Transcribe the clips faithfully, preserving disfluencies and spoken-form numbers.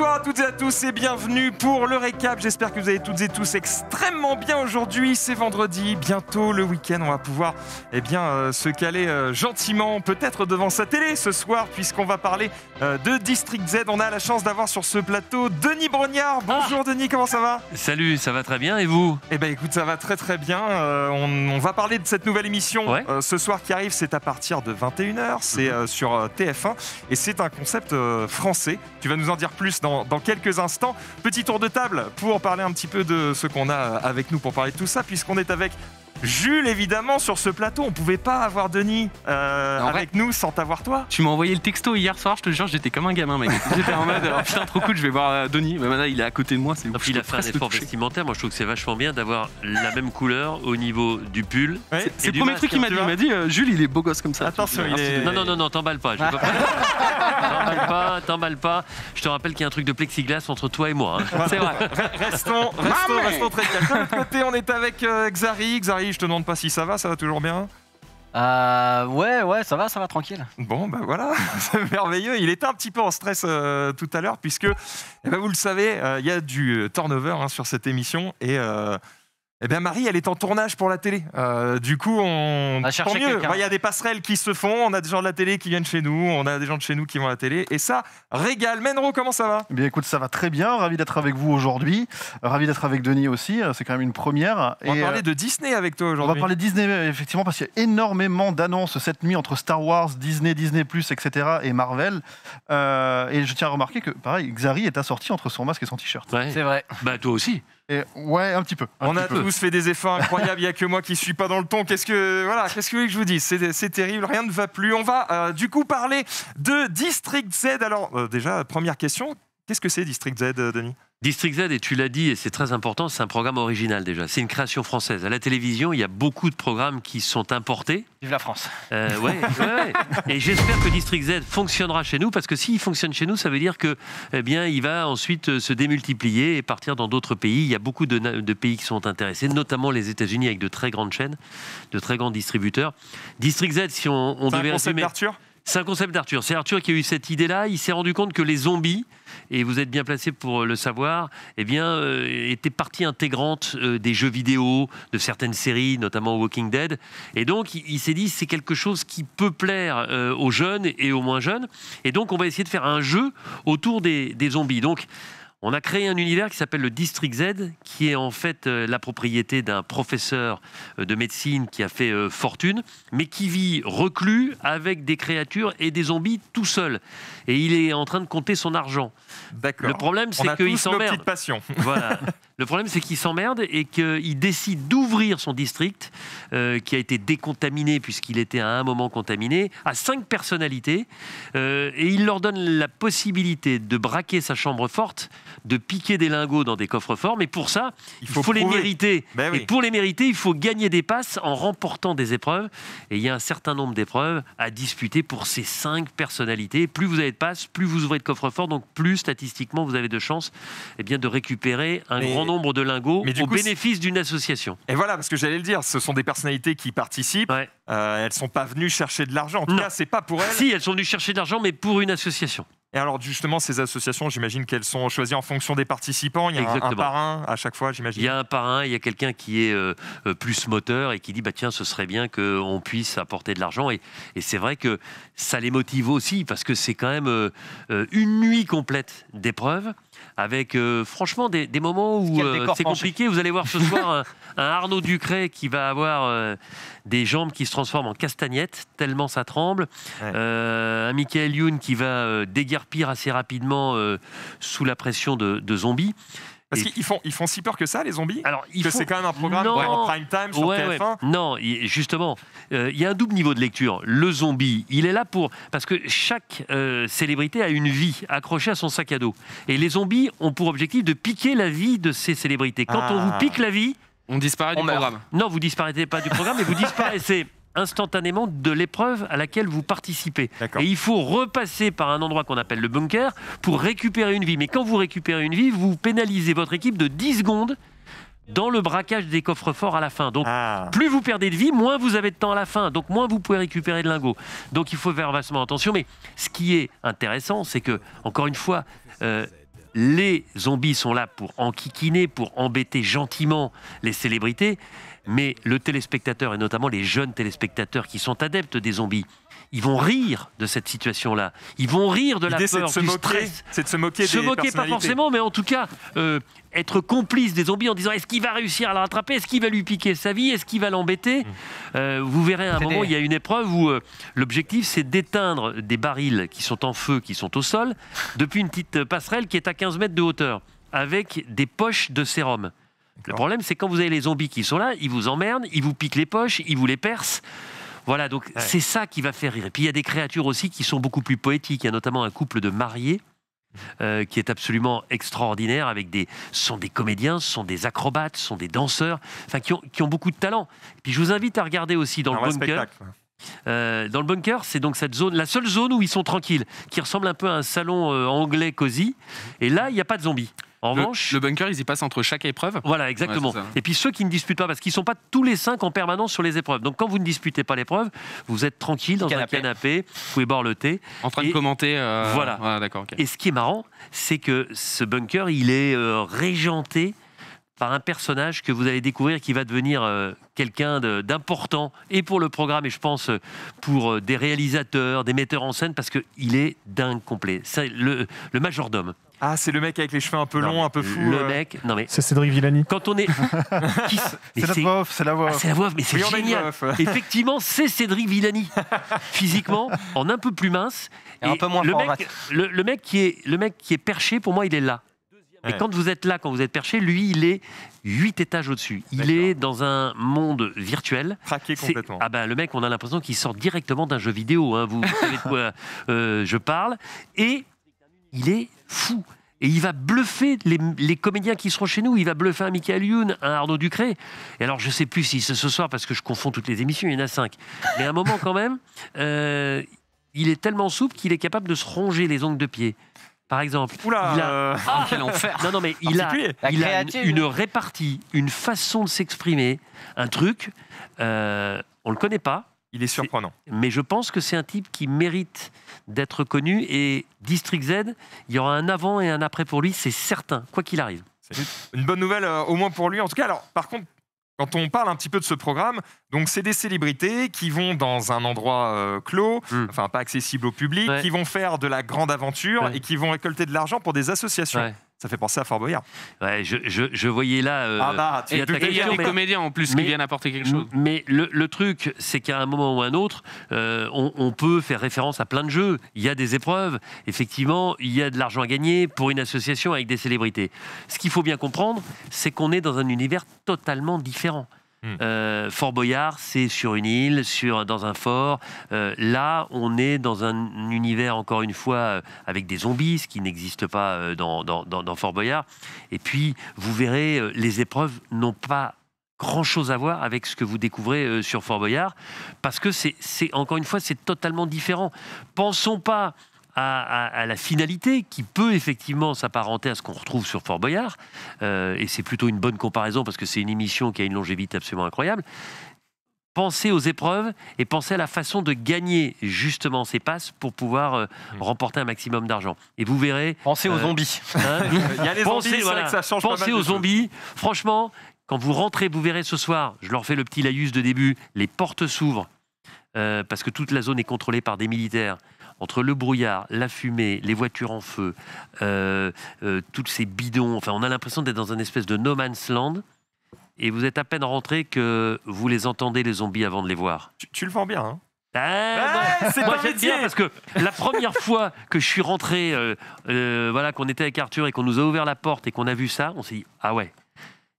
Bonsoir à toutes et à tous et bienvenue pour le récap. J'espère que vous allez toutes et tous extrêmement bien aujourd'hui. C'est vendredi, bientôt le week-end. On va pouvoir eh bien, euh, se caler euh, gentiment, peut-être devant sa télé ce soir, puisqu'on va parler euh, de District Z. On a la chance d'avoir sur ce plateau Denis Brogniart. Bonjour ah Denis, comment ça va? Salut, ça va très bien et vous? Eh bien écoute, ça va très très bien. Euh, on, on va parler de cette nouvelle émission ouais. euh, ce soir qui arrive. C'est à partir de vingt et une heures, c'est euh, sur euh, T F un et c'est un concept euh, français. Tu vas nous en dire plus dans, dans quelques instants. Petit tour de table pour parler un petit peu de ce qu'on a avec nous pour parler de tout ça, puisqu'on est avec Jules, évidemment, sur ce plateau. On ne pouvait pas avoir Denis euh, avec vrai. nous sans t'avoir toi. Tu m'as envoyé le texto hier soir, je te jure, j'étais comme un gamin, mec. J'étais en mode, oh, putain, trop cool, je vais voir Denis. Mais maintenant, il est à côté de moi, c'est ouf. Il a fait un effort vestimentaire. Moi, je trouve que c'est vachement bien d'avoir la même couleur au niveau du pull. Ouais. C'est le premier truc qu'il m'a dit. Il m'a dit, euh, Jules, il est beau gosse comme ça. Attention, il est... Non, non, non, non, t'emballe pas. pas... t'emballe pas, t'emballe pas. Je te rappelle qu'il y a un truc de plexiglas entre toi et moi. Hein. C'est vrai. Restons, restons, restons très calmes. De l'autre côté, on est avec euh, Xari. Xari, je te demande pas si ça va, ça va toujours bien? Euh, ouais, ouais, ça va, ça va, tranquille. Bon, ben bah voilà, c'est merveilleux. Il était un petit peu en stress euh, tout à l'heure, puisque, eh ben, vous le savez, il euh, y a du turnover hein, sur cette émission, et... Euh Eh bien Marie, elle est en tournage pour la télé. Euh, du coup, on, on tant mieux. Il y a des passerelles qui se font. On a des gens de la télé qui viennent chez nous. On a des gens de chez nous qui vont à la télé. Et ça régale. Menro, comment ça va? Eh bien, écoute, ça va très bien. Ravi d'être avec vous aujourd'hui. Ravi d'être avec Denis aussi. C'est quand même une première. On va parler euh... de Disney avec toi aujourd'hui. On va parler de Disney, effectivement, parce qu'il y a énormément d'annonces cette nuit entre Star Wars, Disney, Disney plus, et cetera et Marvel. Euh, et je tiens à remarquer que, pareil, Xari est assorti entre son masque et son t-shirt. Ouais. C'est vrai. Bah, toi aussi. Et ouais, un petit peu. Un on petit a peu. tous fait des efforts incroyables, il n'y a que moi qui ne suis pas dans le ton. Qu'est-ce que, voilà, qu'est-ce que vous voulez que je vous dise? C'est terrible, rien ne va plus. On va euh, du coup parler de District Z. Alors euh, déjà, première question, qu'est-ce que c'est District Z, Denis? District Z, et tu l'as dit, et c'est très important, c'est un programme original déjà. C'est une création française. À la télévision, il y a beaucoup de programmes qui sont importés. Vive la France. euh, ouais, ouais, ouais. Et j'espère que District Z fonctionnera chez nous, parce que s'il fonctionne chez nous, ça veut dire que, eh bien, il va ensuite se démultiplier et partir dans d'autres pays. Il y a beaucoup de, de pays qui sont intéressés, notamment les États-Unis avec de très grandes chaînes, de très grands distributeurs. District Z, si on, on devait résumer... C'est un concept d'Arthur. C'est Arthur qui a eu cette idée-là. Il s'est rendu compte que les zombies, et vous êtes bien placé pour le savoir, eh bien, euh, étaient partie intégrante euh, des jeux vidéo, de certaines séries, notamment Walking Dead. Et donc, il, il s'est dit, c'est quelque chose qui peut plaire euh, aux jeunes et aux moins jeunes. Et donc, on va essayer de faire un jeu autour des, des zombies. Donc, on a créé un univers qui s'appelle le District Z, qui est en fait euh, la propriété d'un professeur euh, de médecine qui a fait euh, fortune, mais qui vit reclus avec des créatures et des zombies tout seul. Et il est en train de compter son argent. D'accord. Le problème, c'est qu'il s'emmerde. Voilà. Le problème, c'est qu'il s'emmerde et qu'il décide d'ouvrir son district, euh, qui a été décontaminé puisqu'il était à un moment contaminé, à cinq personnalités. Euh, et il leur donne la possibilité de braquer sa chambre forte, de piquer des lingots dans des coffres forts. Mais pour ça, il faut, il faut les mériter. Ben oui. Et pour les mériter, il faut gagner des passes en remportant des épreuves. Et il y a un certain nombre d'épreuves à disputer pour ces cinq personnalités. Plus vous avez de passes, plus vous ouvrez de coffres forts, donc plus statistiquement, vous avez de chances eh bien, de récupérer un Mais... grand nombre nombre de lingots mais du au coup, bénéfice d'une association. Et voilà, parce que j'allais le dire, ce sont des personnalités qui participent, ouais. euh, elles ne sont pas venues chercher de l'argent, en tout non. cas, c'est pas pour elles. Si, elles sont venues chercher de l'argent, mais pour une association. Et alors, justement, ces associations, j'imagine qu'elles sont choisies en fonction des participants. Il y a Exactement. un parrain à chaque fois, j'imagine. Il y a un parrain, il y a quelqu'un qui est euh, plus moteur et qui dit bah, « Tiens, ce serait bien qu'on puisse apporter de l'argent. » Et, et c'est vrai que ça les motive aussi, parce que c'est quand même euh, une nuit complète d'épreuves, avec euh, franchement des, des moments où euh, c'est compliqué. Vous allez voir ce soir un, un Arnaud Ducret qui va avoir euh, des jambes qui se transforment en castagnettes, tellement ça tremble. Ouais. Euh, un Michaël Youn qui va euh, déguerpir assez rapidement euh, sous la pression de, de zombies. Parce qu'ils font, ils font si peur que ça, les zombies? Alors, ils que font... c'est quand même un programme non, en prime time sur ouais, T F un ouais. Non, justement, il euh, y a un double niveau de lecture. Le zombie, il est là pour... Parce que chaque euh, célébrité a une vie accrochée à son sac à dos. Et les zombies ont pour objectif de piquer la vie de ces célébrités. Quand ah. on vous pique la vie... On disparaît on du meurt. programme. Non, vous ne disparaissez pas du programme, mais vous disparaissez... instantanément de l'épreuve à laquelle vous participez. Et il faut repasser par un endroit qu'on appelle le bunker pour récupérer une vie. Mais quand vous récupérez une vie, vous pénalisez votre équipe de dix secondes dans le braquage des coffres forts à la fin. Donc, ah. plus vous perdez de vie, moins vous avez de temps à la fin. Donc, moins vous pouvez récupérer de lingots. Donc, il faut faire vachement attention. Mais ce qui est intéressant, c'est que, encore une fois... Euh, les zombies sont là pour enquiquiner, pour embêter gentiment les célébrités, mais le téléspectateur, et notamment les jeunes téléspectateurs qui sont adeptes des zombies, ils vont rire de cette situation-là. Ils vont rire de la peur, du stress. C'est de se moquer des personnalités. Se moquer, pas forcément, mais en tout cas, euh, être complice des zombies en disant est-ce qu'il va réussir à le rattraper? Est-ce qu'il va lui piquer sa vie? Est-ce qu'il va l'embêter? euh, Vous verrez à un moment, il y a une épreuve où euh, l'objectif, c'est d'éteindre des barils qui sont en feu, qui sont au sol, depuis une petite passerelle qui est à quinze mètres de hauteur, avec des poches de sérum. Le problème, c'est quand vous avez les zombies qui sont là, ils vous emmerdent, ils vous piquent les poches, ils vous les percent. Voilà, donc ouais. c'est ça qui va faire rire. Et puis il y a des créatures aussi qui sont beaucoup plus poétiques. Il y a notamment un couple de mariés euh, qui est absolument extraordinaire. Avec des, ce sont des comédiens, ce sont des acrobates, ce sont des danseurs, enfin qui ont, qui ont beaucoup de talent. Et puis je vous invite à regarder aussi dans un le bunker. Euh, dans le bunker, c'est donc cette zone, la seule zone où ils sont tranquilles, qui ressemble un peu à un salon euh, anglais cosy. Et là, il n'y a pas de zombies. En le, revanche, le bunker, ils y passent entre chaque épreuve. Voilà, exactement. Ouais, et puis ceux qui ne disputent pas, parce qu'ils ne sont pas tous les cinq en permanence sur les épreuves. Donc quand vous ne disputez pas l'épreuve, vous êtes tranquille dans canapé. un canapé, vous pouvez boire le thé. En train et de commenter. Euh... Voilà. Ouais, d'accord, okay. Et ce qui est marrant, c'est que ce bunker, il est euh, régenté par un personnage que vous allez découvrir qui va devenir euh, quelqu'un d'important, et pour le programme, et je pense pour euh, des réalisateurs, des metteurs en scène, parce qu'il est dingue complet. C'est le, le majordome. Ah, c'est le mec avec les cheveux un peu longs, un peu fou. Le euh... mec, non mais... C'est Cédric Villani. Quand on est... c'est la voix off, c'est la voix off. Ah, c'est la voix off, mais c'est oui, génial. Effectivement, c'est Cédric Villani. Physiquement, en un peu plus mince. Et, et un peu moins le mec, le, le, mec qui est, le mec qui est perché, pour moi, il est là. Et ouais. quand vous êtes là, quand vous êtes perché, lui, il est huit étages au-dessus. Il est dans un monde virtuel. Traqué complètement. Ah ben, le mec, on a l'impression qu'il sort directement d'un jeu vidéo. Hein. Vous, vous savez de quoi euh, je parle. Et... il est fou. Et il va bluffer les, les comédiens qui seront chez nous. Il va bluffer un Michaël Youn, un Arnaud Ducret. Et alors, je ne sais plus si c'est ce soir, parce que je confonds toutes les émissions, il y en a cinq. Mais à un moment, quand même, euh, il est tellement souple qu'il est capable de se ronger les ongles de pied. Par exemple. Oula, il a... euh... ah, quel enfer. Non, non, mais il a, il a une, une répartie, une façon de s'exprimer, un truc. Euh, on ne le connaît pas. Il est surprenant. Est... mais je pense que c'est un type qui mérite d'être connu. Et District Z, il y aura un avant et un après pour lui, c'est certain, quoi qu'il arrive. C'est une bonne nouvelle, euh, au moins pour lui. En tout cas, alors, par contre, quand on parle un petit peu de ce programme, donc c'est des célébrités qui vont dans un endroit euh, clos, mmh. enfin pas accessible au public, ouais. qui vont faire de la grande aventure ouais. et qui vont récolter de l'argent pour des associations. Ouais. Ça fait penser à Fort Boyard. Ouais, je, je, je voyais là... Euh, ah bah, il y a des mais... comédiens en plus mais, qui viennent apporter quelque chose. Mais le, le truc, c'est qu'à un moment ou un autre, euh, on, on peut faire référence à plein de jeux. Il y a des épreuves. Effectivement, il y a de l'argent à gagner pour une association avec des célébrités. Ce qu'il faut bien comprendre, c'est qu'on est dans un univers totalement différent. Hum. Euh, Fort Boyard, c'est sur une île, sur, dans un fort. Euh, là, on est dans un univers, encore une fois, euh, avec des zombies, ce qui n'existe pas euh, dans, dans, dans Fort Boyard. Et puis, vous verrez, euh, les épreuves n'ont pas grand-chose à voir avec ce que vous découvrez euh, sur Fort Boyard, parce que, c'est, c'est, encore une fois, c'est totalement différent. Pensons pas à, à, à la finalité qui peut effectivement s'apparenter à ce qu'on retrouve sur Fort Boyard, euh, et c'est plutôt une bonne comparaison parce que c'est une émission qui a une longévité absolument incroyable. Pensez aux épreuves et pensez à la façon de gagner justement ces passes pour pouvoir euh, mmh. remporter un maximum d'argent. Et vous verrez... Pensez euh, aux zombies. Hein, il y a les pensez, zombies, voilà, que ça change pensez pas mal aux zombies. Franchement, quand vous rentrez, vous verrez ce soir, je leur fais le petit laïus de début, les portes s'ouvrent euh, parce que toute la zone est contrôlée par des militaires. Entre le brouillard, la fumée, les voitures en feu, euh, euh, toutes ces bidons, enfin, on a l'impression d'être dans une espèce de no man's land, et vous êtes à peine rentré que vous les entendez, les zombies, avant de les voir. Tu, tu le vends bien, hein? Ah, ah, moi j'aime bien parce que la première fois que je suis rentré, euh, euh, voilà, qu'on était avec Arthur et qu'on nous a ouvert la porte et qu'on a vu ça, on s'est dit, ah ouais,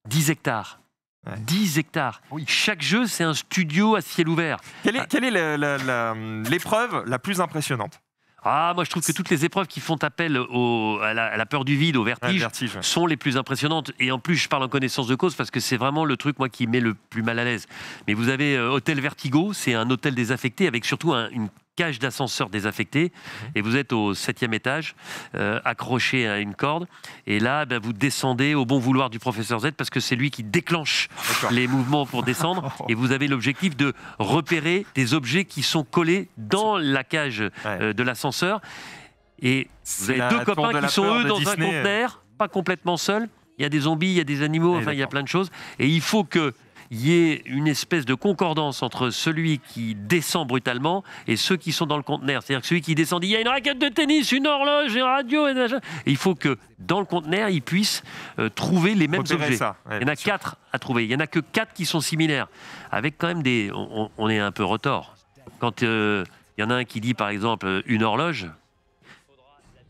dix hectares. Ouais. dix hectares. Oui. Chaque jeu, c'est un studio à ciel ouvert. Quelle est, quelle est la, la, la, l'épreuve la plus impressionnante? Ah, moi, je trouve que toutes les épreuves qui font appel au, à, la, à la peur du vide, au vertige, ouais, vertige ouais. sont les plus impressionnantes. Et en plus, je parle en connaissance de cause parce que c'est vraiment le truc, moi, qui met le plus mal à l'aise. Mais vous avez euh, Hôtel Vertigo, c'est un hôtel désaffecté avec surtout un, une cage d'ascenseur désaffectée. Mmh. Et vous êtes au septième étage, euh, accroché à une corde. Et là, ben, vous descendez au bon vouloir du professeur Z parce que c'est lui qui déclenche les mouvements pour descendre. Et vous avez l'objectif de repérer des objets qui sont collés dans la cage euh, de l'ascenseur. Et les deux copains qui sont eux dans un conteneur, pas complètement seuls. Il y a des zombies, il y a des animaux, enfin il y a plein de choses. Et il faut que... il y ait une espèce de concordance entre celui qui descend brutalement et ceux qui sont dans le conteneur. C'est-à-dire que celui qui descend dit « il y a une raquette de tennis, une horloge, une radio », et il faut que dans le conteneur, ils puissent euh, trouver les mêmes objets. Ça, ouais, il y en a sûr. quatre à trouver. Il n'y en a que quatre qui sont similaires. Avec quand même des... On, on est un peu retors. Quand euh, il y en a un qui dit par exemple « une horloge »,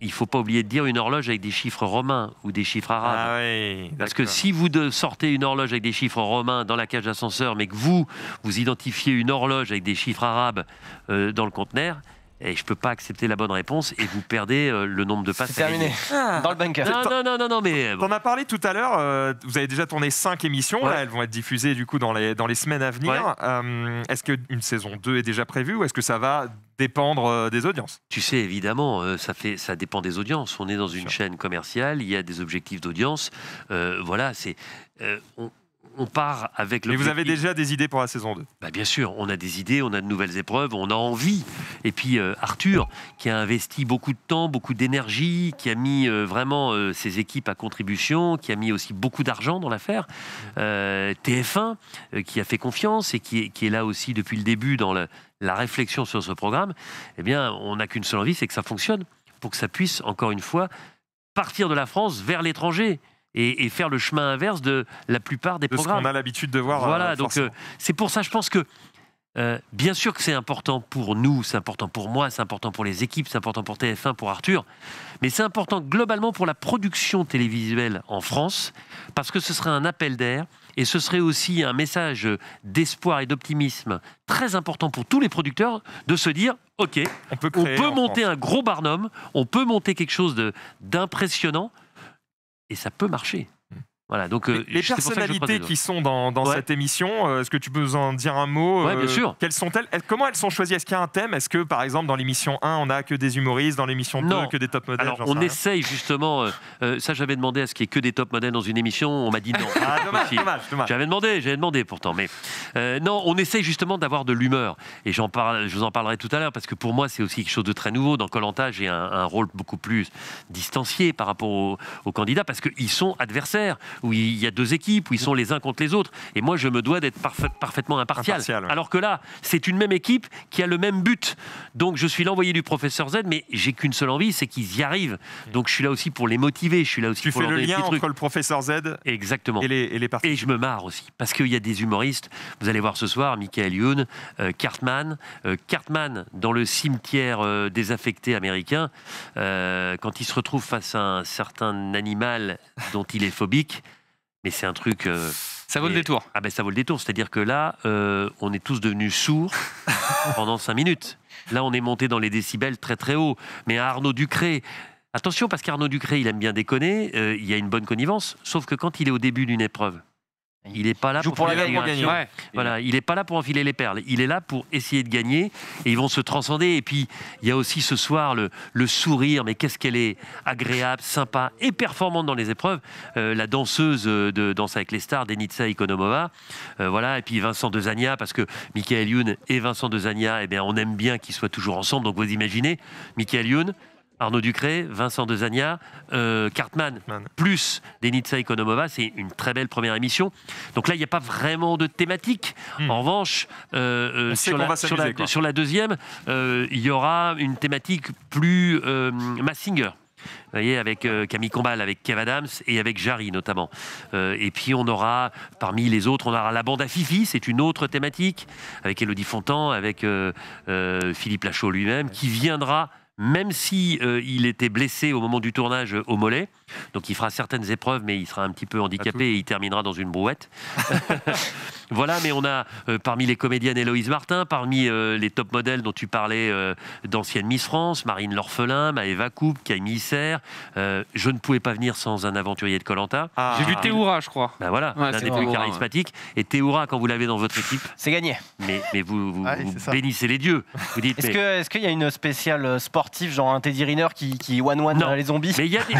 il ne faut pas oublier de dire une horloge avec des chiffres romains ou des chiffres arabes. Ah oui, parce que si vous sortez une horloge avec des chiffres romains dans la cage d'ascenseur, mais que vous, vous identifiez une horloge avec des chiffres arabes euh, dans le conteneur, et je ne peux pas accepter la bonne réponse et vous perdez euh, le nombre de passes. C'est terminé. Ah. Dans le bunker. Non, non, non, non, non, mais... Bon. On a parlé tout à l'heure, euh, vous avez déjà tourné cinq émissions, ouais. Là, elles vont être diffusées du coup, dans, les, dans les semaines à venir. Ouais. Euh, est-ce qu'une saison deux est déjà prévue ou est-ce que ça va... dépendre des audiences. Tu sais, évidemment, euh, ça, fait, ça dépend des audiences. On est dans une sure. chaîne commerciale, il y a des objectifs d'audience. Euh, voilà, c'est... Euh, on... On part avec le. Mais vous avez déjà des idées pour la saison deux? Bah bien sûr, on a des idées, on a de nouvelles épreuves, on a envie. Et puis euh, Arthur, qui a investi beaucoup de temps, beaucoup d'énergie, qui a mis euh, vraiment euh, ses équipes à contribution, qui a mis aussi beaucoup d'argent dans l'affaire. Euh, T F un, euh, qui a fait confiance et qui est, qui est là aussi depuis le début dans la, la réflexion sur ce programme. Eh bien, on n'a qu'une seule envie, c'est que ça fonctionne, pour que ça puisse, encore une fois, partir de la France vers l'étranger. Et, et faire le chemin inverse de la plupart des de programmes. Ce qu'on a l'habitude de voir. Voilà, euh, donc euh, c'est pour ça, je pense que, euh, bien sûr que c'est important pour nous, c'est important pour moi, c'est important pour les équipes, c'est important pour T F un, pour Arthur, mais c'est important globalement pour la production télévisuelle en France, parce que ce serait un appel d'air, et ce serait aussi un message d'espoir et d'optimisme très important pour tous les producteurs, de se dire, ok, on peut, on peut monter France. un gros barnum, on peut monter quelque chose d'impressionnant, et ça peut marcher. Voilà, donc, euh, les personnalités qui sont dans, dans ouais. cette émission, euh, est-ce que tu peux nous en dire un mot? Oui, bien sûr. Quelles sont-elles? Comment elles sont choisies? Est-ce qu'il y a un thème? Est-ce que, par exemple, dans l'émission un, on n'a que des humoristes, dans l'émission deux, que des top modèles? Alors, on essaye justement... Euh, euh, ça, j'avais demandé à ce qu'il n'y ait que des top modèles dans une émission. On m'a dit non. Ah, dommage, dommage, dommage. J'avais demandé, j'avais demandé pourtant. Mais euh, non, on essaye justement d'avoir de l'humeur. Et j'en parle, je vous en parlerai tout à l'heure, parce que pour moi, c'est aussi quelque chose de très nouveau. Dans Koh-Lanta, j'ai un, un rôle beaucoup plus distancié par rapport aux, aux candidats, parce qu'ils sont adversaires, où il y a deux équipes, où ils sont les uns contre les autres. Et moi, je me dois d'être parfa parfaitement impartial. impartial ouais. Alors que là, c'est une même équipe qui a le même but. Donc, je suis l'envoyé du professeur Z, mais j'ai qu'une seule envie, c'est qu'ils y arrivent. Donc, je suis là aussi pour les motiver. Je suis là aussi tu pour fais leur le lien entre trucs. le professeur Z Exactement. et les, et les participants. Et je me marre aussi, parce qu'il y a des humoristes. Vous allez voir ce soir, Michaël Youn, euh, Cartman. Euh, Cartman, dans le cimetière euh, désaffecté américain, euh, quand il se retrouve face à un certain animal dont il est phobique, mais c'est un truc... Euh, ça vaut et, le détour. Ah ben ça vaut le détour, c'est-à-dire que là, euh, on est tous devenus sourds pendant cinq minutes. Là, on est monté dans les décibels très très haut. Mais Arnaud Ducret... Attention, parce qu'Arnaud Ducret, il aime bien déconner, euh, il y a une bonne connivence, sauf que quand il est au début d'une épreuve, il n'est pas là pour, pour la gagner. Ouais. Voilà, il n'est pas là pour enfiler les perles. Il est là pour essayer de gagner et ils vont se transcender. Et puis, il y a aussi ce soir le, le sourire. Mais qu'est-ce qu'elle est agréable, sympa et performante dans les épreuves. Euh, la danseuse de Danse avec les stars, Denitsa Ikonomova. Euh, voilà, et puis Vincent Dezania, parce que Michaël Youn et Vincent Dezania, eh bien, on aime bien qu'ils soient toujours ensemble. Donc, vous imaginez, Michaël Youn, Arnaud Ducret, Vincent Dezania, euh, Cartman, Man. plus Denitsa Ikonomova, c'est une très belle première émission. Donc là, il n'y a pas vraiment de thématique. Hmm. En revanche, euh, sur, la, sur, la, sur la deuxième, il euh, y aura une thématique plus euh, Massinger. Vous voyez, avec euh, Camille Combal, avec Kev Adams et avec Jarry notamment. Euh, et puis on aura, parmi les autres, on aura la bande à Fifi, c'est une autre thématique, avec Élodie Fontan, avec euh, euh, Philippe Lachaud lui-même, qui viendra... même si euh, il était blessé au moment du tournage euh, au mollet, donc il fera certaines épreuves, mais il sera un petit peu handicapé et il terminera dans une brouette. Voilà, mais on a euh, parmi les comédiennes Héloïse Martin, parmi euh, les top modèles dont tu parlais, euh, d'anciennes Miss France, Marine L'Orphelin, Maëva Coupe, Camille Serre. Euh, je ne pouvais pas venir sans un aventurier de Koh-Lanta. Ah, j'ai vu Teheiura, je crois. Ben voilà, ouais, l'un des plus charismatiques. Ouais. Et Teheiura, quand vous l'avez dans votre équipe, c'est gagné. Mais, mais vous, vous, ouais, vous bénissez les dieux. Est-ce mais... que est-ce qu'il y a une spéciale sport? Genre un Teddy Riner qui, qui one-one les zombies. Mais il y a des...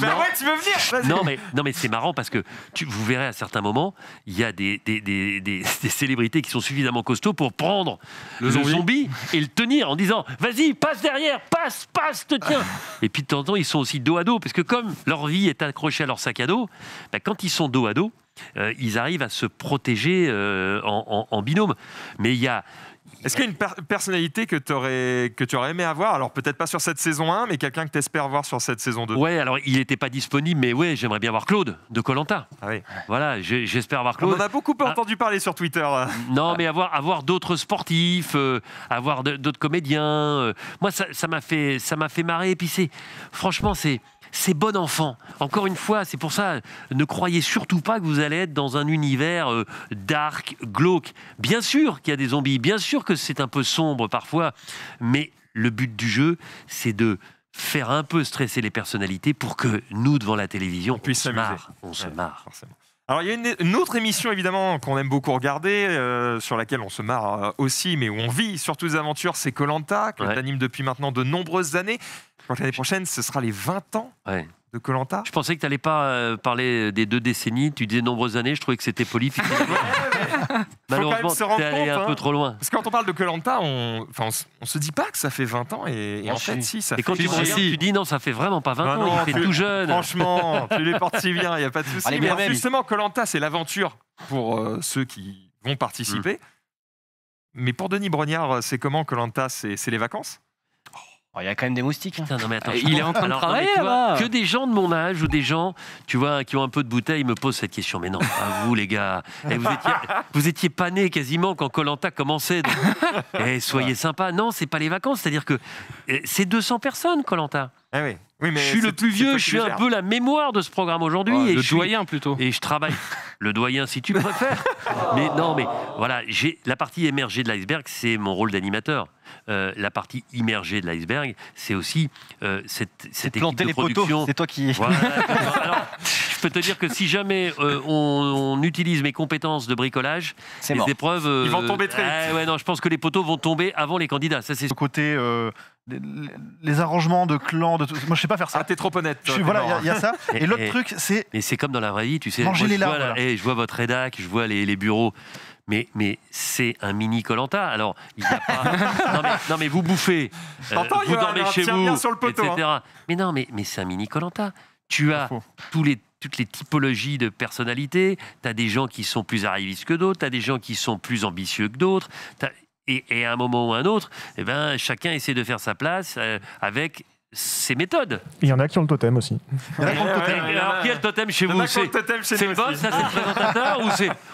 Ben non. Ouais, tu veux venir? Vas-y. Non, mais, non, mais c'est marrant parce que tu, vous verrez à certains moments, il y a des, des, des, des, des célébrités qui sont suffisamment costauds pour prendre le, le zombie. zombie et le tenir en disant vas-y, passe derrière, passe, passe, te tiens. Et puis de temps en temps, ils sont aussi dos à dos parce que comme leur vie est accrochée à leur sac à dos, ben, quand ils sont dos à dos, euh, ils arrivent à se protéger euh, en, en, en binôme. Mais il y a... Est-ce qu'il y a une per personnalité que tu aurais, que tu aurais aimé avoir? Alors peut-être pas sur cette saison un, mais quelqu'un que tu espères voir sur cette saison deux. Ouais, alors il n'était pas disponible, mais ouais, j'aimerais bien voir Claude de Koh-Lanta. Ah oui. Voilà, j'espère avoir Claude. On en a beaucoup ah. entendu parler sur Twitter. Non, mais avoir, avoir d'autres sportifs, euh, avoir d'autres comédiens. Euh, moi, ça m'a fait, ça m'a fait marrer. Et puis c'est, franchement, c'est... C'est bon enfant. Encore une fois, c'est pour ça, ne croyez surtout pas que vous allez être dans un univers euh, dark, glauque. Bien sûr qu'il y a des zombies, bien sûr que c'est un peu sombre parfois, mais le but du jeu, c'est de faire un peu stresser les personnalités pour que nous, devant la télévision, on, on puisse se marre. On ouais, se marre. Forcément. Alors il y a une, une autre émission évidemment qu'on aime beaucoup regarder, euh, sur laquelle on se marre euh, aussi, mais où on vit surtout les aventures, c'est Koh-Lanta, que ouais. t'animes depuis maintenant de nombreuses années. L'année prochaine, ce sera les vingt ans ouais. de Koh-Lanta. Je pensais que tu n'allais pas euh, parler des deux décennies, tu disais nombreuses années, je trouvais que c'était poli. Malheureusement, tu es allé un hein. peu trop loin. Parce que quand on parle de Koh-Lanta, on ne se dit pas que ça fait vingt ans. Et, et en fait, si, ça et fait quand tu, regardes, tu dis non, ça fait vraiment pas vingt ans, non, il fait tout jeune. Franchement, tu les portes si bien, il n'y a pas de souci. Mais même. Justement, Koh-Lanta, c'est l'aventure pour euh, ceux qui vont participer. Mmh. Mais pour Denis Brogniart, c'est comment Koh-Lanta? C'est les vacances? Il y a quand même des moustiques. Hein. Putain, non, mais attends, il est en train alors, de travailler non, vois, que des gens de mon âge ou des gens, tu vois, qui ont un peu de bouteille me posent cette question. Mais non, à vous les gars, eh, vous étiez, vous étiez pas nés quasiment quand Koh-Lanta commençait. Donc, eh, soyez ouais. sympa. Non, c'est pas les vacances. C'est-à-dire que eh, c'est deux cents personnes Koh-Lanta. Ah oui. Oui, mais je suis le plus vieux, je suis un peu la mémoire de ce programme aujourd'hui. Oh, le doyen suis... plutôt. Et je travaille. Le doyen si tu préfères. Mais non, mais voilà, la partie émergée de l'iceberg, c'est mon rôle d'animateur. Euh, la partie immergée de l'iceberg, c'est aussi euh, cette, cette équipe de production. C'est toi qui... Voilà. Alors, je peux te dire que si jamais euh, on, on utilise mes compétences de bricolage, les mort. épreuves... Euh, Ils vont tomber très vite. Euh, ouais, non, je pense que les poteaux vont tomber avant les candidats. Ça, c'est... Côté... Euh... les arrangements de clans, de tout. Moi je sais pas faire ça. Ah, t'es trop honnête. Toi, je suis, voilà, il y, y a ça. Et, et l'autre truc, c'est. Mais c'est comme dans la vraie vie, tu sais. Manger moi, les larmes. Je, voilà. hey, je vois votre rédac, je vois les, les bureaux. Mais, mais c'est un mini Koh-Lanta. Alors, il n'y a pas. non, mais, non, mais vous bouffez. Euh, vous dormez chez vous. Sur le poteau, et cetera. Hein. Mais non, mais, mais c'est un mini Koh-Lanta. Tu as tous les. toutes les typologies de personnalités. Tu as des gens qui sont plus arrivistes que d'autres. Tu as des gens qui sont plus ambitieux que d'autres. Et, et à un moment ou à un autre, eh ben, chacun essaie de faire sa place euh, avec ses méthodes. Il y en a qui ont le totem aussi. Il y en a qui ont le totem. Et alors, qui a le totem chez vous? C'est le boss, c'est le présentateur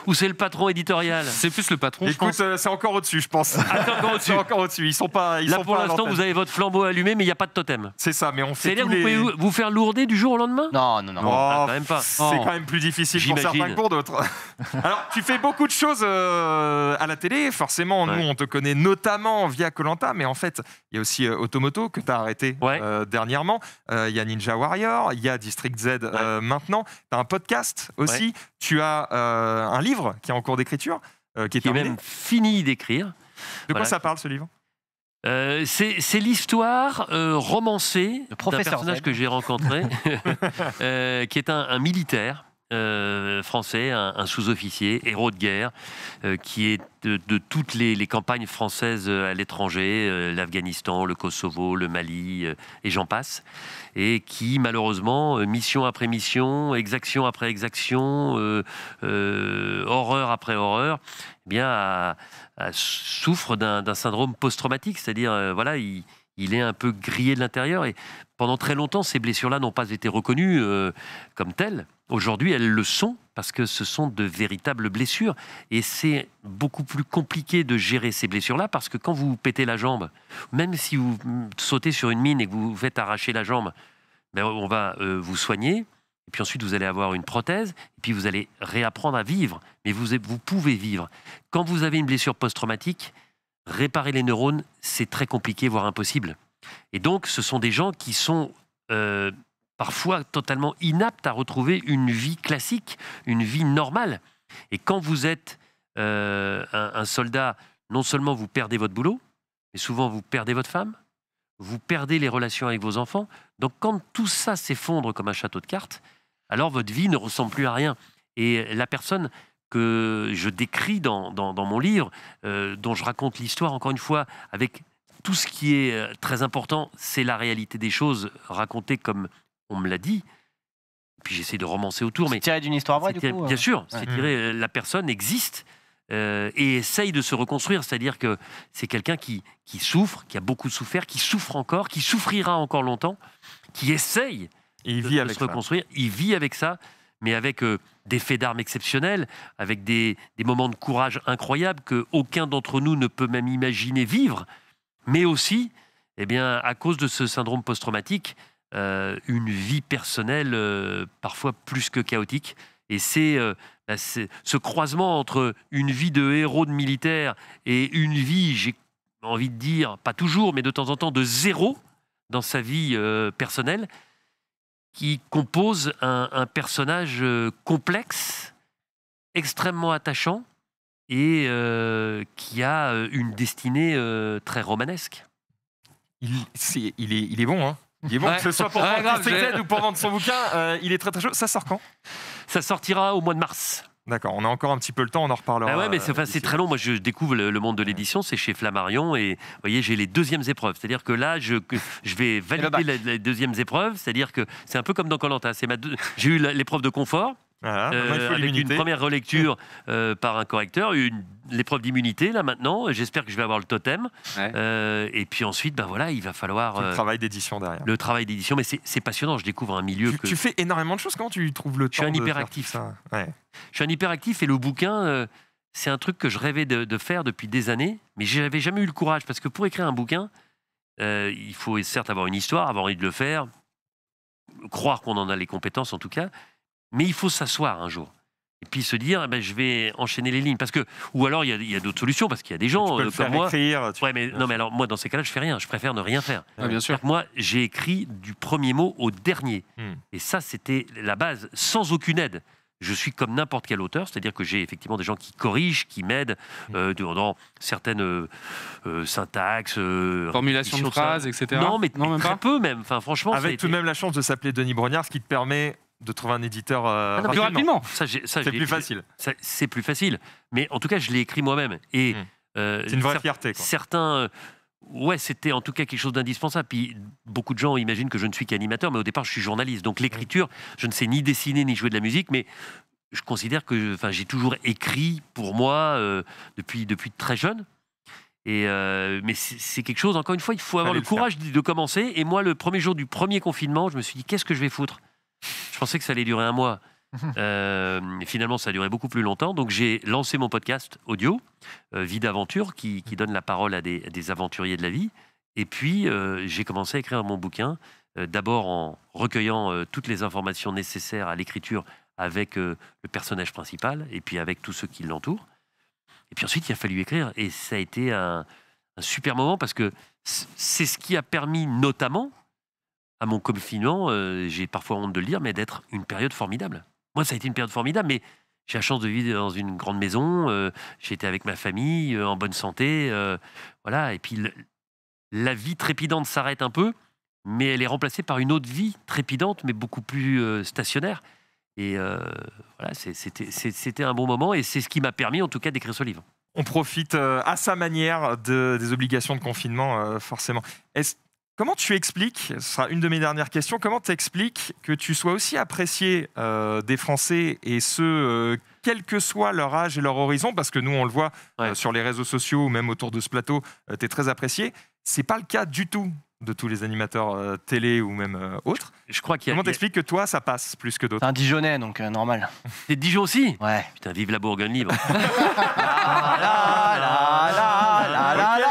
ou c'est le patron éditorial? C'est plus le patron. Écoute, euh, c'est encore au-dessus, je pense. Ah, c'est encore au-dessus. Encore au-dessus. Ils sont pas. Ils Là, sont pour l'instant, vous avez votre flambeau allumé, mais il n'y a pas de totem. C'est ça, mais on fait. C'est-à-dire, les... vous pouvez vous faire lourder du jour au lendemain? Non, non, non. Oh, ah, quand même pas. C'est oh. quand même plus difficile pour certains que pour d'autres. Alors, tu fais beaucoup de choses euh, à la télé. Forcément, ouais. nous, on te connaît notamment via Koh-Lanta, mais en fait, il y a aussi euh, Automoto que tu as arrêté. Ouais. Euh, dernièrement, il euh, y a Ninja Warrior, il y a District Z euh, ouais. maintenant, tu as un podcast aussi, ouais. tu as euh, un livre qui est en cours d'écriture, euh, qui est, qui est même fini d'écrire. De quoi voilà. ça parle ce livre? Euh, c'est l'histoire euh, romancée d'un personnage que j'ai rencontré, euh, qui est un, un militaire euh, français, un, un sous-officier, héros de guerre, euh, qui est De, de toutes les, les campagnes françaises à l'étranger, euh, l'Afghanistan, le Kosovo, le Mali, euh, et j'en passe, et qui malheureusement, euh, mission après mission, exaction après exaction, euh, euh, horreur après horreur, eh bien, a, a souffre d'un syndrome post-traumatique, c'est-à-dire, euh, voilà, il, il est un peu grillé de l'intérieur, et pendant très longtemps, ces blessures-là n'ont pas été reconnues euh, comme telles. Aujourd'hui, elles le sont, parce que ce sont de véritables blessures. Et c'est beaucoup plus compliqué de gérer ces blessures-là, parce que quand vous pétez la jambe, même si vous sautez sur une mine et que vous vous faites arracher la jambe, ben on va euh, vous soigner, et puis ensuite vous allez avoir une prothèse, et puis vous allez réapprendre à vivre. Mais vous, vous pouvez vivre. Quand vous avez une blessure post-traumatique, réparer les neurones, c'est très compliqué, voire impossible. Et donc, ce sont des gens qui sont... Euh, parfois totalement inapte à retrouver une vie classique, une vie normale. Et quand vous êtes euh, un, un soldat, non seulement vous perdez votre boulot, mais souvent vous perdez votre femme, vous perdez les relations avec vos enfants. Donc quand tout ça s'effondre comme un château de cartes, alors votre vie ne ressemble plus à rien. Et la personne que je décris dans, dans, dans mon livre, euh, dont je raconte l'histoire, encore une fois, avec tout ce qui est très important, c'est la réalité des choses racontée comme on me l'a dit. Puis j'essaie de romancer autour. C'est tiré d'une histoire vraie, du coup. Bien sûr, c'est tiré, la personne existe euh, et essaye de se reconstruire. C'est-à-dire que c'est quelqu'un qui, qui souffre, qui a beaucoup souffert, qui souffre encore, qui souffrira encore longtemps, qui essaye et il de, vit de avec se reconstruire. Ça. Il vit avec ça, mais avec euh, des faits d'armes exceptionnels, avec des, des moments de courage incroyables qu'aucun d'entre nous ne peut même imaginer vivre. Mais aussi, eh bien, à cause de ce syndrome post-traumatique, Euh, une vie personnelle euh, parfois plus que chaotique. Et c'est euh, ce croisement entre une vie de héros de militaire et une vie, j'ai envie de dire, pas toujours, mais de temps en temps, de zéro dans sa vie euh, personnelle, qui compose un, un personnage euh, complexe, extrêmement attachant et euh, qui a une destinée euh, très romanesque. Il, c'est, il, est, il est bon, hein. Il est bon, ouais. Que ce soit pour ouais, vendre District Z ou pour vendre son bouquin, euh, il est très très chaud. Ça sort quand? Ça sortira au mois de mars. D'accord, on a encore un petit peu le temps, on en reparlera. Ah ouais, mais c'est enfin, très long. Moi, je découvre le, le monde de l'édition, c'est chez Flammarion, et vous voyez, j'ai les deuxièmes épreuves. C'est-à-dire que là, je, que, je vais valider les la, la deuxièmes épreuves. C'est-à-dire que c'est un peu comme dans Koh-Lanta. J'ai eu l'épreuve de confort. Voilà, euh, avec une première relecture euh, par un correcteur, l'épreuve d'immunité là maintenant, j'espère que je vais avoir le totem, ouais. euh, et puis ensuite ben voilà, il va falloir euh, le travail d'édition derrière. Le travail d'édition, mais c'est passionnant, je découvre un milieu tu, que... tu fais énormément de choses, comment tu trouves le temps? Je suis un de hyperactif, faire tout ça. Ouais. Je suis un hyperactif et le bouquin euh, c'est un truc que je rêvais de, de faire depuis des années, mais j'avais jamais eu le courage, parce que pour écrire un bouquin euh, il faut certes avoir une histoire, avoir envie de le faire, croire qu'on en a les compétences en tout cas. Mais il faut s'asseoir un jour et puis se dire eh ben, je vais enchaîner les lignes, parce que ou alors il y a, a d'autres solutions, parce qu'il y a des gens euh, comme moi. Écrire, tu... ouais, mais, non mais alors moi dans ces cas-là je fais rien, je préfère ne rien faire. Ah, bien sûr. Moi j'ai écrit du premier mot au dernier hmm. et ça c'était la base, sans aucune aide. Je suis comme n'importe quel auteur, c'est-à-dire que j'ai effectivement des gens qui corrigent, qui m'aident euh, dans certaines euh, euh, syntaxes, euh, formulations de phrases, et cetera. Non mais non, même très pas. Peu même. Enfin franchement. Avec tout de été... même la chance de s'appeler Denis Brogniart, ce qui te permet de trouver un éditeur euh, ah non, plus rapidement. rapidement. C'est plus facile. C'est plus facile. Mais en tout cas, je l'ai écrit moi-même. Et mmh. euh, c'est une vraie cer fierté. Quoi. Certains, euh, ouais, c'était en tout cas quelque chose d'indispensable. Puis beaucoup de gens imaginent que je ne suis qu'animateur, mais au départ, je suis journaliste. Donc l'écriture, je ne sais ni dessiner ni jouer de la musique, mais je considère que, enfin, j'ai toujours écrit pour moi euh, depuis depuis très jeune. Et euh, mais c'est quelque chose. Encore une fois, il faut avoir Allez le courage de, de commencer. Et moi, le premier jour du premier confinement, je me suis dit, qu'est-ce que je vais foutre? Je pensais que ça allait durer un mois. Euh, finalement, ça a duré beaucoup plus longtemps. Donc, j'ai lancé mon podcast audio, euh, Vie d'aventure, qui, qui donne la parole à des, à des aventuriers de la vie. Et puis, euh, j'ai commencé à écrire mon bouquin, euh, d'abord en recueillant euh, toutes les informations nécessaires à l'écriture avec euh, le personnage principal et puis avec tous ceux qui l'entourent. Et puis ensuite, il a fallu écrire. Et ça a été un, un super moment, parce que c'est ce qui a permis notamment... à mon confinement, euh, j'ai parfois honte de le dire, mais d'être une période formidable. Moi, ça a été une période formidable, mais j'ai la chance de vivre dans une grande maison, euh, j'étais avec ma famille, euh, en bonne santé, euh, voilà. Et puis, le, la vie trépidante s'arrête un peu, mais elle est remplacée par une autre vie trépidante, mais beaucoup plus euh, stationnaire. Et euh, voilà, c'était un bon moment, et c'est ce qui m'a permis, en tout cas, d'écrire ce livre. On profite euh, à sa manière de, des obligations de confinement, euh, forcément. Est-ce Comment tu expliques, ce sera une de mes dernières questions, comment tu expliques que tu sois aussi apprécié euh, des Français, et ce, euh, quel que soit leur âge et leur horizon, parce que nous, on le voit ouais. euh, sur les réseaux sociaux ou même autour de ce plateau, euh, tu es très apprécié. Ce n'est pas le cas du tout de tous les animateurs euh, télé ou même euh, autres. Je crois qu'il y a... Comment tu expliques que toi, ça passe plus que d'autres? C'est un Dijonais, donc euh, normal. T'es de Dijon aussi? Ouais. Putain, vive la Bourgogne libre. La, la, la, la, la, la, la.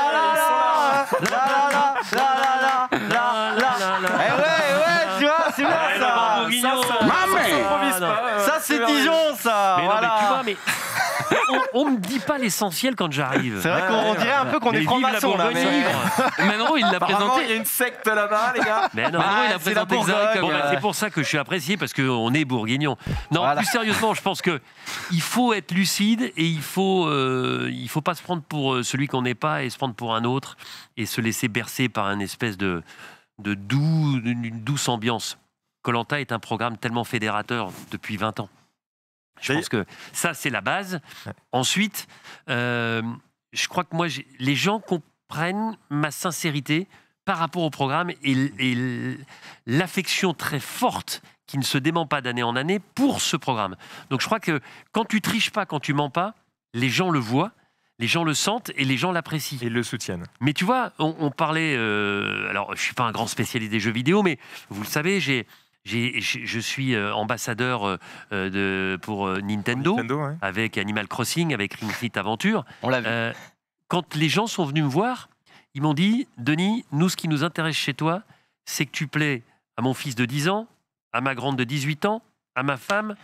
Ça, c'est Dijon, ça. Mais voilà. Non, mais tu vois, mais on ne me dit pas l'essentiel quand j'arrive. C'est vrai ah, qu'on ouais, dirait ouais, un peu qu'on est franc-maçon là. Mais... Manro, il l'a présenté. Il y a une secte là-bas, les gars. Mais non, Manro, ah, il a présenté exact. Bon, bah, c'est pour ça que je suis apprécié, parce qu'on est bourguignon. Non, voilà. Plus sérieusement, je pense qu'il faut être lucide et il ne faut, euh, il faut pas se prendre pour celui qu'on n'est pas et se prendre pour un autre et se laisser bercer par une espèce de, de doux, une douce ambiance. Koh-Lanta est un programme tellement fédérateur depuis vingt ans. Je pense que ça, c'est la base. Ensuite, euh, je crois que moi, les gens comprennent ma sincérité par rapport au programme et, et l'affection très forte qui ne se dément pas d'année en année pour ce programme. Donc je crois que quand tu triches pas, quand tu mens pas, les gens le voient, les gens le sentent et les gens l'apprécient. Et le soutiennent. Mais tu vois, on, on parlait... Euh, alors, je suis pas un grand spécialiste des jeux vidéo, mais vous le savez, j'ai... J'ai, je suis ambassadeur de, pour Nintendo, Nintendo ouais. avec Animal Crossing, avec Ring Fit Aventure. On l'a vu. Euh, quand les gens sont venus me voir, ils m'ont dit « Denis, nous, ce qui nous intéresse chez toi, c'est que tu plais à mon fils de dix ans, à ma grande de dix-huit ans, à ma femme,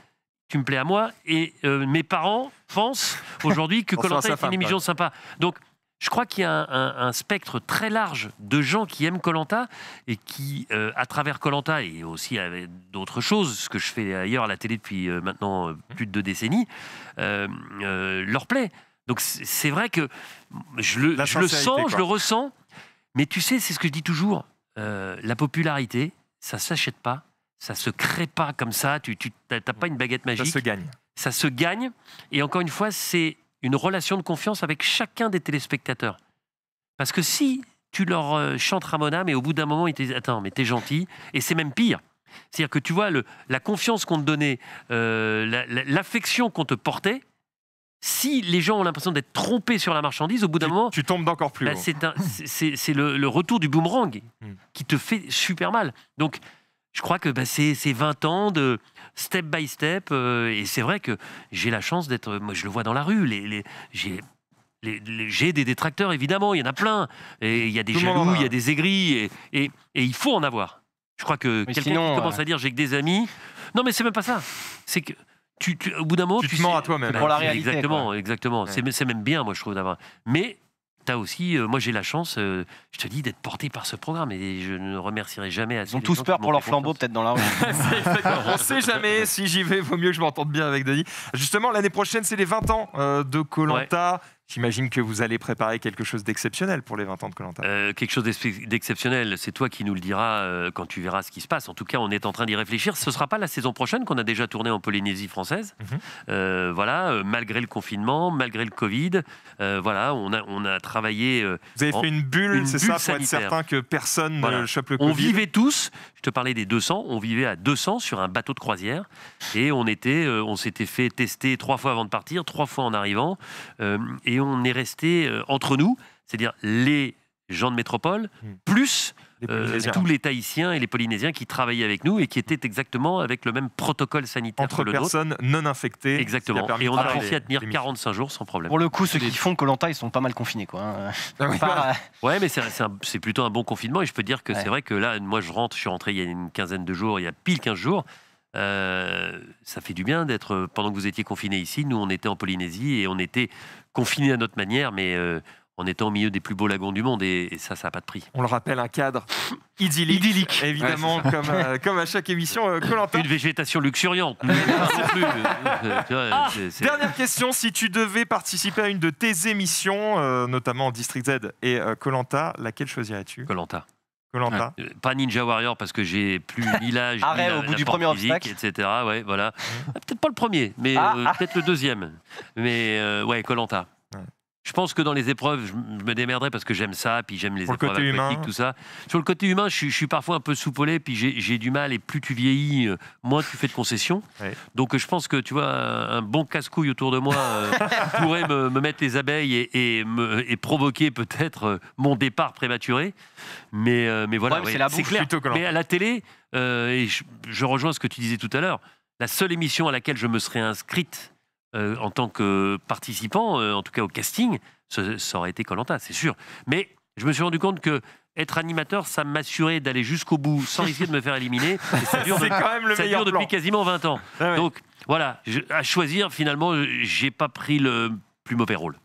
tu me plais à moi. » Et euh, mes parents pensent aujourd'hui que Koh-Lanta est une émission sympa. Donc, je crois qu'il y a un, un, un spectre très large de gens qui aiment Koh-Lanta et qui, euh, à travers Koh-Lanta et aussi avec d'autres choses, ce que je fais ailleurs à la télé depuis euh, maintenant plus de deux décennies, euh, euh, leur plaît. Donc c'est vrai que je le, je le sens, quoi. Je le ressens, mais tu sais, c'est ce que je dis toujours, euh, la popularité, ça ne s'achète pas, ça ne se crée pas comme ça, tu n'as pas une baguette magique. Ça se gagne. Ça se gagne, et encore une fois, c'est... une relation de confiance avec chacun des téléspectateurs. Parce que si tu leur euh, chantes Ramona, mais au bout d'un moment, ils te disent « Attends, mais t'es gentil », et c'est même pire. C'est-à-dire que tu vois, le, la confiance qu'on te donnait, euh, la, la, l'affection qu'on te portait, si les gens ont l'impression d'être trompés sur la marchandise, au bout d'un moment... Tu tombes d'encore plus haut. Bah, c'est le, le retour du boomerang mmh. qui te fait super mal. Donc, je crois que bah, c'est vingt ans de step by step. Euh, et c'est vrai que j'ai la chance d'être... Moi, je le vois dans la rue. Les, les, j'ai les, les, des détracteurs, évidemment. Il y en a plein. Et il y a des jaloux, il y a des aigris. Et, et, et il faut en avoir. Je crois que quelqu'un qui commence à dire « j'ai que des amis ». Non, mais c'est même pas ça. C'est que... Tu, tu, au bout d'un moment... Tu, tu te mens sais, à toi-même. Bah, pour la réalité. Exactement. Quoi. Exactement. Ouais. C'est même bien, moi, je trouve, d'avoir... Mais... aussi, euh, moi j'ai la chance, euh, je te dis, d'être porté par ce programme et je ne remercierai jamais assez. Ils ont tous peur pour leur flambeau, peut-être dans la rue. On ne sait jamais, si j'y vais, vaut mieux que je m'entende bien avec Denis. Justement, l'année prochaine, c'est les vingt ans euh, de Koh-Lanta. Ouais. J'imagine que vous allez préparer quelque chose d'exceptionnel pour les vingt ans de Koh-Lanta. Euh, quelque chose d'exceptionnel, c'est toi qui nous le diras euh, quand tu verras ce qui se passe. En tout cas, on est en train d'y réfléchir. Ce ne sera pas la saison prochaine qu'on a déjà tourné en Polynésie française. Mm-hmm. euh, voilà, euh, malgré le confinement, malgré le Covid, euh, voilà, on a, on a travaillé... Euh, vous avez en, fait une bulle, c'est ça, sanitaire. Pour être certain que personne voilà. ne chope le Covid. On vivait tous, je te parlais des deux cents, on vivait à deux cents sur un bateau de croisière et on était, euh, on s'était fait tester trois fois avant de partir, trois fois en arrivant euh, et on est resté euh, entre nous, c'est-à-dire les gens de métropole, mmh. plus euh, les tous les Tahitiens et les Polynésiens qui travaillaient avec nous et qui étaient exactement avec le même protocole sanitaire entre que le personnes nôtre. Non infectées. Exactement. Et on a réussi à tenir quarante-cinq jours sans problème. Pour le coup, ceux qui font Koh-Lanta, ils sont pas mal confinés, quoi. Hein. Ah oui, pas... Ouais, mais c'est plutôt un bon confinement et je peux dire que ouais. c'est vrai que là, moi, je rentre, je suis rentré il y a une quinzaine de jours, il y a pile quinze jours. Euh, ça fait du bien d'être, pendant que vous étiez confinés ici, nous on était en Polynésie et on était confinés à notre manière, mais euh, en étant au milieu des plus beaux lagons du monde et, et ça, ça n'a pas de prix. On le rappelle, un cadre idyllique, idyllique. Évidemment, ouais, comme, euh, comme à chaque émission euh, Koh-Lanta. Une végétation luxuriante. Ah, dernière question, si tu devais participer à une de tes émissions, euh, notamment en District Z et euh, Koh-Lanta, laquelle choisirais-tu? Koh-Lanta. Koh-Lanta. Euh, pas Ninja Warrior parce que j'ai plus ni l'âge, ni la, au bout la du premier physique, obstacle. et cetera. Ouais, voilà. Ah, peut-être pas le premier, mais ah, euh, ah. peut-être le deuxième. Mais euh, ouais, Koh-Lanta. Ouais. Je pense que dans les épreuves, je me démerderai parce que j'aime ça, puis j'aime les Pour épreuves le aquatiques, tout ça. Sur le côté humain, je, je suis parfois un peu soupolé, puis j'ai du mal, et plus tu vieillis, euh, moins tu fais de concessions. Ouais. Donc je pense que, tu vois, un bon casse-couille autour de moi euh, pourrait me, me mettre les abeilles et, et, me, et provoquer peut-être euh, mon départ prématuré. Mais, euh, mais voilà, ouais, ouais, c'est clair. Mais à la télé, euh, et je, je rejoins ce que tu disais tout à l'heure, la seule émission à laquelle je me serais inscrite, Euh, en tant que participant, euh, en tout cas au casting, ça, ça aurait été Koh-Lanta, c'est sûr. Mais Je me suis rendu compte que être animateur, ça m'assurait d'aller jusqu'au bout sans risquer de me faire éliminer. Et ça dure, de, quand même le ça dure depuis quasiment vingt ans. Ah ouais. Donc voilà, je, à choisir, finalement, j'ai pas pris le plus mauvais rôle.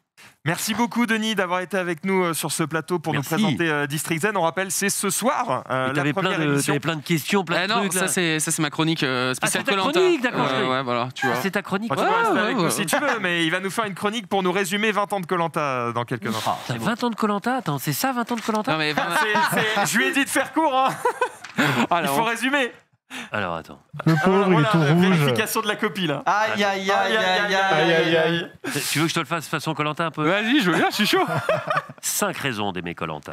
Merci beaucoup, Denis, d'avoir été avec nous sur ce plateau pour Merci. nous présenter euh, District Z. On rappelle, c'est ce soir euh, la première plein de, émission. Tu avais plein de questions, plein eh de non, trucs. Non, ça c'est ma chronique euh, spéciale Koh-Lanta. Ah, c'est ta chronique, d'accord. Euh, ouais, voilà, ah, c'est ta chronique. Bah, tu peux ah, rester ouais, avec ouais, nous ouais. si tu veux, mais il va nous faire une chronique pour nous résumer vingt ans de Koh-Lanta dans quelques instants. Ah, vingt ans de Koh-Lanta? Attends, c'est ça vingt ans de Koh-Lanta? Je lui ai dit de faire court, hein. Alors, il faut résumer. Alors, attends. Le pauvre, il est tout rouge. Vérification de la copie, là. Aïe, aïe, aïe, aïe, aïe, aïe. Tu veux que je te le fasse façon Koh-Lanta un peu? Vas-y, je veux bien, je suis chaud. Cinq raisons d'aimer Koh-Lanta.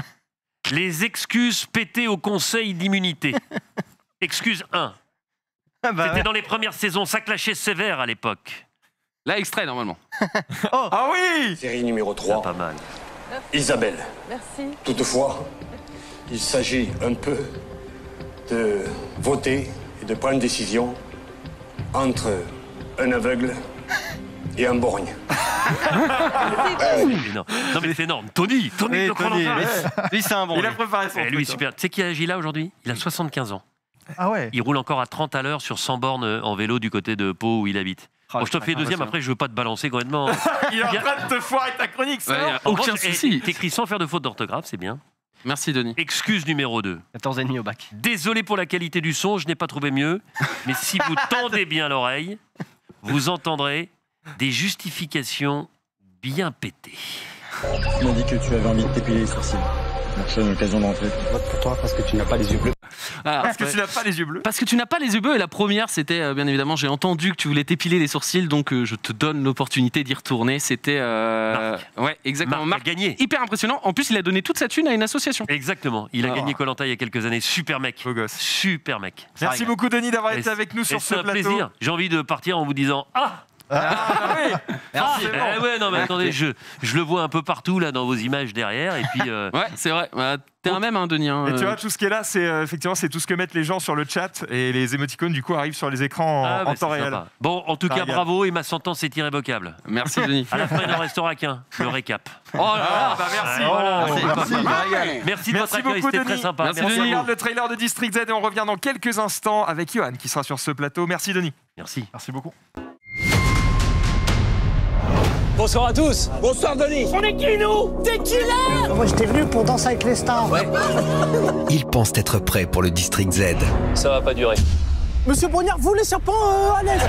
Les excuses pétées au conseil d'immunité. Excuse un. Ah bah C'était ouais. dans les premières saisons, ça clashait sévère à l'époque. Là, extrait, normalement. Oh. Ah oui. Série numéro trois. Ah, pas mal. Merci. Isabelle. Merci. Toutefois, il s'agit un peu... de voter et de prendre une décision entre un aveugle et un borgne. Non, mais c'est énorme. Tony, Tony, oui, Tony mais... lui, c'est un borgne. Il a préparé son truc. Lui, super. Tu sais qui agit là aujourd'hui? Il a soixante-quinze ans. Ah ouais. Il roule encore à trente à l'heure sur cent bornes en vélo du côté de Pau où il habite. Bon, je te fais le deuxième, après je veux pas te balancer complètement. Il est en train de te foirer ta chronique, ça. Ouais, aucun souci. T'écris sans faire de faute d'orthographe, c'est bien. Merci Denis. Excuse numéro deux. quatorze et demi au bac. Désolé pour la qualité du son, je n'ai pas trouvé mieux. Mais si vous tendez bien l'oreille, vous entendrez des justifications bien pétées. Tu m'as dit que tu avais envie de t'épiler les sourcils. C'est une occasion d'entrer. Vote pour toi parce que tu n'as pas les yeux bleus. Alors, parce que ouais. tu n'as pas les yeux bleus. Parce que tu n'as pas les yeux bleus. Et la première, c'était euh, bien évidemment, j'ai entendu que tu voulais t'épiler les sourcils, donc euh, je te donne l'opportunité d'y retourner. C'était. Euh... Ouais, exactement. Marc a gagné. Hyper impressionnant. En plus, il a donné toute sa thune à une association. Exactement. Il a oh. gagné Koh-Lanta il y a quelques années. Super mec. Beau gosse. Super mec. Merci beaucoup, Denis, d'avoir été avec nous sur ce plateau. C'est un plaisir. J'ai envie de partir en vous disant ah. Ah, oui. Merci. Ah, eh ouais, non mais attendez, je, je le vois un peu partout là dans vos images derrière et puis. Euh... Ouais, c'est vrai. Bah, t'es un même, hein, Denis. Hein, et tu euh... vois, tout ce qui est là, c'est euh, effectivement, c'est tout ce que mettent les gens sur le chat et les émoticônes du coup arrivent sur les écrans en, ah, bah, en temps réel. Sympa. Bon, en tout ça cas, regarde. Bravo et ma sentence est irrévocable. Merci, Denis. À la fin, il n'en restera qu'un. Le récap. Oh là là, bah merci. Voilà, merci. Merci. Merci. merci de votre accueil, c'était très sympa. Merci. Merci. On regarde le trailer de District Z et on revient dans quelques instants avec Yohan qui sera sur ce plateau. Merci, Denis. Merci. Merci beaucoup. Bonsoir à tous. Bonsoir Denis. On est qui nous? T'es qui là? Moi j'étais venu pour danser avec les stars. Ouais. Ils pensent être prêts pour le District Z. Ça va pas durer. Monsieur Brogniart, vous les serpents euh, à l'aise.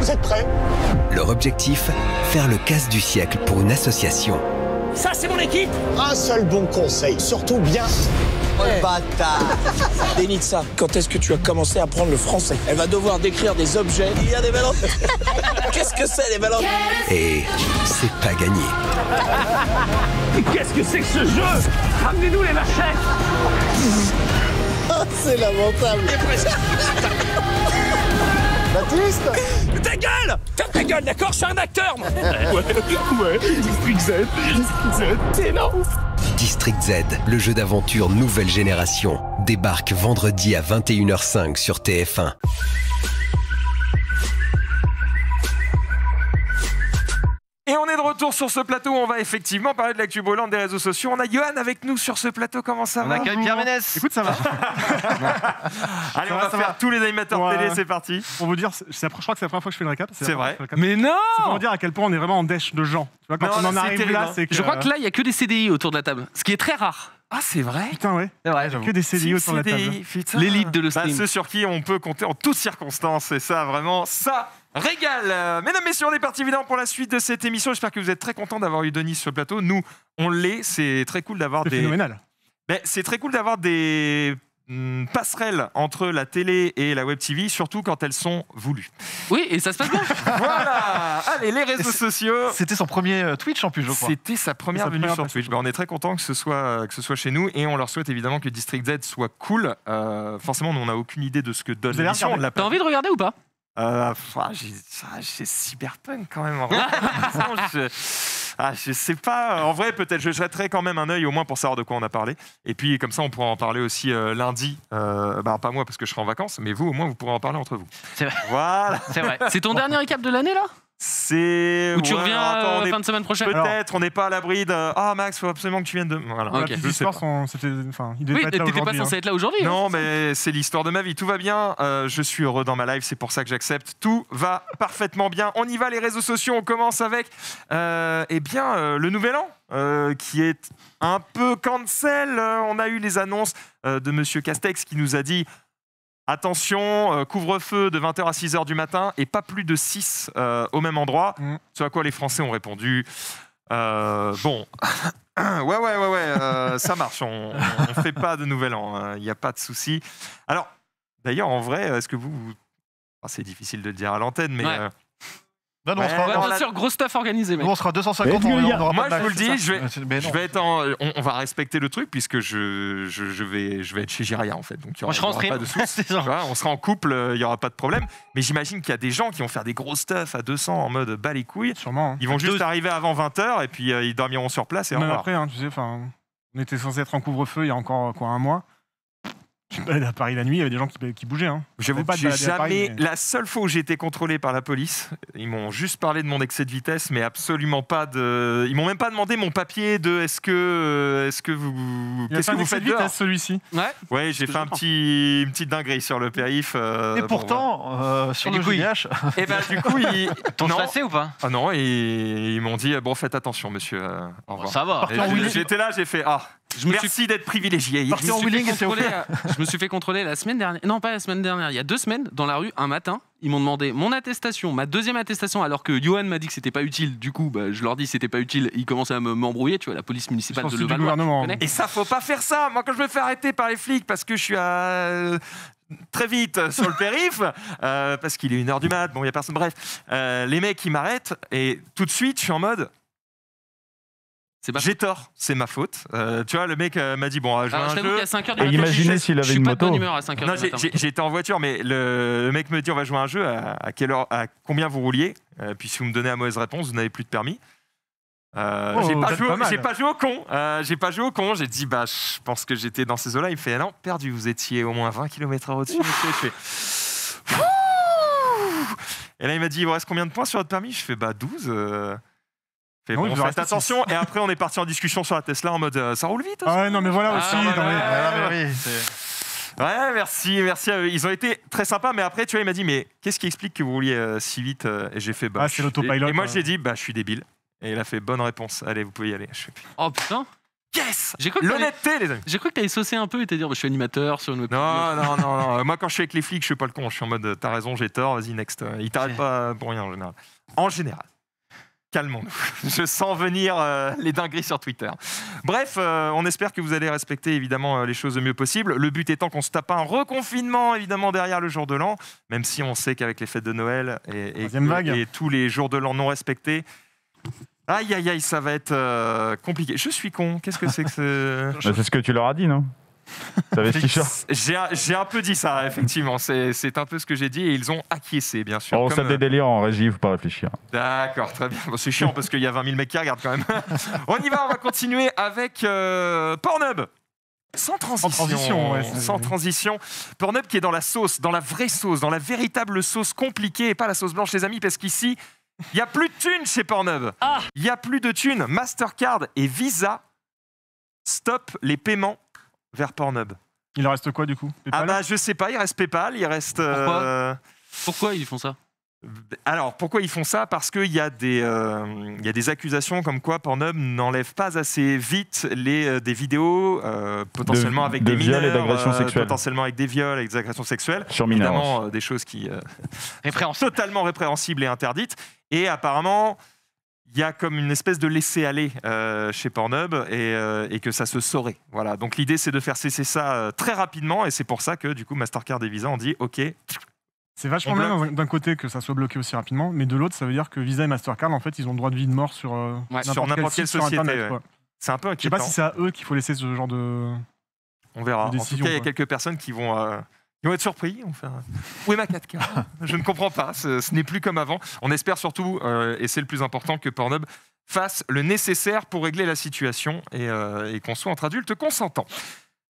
Vous êtes prêts? Leur objectif, faire le casse du siècle pour une association. Ça c'est mon équipe. Un seul bon conseil, surtout bien. Oh le bâtard. Denitsa, quand est-ce que tu as commencé à apprendre le français? Elle va devoir décrire des objets. Il y a des balances. Qu'est-ce que c'est, les balances? Et c'est pas gagné. Et qu'est-ce que c'est que ce jeu? Ramenez-nous les machettes. Oh, c'est lamentable. Baptiste, ta gueule! Ferme ta gueule, d'accord? Je suis un acteur, moi. Ouais, ouais. District Z, District Z, c'est énorme. District Z, le jeu d'aventure nouvelle génération, débarque vendredi à vingt et une heures cinq sur T F un. Et on est de retour sur ce plateau où on va effectivement parler de l'actu brûlante des réseaux sociaux. On a Yohan avec nous sur ce plateau. Comment ça on va? On accueille Pierre Ménès. Écoute, ça va. Allez, ça on va, va faire va. tous les animateurs ouais. télé, c'est parti. Pour vous dire, je crois que c'est la première fois que je fais une récap. C'est vrai. Mais non. C'est pour vous dire à quel point on est vraiment en dèche de gens. Tu vois, quand non, on en arrive là, c'est que... Je crois que là, il n'y a que des C D I autour de la table, ce qui est très rare. Ah, c'est vrai? Putain, ouais. C'est vrai, que des C D I autour de la table. L'élite de le stream. Bah, ceux sur qui on peut compter en toutes circonstances. Et ça, vraiment, ça... Régal! Mesdames, messieurs, on est parti évidemment pour la suite de cette émission. J'espère que vous êtes très contents d'avoir eu Denis sur le plateau. Nous, on l'est. C'est très cool d'avoir des... C'est phénoménal. Ben, c'est très cool d'avoir des mm, passerelles entre la télé et la web T V, surtout quand elles sont voulues. Oui, et ça se passe bien. Voilà! Allez, les réseaux sociaux. C'était son premier euh, Twitch en plus, je crois. C'était sa première sa venue première sur Twitch. Ben, on est très contents que ce, soit, euh, que ce soit chez nous et on leur souhaite évidemment que District Z soit cool. Euh, forcément, nous, on n'a aucune idée de ce que donne l'émission. T'as envie de regarder ou pas? Euh, ah, j'ai Cyberpunk quand même. En vrai, je, ah, je sais pas. En vrai, peut-être je jetterai quand même un œil au moins pour savoir de quoi on a parlé. Et puis comme ça, on pourra en parler aussi euh, lundi. Euh, bah, pas moi parce que je serai en vacances, mais vous au moins vous pourrez en parler entre vous. C'est vrai. Voilà. C'est ton bon. dernier récap de l'année là? C'est... Ou tu ouais, reviens attends, on est... fin de semaine prochaine. Peut-être, on n'est pas à l'abri de... Ah oh, Max, il faut absolument que tu viennes de... Voilà. Okay. Les histoires sont... Enfin, il devait oui, pas être là aujourd'hui. Pas censé hein. être là aujourd'hui. Non, mais c'est l'histoire de ma vie. Tout va bien, euh, je suis heureux dans ma life, c'est pour ça que j'accepte. Tout va parfaitement bien. On y va, les réseaux sociaux, on commence avec... Euh, eh bien, euh, le nouvel an, euh, qui est un peu cancel. Euh, on a eu les annonces euh, de Monsieur Castex qui nous a dit... Attention, euh, couvre-feu de vingt heures à six heures du matin et pas plus de six euh, au même endroit. Mmh. Ce à quoi les Français ont répondu. Euh, bon, ouais, ouais, ouais, ouais euh, ça marche. On ne fait pas de nouvel an. Il euh, n'y a pas de souci. Alors, d'ailleurs, en vrai, est-ce que vous... vous... Oh, c'est difficile de le dire à l'antenne, mais... Ouais. Euh... Non, non, ouais, on sera, ouais, bien la... sûr, gros stuff organisé. Mec. On sera deux cent cinquante. On, on aura Moi, pas je vous le dis, je vais, je vais être en, on, on va respecter le truc puisque je, je, je vais, je vais être chez Jiraya en fait. Donc, il y aura, on, y aura pas de soucis, vois, on sera en couple, euh, il y aura pas de problème. Mais j'imagine qu'il y a des gens qui vont faire des gros stuff à deux cents en mode bas les couilles. Sûrement. Hein. Ils vont juste deux... arriver avant vingt heures et puis euh, ils dormiront sur place et même après, hein, tu sais, on était censé être en couvre-feu il y a encore quoi un mois. À Paris la nuit, il y avait des gens qui, qui bougeaient. Hein. J'avoue que j'ai jamais... Paris, mais... La seule fois où j'ai été contrôlé par la police, ils m'ont juste parlé de mon excès de vitesse, mais absolument pas de... Ils m'ont même pas demandé mon papier de... Est-ce que... Est-ce que vous... Qu'est-ce que vous faites dehors, celui-ci? Ouais, ouais, j'ai fait un petit, une petite dinguerie sur le périph. Euh, et pourtant, bon, voilà. euh, sur et le du coup, G D H... Et ben, du coup, ils... T'en passé ou pas? Ah non, ils, ils m'ont dit, bon, faites attention, monsieur. Euh, au revoir. Bon, ça va. J'étais là, j'ai fait... Ah. Je me Merci suis... d'être privilégié. Je me, suis fait contrôler, je me suis fait contrôler la semaine dernière. Non, pas la semaine dernière. Il y a deux semaines, dans la rue, un matin, ils m'ont demandé mon attestation, ma deuxième attestation, alors que Yohan m'a dit que c'était pas utile. Du coup, bah, je leur dis c'était pas utile. Ils commençaient à m'embrouiller. Tu vois, la police municipale de Levallois. Et ça, faut pas faire ça. Moi, quand je me fais arrêter par les flics parce que je suis à... très vite sur le périph, euh, parce qu'il est une heure du mat. Bon, il y a personne. Bref, euh, les mecs, ils m'arrêtent et tout de suite, je suis en mode. J'ai tort, c'est ma faute. Euh, tu vois, le mec euh, m'a dit bon, ah, je, ah, je un jeu. À cinq heures du matin, imaginez s'il avait une moto. J'étais en voiture, mais le, le mec me dit on va jouer à un jeu. À, à quelle heure, à combien vous rouliez? euh, Puis si vous me donnez la mauvaise réponse, vous n'avez plus de permis. Euh, oh, j'ai pas, pas, pas joué au con. Euh, j'ai pas joué au con. J'ai dit bah, je pense que j'étais dans ces zones-là. Il me fait ah, non, perdu. Vous étiez au moins vingt kilomètres heure au-dessus. Et là, il m'a dit il vous reste combien de points sur votre permis? Je fais bah douze. Euh... Fait non, bon, faites attention, et après on est parti en discussion sur la Tesla en mode euh, ça roule vite. Ah ouais, non, mais voilà aussi. Ah, non, non, mais, ouais, ouais, ouais, ouais. ouais, merci, merci à eux. Ils ont été très sympas, mais après, tu vois, il m'a dit mais qu'est-ce qui explique que vous rouliez euh, si vite? Et j'ai fait bah. Ah, c'est l'autopilot. Et, et moi, j'ai dit bah, je suis débile. Et il a fait bonne réponse, allez, vous pouvez y aller. Je fais, oh putain! Yes! L'honnêteté, les amis! J'ai cru que t'allais saucer un peu et te dire bah, je suis animateur sur une web. Non, non, non, non. Moi, quand je suis avec les flics, je suis pas le con. Je suis en mode t'as raison, j'ai tort, vas-y, next. Ils t'arrêtent pas pour rien en général. En général. Calmons-nous. Je sens venir euh, les dingueries sur Twitter. Bref, euh, on espère que vous allez respecter évidemment les choses le mieux possible. Le but étant qu'on se tape un reconfinement évidemment derrière le jour de l'an, même si on sait qu'avec les fêtes de Noël et, et, que, et tous les jours de l'an non respectés, aïe aïe aïe, ça va être euh, compliqué. Je suis con. Qu'est-ce que c'est que ce... bah, c'est ce que tu leur as dit, non? J'ai un peu dit ça, effectivement. C'est un peu ce que j'ai dit et ils ont acquiescé, bien sûr. On comme... des délires en régie, il ne faut pas réfléchir. D'accord, très bien. Bon, c'est chiant parce qu'il y a vingt mille mecs qui regardent quand même. On y va, on va continuer avec euh, Pornhub. Sans transition. Sans transition, ouais, sans transition. Pornhub qui est dans la sauce, dans la vraie sauce, dans la véritable sauce compliquée et pas la sauce blanche, les amis, parce qu'ici, il n'y a plus de thunes chez Pornhub. Il ah. n'y a plus de thunes. Mastercard et Visa stoppent les paiements vers Pornhub. Il reste quoi du coup? PayPal? Ah bah je sais pas, il reste PayPal, il reste... Pourquoi, euh... pourquoi ils font ça? Alors pourquoi ils font ça? Parce qu'il y, euh, y a des accusations comme quoi Pornhub n'enlève pas assez vite les, des vidéos euh, potentiellement de, avec de des mineurs, euh, potentiellement avec des viols, avec des agressions sexuelles. Sur mineurs. Évidemment euh, des choses qui euh, répréhensibles. Totalement répréhensibles et interdites. Et apparemment... il y a comme une espèce de laisser-aller euh, chez Pornhub et, euh, et que ça se saurait. Voilà. Donc l'idée, c'est de faire cesser ça euh, très rapidement et c'est pour ça que du coup, Mastercard et Visa ont dit OK. C'est vachement bien d'un côté que ça soit bloqué aussi rapidement, mais de l'autre, ça veut dire que Visa et Mastercard, en fait, ils ont le droit de vie de mort sur euh, ouais, n'importe quelle société. Ouais. Ouais. C'est un peu inquiétant. Je sais pas si c'est à eux qu'il faut laisser ce genre de. On verra. De décision, en tout cas, il y a quelques personnes qui vont. Euh... Ils vont être surpris. On fait un... Où est ma quatre K? Je ne comprends pas. Ce, ce n'est plus comme avant. On espère surtout, euh, et c'est le plus important, que Pornhub fasse le nécessaire pour régler la situation et, euh, et qu'on soit entre adultes consentants.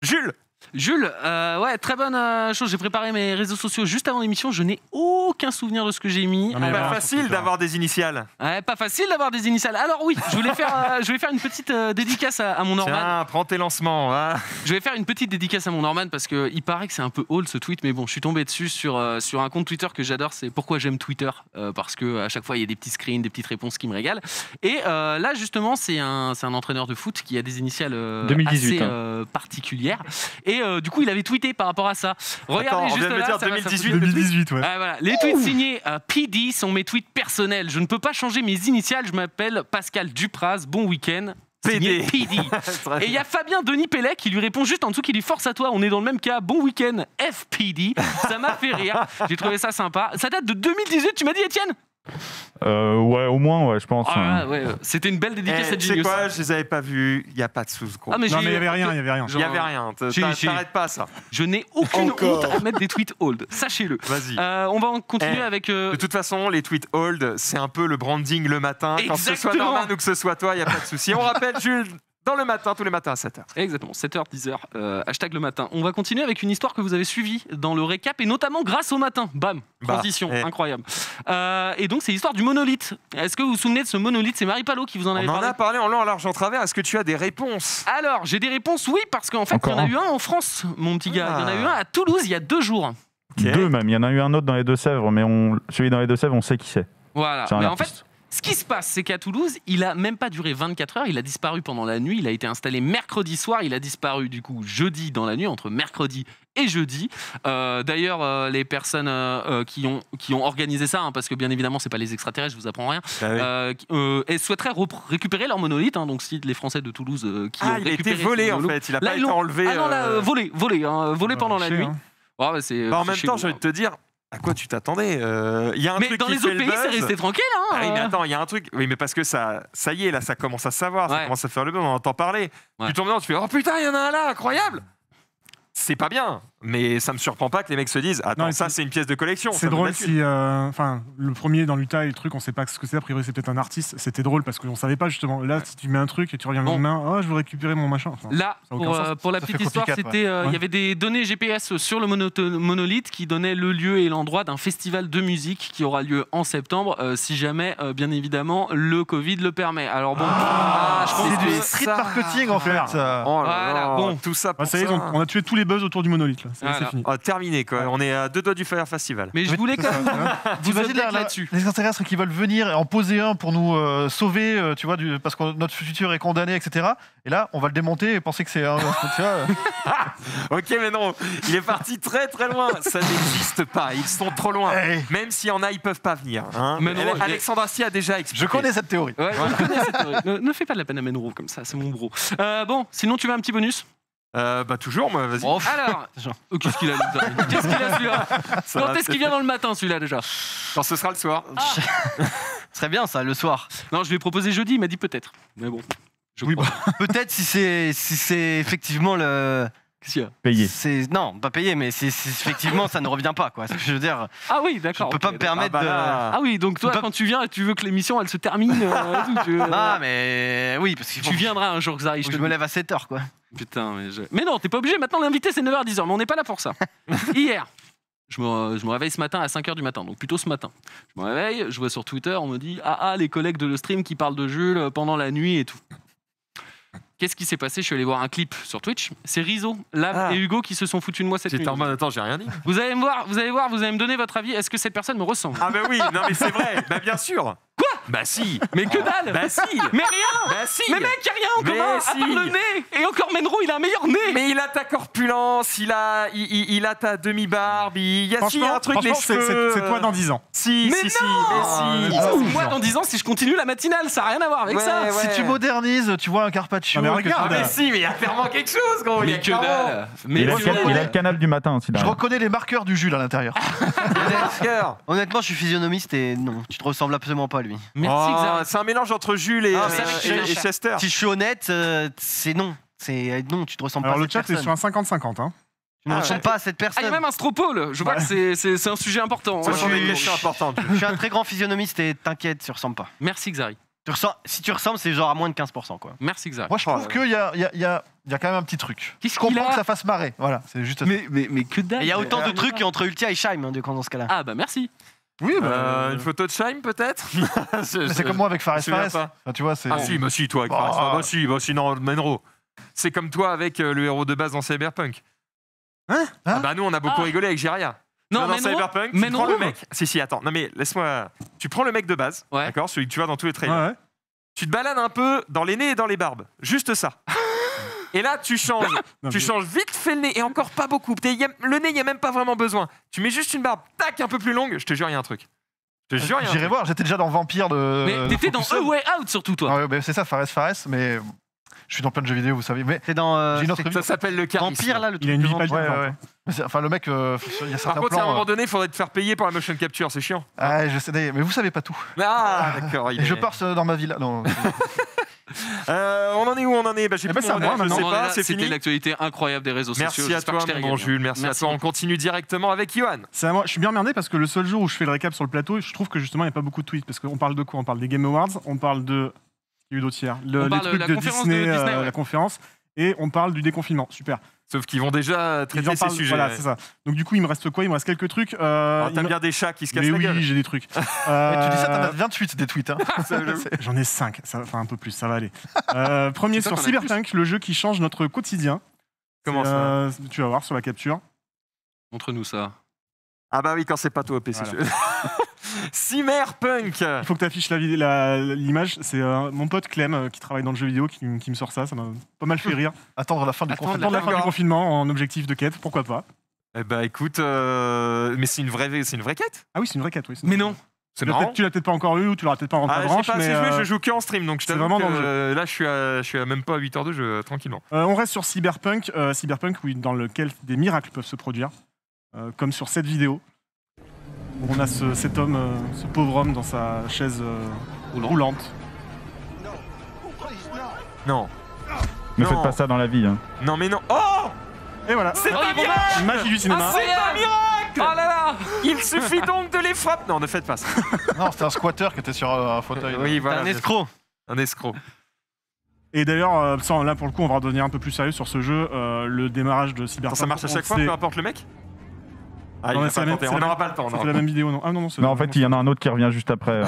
Jules, Jules, euh, ouais, très bonne euh, chose. J'ai préparé mes réseaux sociaux juste avant l'émission. Je n'ai aucun souvenir de ce que j'ai mis. Non, euh, pas facile d'avoir des initiales. Ouais, pas facile d'avoir des initiales. Alors oui, je voulais faire, euh, je vais faire une petite euh, dédicace à, à mon Norman. Tiens, prends tes lancements. Hein. Je vais faire une petite dédicace à mon Norman parce que il paraît que c'est un peu old ce tweet, mais bon, je suis tombé dessus sur euh, sur un compte Twitter que j'adore. C'est pourquoi j'aime Twitter euh, parce que à chaque fois il y a des petits screens, des petites réponses qui me régalent. Et euh, là justement, c'est un c'est un entraîneur de foot qui a des initiales euh, deux mille dix-huit, assez euh, hein. particulières. Et Et euh, du coup, il avait tweeté par rapport à ça. Regardez. Attends, juste on vient là, me dire ça deux mille dix-huit, va, ça deux mille dix-huit, ouais. Ah, voilà. Les tweets Ouh. signés euh, P D sont mes tweets personnels. Je ne peux pas changer mes initiales. Je m'appelle Pascal Dupraz. Bon week-end. P D. P D. Et il y a Fabien Denis Pellet qui lui répond juste en dessous, qui lui force à toi. On est dans le même cas. Bon week-end, F P D. Ça m'a fait rire. J'ai trouvé ça sympa. Ça date de deux mille dix-huit. Tu m'as dit, Étienne? Euh, ouais, au moins, ouais, je pense. Ah, ouais. Ouais. C'était une belle dédicace eh, à Genius. C'est quoi, je les avais pas vus. Il y a pas de sous-groupe. Ah, non, mais il y avait rien, il y avait rien. Il y avait rien. T'arrêtes pas ça. Je n'ai aucune honte à mettre des tweets old. Sachez-le. Vas-y. Euh, on va en continuer eh, avec. Euh... De toute façon, les tweets old, c'est un peu le branding le matin. Exactement. Quand ce soit Norman ou que ce soit toi, il y a pas de souci. On rappelle, Jules. Dans le matin, tous les matins à sept heures. Exactement, sept heures, dix heures, euh, hashtag le matin. On va continuer avec une histoire que vous avez suivie dans le récap, et notamment grâce au matin. Bam, transition, bah, eh. incroyable. Euh, et donc, c'est l'histoire du monolithe. Est-ce que vous vous souvenez de ce monolithe? C'est Marie Palot qui vous en avait on parlé. On en a parlé en long, en large, en travers. Est-ce que tu as des réponses? Alors, j'ai des réponses, oui, parce qu'en fait, il y en a eu un en France, mon petit gars. Il ah. y en a eu un à Toulouse il y a deux jours. Okay. Deux même, il y en a eu un autre dans les Deux-Sèvres, mais on... celui dans les Deux-Sèvres, on sait qui c'est. Voilà, mais en fait... Ce qui se passe, c'est qu'à Toulouse, il a même pas duré vingt-quatre heures, il a disparu pendant la nuit, il a été installé mercredi soir, il a disparu du coup jeudi dans la nuit, entre mercredi et jeudi. Euh, D'ailleurs, euh, les personnes euh, qui, ont, qui ont organisé ça, hein, parce que bien évidemment, c'est pas les extraterrestres, je vous apprends rien, ah oui. euh, euh, elles souhaiteraient récupérer leur monolithe, hein, donc si les Français de Toulouse euh, qui ah, ont récupéré... Ah, il a été volé en fait, il a là, pas été enlevé... Ah non, là, euh, volé, volé, hein, volé pendant la nuit. Hein. Oh, bah, bah, en même temps, j'ai envie de te dire... À quoi tu t'attendais? euh, y a un Mais truc dans qui les autres pays, c'est resté tranquille. Hein, ah oui, mais attends, il y a un truc. Oui, mais parce que ça, ça y est, là, ça commence à savoir, ouais. ça commence à faire le buzz, on en entend parler. Ouais. Tu tombes dedans, tu fais oh putain, il y en a un là, incroyable. C'est pas bien, mais ça me surprend pas que les mecs se disent attends, non, ça c'est une pièce de collection. C'est drôle si. Enfin, euh, le premier dans l'Utah et le truc, on sait pas ce que c'est, a priori c'est peut-être un artiste, c'était drôle parce qu'on savait pas justement. Là, ouais. si tu mets un truc et tu reviens bon. le lendemain, oh je veux récupérer mon machin. Enfin, là, pour, euh, pour la ça petite histoire, il ouais. euh, ouais. y avait des données G P S sur le monolithe qui donnaient le lieu et l'endroit d'un festival de musique qui aura lieu en septembre, euh, si jamais, euh, bien évidemment, le Covid le permet. Alors bon, ah, ah, je pense c'est du street marketing en fait. Ah, oh là là, bon, tout ça pour ça. On a tué tous les buzz autour du monolithe. Là. Voilà. Fini. Oh, terminé quoi. Ouais. On est à deux doigts du Fire Festival. Mais je voulais quand même vous aider là-dessus. Les extraterrestres qui veulent venir et en poser un pour nous euh, sauver, euh, tu vois, du, parce que notre futur est condamné, et cetera. Et là, on va le démonter et penser que c'est un. Euh, ok, mais non. Il est parti très très loin. Ça n'existe pas. Ils sont trop loin. Hey. Même s'il y en a, ils peuvent pas venir. Hein. Mais non, Elle, Alexandre Assis a déjà expliqué. Je connais cette théorie. Ouais, voilà. je connais cette théorie. Ne, ne fais pas de la peine à Menro comme ça. C'est mon bro. Euh, bon, sinon tu veux un petit bonus? Euh, bah toujours, moi, vas-y. Alors, oh, qu'est-ce qu'il a, qu'est-ce qu'il a celui-là? Quand est-ce qu'il vient dans le matin, celui-là, déjà? Quand ce sera le soir. Ah. Ce serait bien, ça, le soir. Non, je lui ai proposé jeudi, il m'a dit peut-être. Mais bon, je oui, bah. Peut-être si c'est si c'est effectivement le... Qu'est-ce qu'il y a? Payé. Non, pas payé, mais c'est effectivement, ça ne revient pas, quoi. Je veux dire... Ah oui, d'accord. Je ne peux okay, pas me permettre ah, bah, de... Ah oui, donc toi, quand tu viens, tu veux que l'émission, elle se termine euh, tout, tu veux... Ah, mais... Oui, parce que... Tu viendras un jour, Xari. Je, te... je me lève à sept heures, quoi. Putain, mais je... Mais non, t'es pas obligé, maintenant l'invité c'est neuf heures dix, mais on n'est pas là pour ça. Hier, je me, je me réveille ce matin à cinq heures du matin, donc plutôt ce matin. Je me réveille, je vois sur Twitter, on me dit « Ah ah, les collègues de le stream qui parlent de Jules pendant la nuit et tout ». Qu'est-ce qui s'est passé? Je suis allé voir un clip sur Twitch. C'est Rizzo, Lab ah. et Hugo qui se sont foutus de moi cette nuit. J'étais en mode, attends, j'ai rien dit. Vous allez me voir, vous allez voir, vous allez me donner votre avis. Est-ce que cette personne me ressemble? Ah bah oui, non mais c'est vrai, bah bien sûr. Quoi? Bah si. Mais que dalle. Bah si. Mais rien. Bah si. Mais mec, y a rien en commun, si. À part le nez. Et encore Menro, il a un meilleur nez. Mais il a ta corpulence, il a, il, il, il a ta demi-barbe, il y a si un truc les cheveux. C'est toi dans dix ans. Si, mais si, si, mais si. Ah, moi dans dix ans, si je continue la matinale, ça n'a rien à voir avec ouais, ça. Ouais. Si tu modernises, tu vois un Carpaccio. Regarde. Ah mais si, mais il y a clairement quelque chose, gros. Mais que dalle. Mais il a, il a le canal du matin aussi. Je reconnais les marqueurs du Jules à l'intérieur. Honnêtement, je suis physionomiste et non, tu te ressembles absolument pas à lui. Merci. Oh, c'est un mélange entre Jules et, ah, euh, et, et Chester. Si je suis honnête, euh, c'est non. C'est non, tu te ressembles Alors pas à cette personne. Alors le chat, c'est sur un cinquante cinquante, hein. Tu ne ah, ressembles ouais. pas à cette personne. Ah, il y a même un stropole. Je vois ouais. que c'est un sujet important. Ce sont des questions importantes. Je suis un très grand physionomiste et t'inquiète, tu ne ressembles pas. Merci Xari. Tu ressens, si tu ressembles, c'est genre à moins de quinze pour cent quoi. Merci, exact. Moi, je trouve qu'il y a, y, a, y, a, y a quand même un petit truc. Qu'est-ce je comprends que ça fasse marrer. Voilà, c'est juste. Mais, mais, mais que dalle. Il y a autant de ah, trucs entre Ultia et Shime hein, dans ce cas-là. Ah bah merci. Oui, bah, euh, une photo de Shime peut-être. c'est, c'est, c'est comme moi avec Fares Fares. Enfin, tu vois, c'est. Ah si, bah si, toi avec Fares Fares. Bah si, bah si, non, Menro. C'est comme toi avec euh, le héros de base dans Cyberpunk. Hein, hein ah bah nous, on a beaucoup ah. rigolé avec Jiraiya. Non, dans Cyberpunk, tu prends le mec. Si, si, attends. Non, mais laisse-moi. Tu prends le mec de base, ouais. d'accord, celui que tu vois dans tous les trailers. Ouais, ouais. Tu te balades un peu dans les nez et dans les barbes. Juste ça. Et là, tu changes. non, tu mais... changes vite fait le nez. Et encore pas beaucoup. T'es, y a, le nez, il n'y a même pas vraiment besoin. Tu mets juste une barbe, tac, un peu plus longue. Je te jure, il y a un truc. Je te jure, il y a un J'irai truc. voir, j'étais déjà dans Vampire de. Mais t'étais dans A Way Out surtout, toi. Ah, ouais, bah, c'est ça, Fares Fares, mais. Je suis dans plein de jeux vidéo, vous savez. Mais c'est dans. Euh, j'ai une autre c'est, ça s'appelle le charisme. Vampire là, le truc. Il a une vie pas de ouais, ouais. Enfin, enfin, le mec. Euh, il y a certains Par contre, plans, à un moment donné, il faudrait te faire payer pour la motion capture, c'est chiant. Ah, je sais, mais vous savez pas tout. Ah, d'accord. Il est... Je pars dans ma villa. Non. euh, on en est où On en est. Bah, j'ai eh plus ben, moi, je sais non, pas. Là, c'est fini. C'était l'actualité incroyable des réseaux sociaux. Merci à toi, mon Jules. Merci à toi. On continue directement avec Yohan. C'est à moi. Je suis bien emmerdé parce que le seul jour où je fais le récap sur le plateau, je trouve que justement, il n'y a pas beaucoup de tweets parce qu'on parle de quoi On parle des Game Awards. On parle de. Il y a eu d'autres hier. Le, les trucs de Disney, de Disney euh, ouais. la conférence, et on parle du déconfinement. Super. Sauf qu'ils vont déjà traiter ces sujets. Voilà, ouais. c'est ça. Donc du coup, il me reste quoi Il me reste quelques trucs. Euh, Alors, t'as me... bien des chats qui se cassent Mais la oui, gueule. j'ai des trucs. euh... Tu dis ça, t'en as vingt-huit des tweets. Hein. J'en ai cinq, ça... enfin un peu plus, ça va aller. Euh, premier sur Cyberpunk, le jeu qui change notre quotidien. Comment ça euh, Tu vas voir sur la capture. Montre-nous ça. Ah bah oui, quand c'est pas toi au P C. Voilà. Cyberpunk. Il faut que tu affiches la, la, l'image. C'est euh, mon pote Clem euh, qui travaille dans le jeu vidéo qui, qui me sort ça. Ça m'a pas mal fait rire. Attendre la fin du, confi- la la fin du confinement en objectif de quête, pourquoi pas. Eh bah écoute, euh, mais c'est une vraie, c'est une vraie quête. Ah oui, c'est une vraie quête. Oui. Une vraie mais non. Quête. C'est marrant. Tu l'as peut-être pas encore eu ou tu l'auras peut-être pas en ah, branche. Je sais pas mais si euh... je, je joue que en stream, donc je t'avoue que euh, là je suis, à, je suis à même pas à huit heures de jeu, tranquillement. Euh, on reste sur Cyberpunk, euh, Cyberpunk oui, dans lequel des miracles peuvent se produire, euh, comme sur cette vidéo. On a ce, cet homme, euh, ce pauvre homme dans sa chaise euh, roulante. Non. Ne non. faites pas ça dans la vie. Hein. Non mais non. Oh Et voilà. C'est oh, un miracle Magie du cinéma. Ah, c'est un miracle Oh là là Il suffit donc de les frapper. Non, ne faites pas ça. Non, c'était un squatter qui était sur euh, un fauteuil. Oui, voilà. Un escroc. Un escroc. Et d'ailleurs, euh, sans, là pour le coup, on va redevenir un peu plus sérieux sur ce jeu. Euh, le démarrage de Cyberpunk. Ça marche à chaque fois, peu importe le mec. Ah, non, c'est la même, on n'aura pas le temps. C'est la même vidéo, non Ah non, non. C'est non en fait, il y en a un autre qui revient juste après. Euh...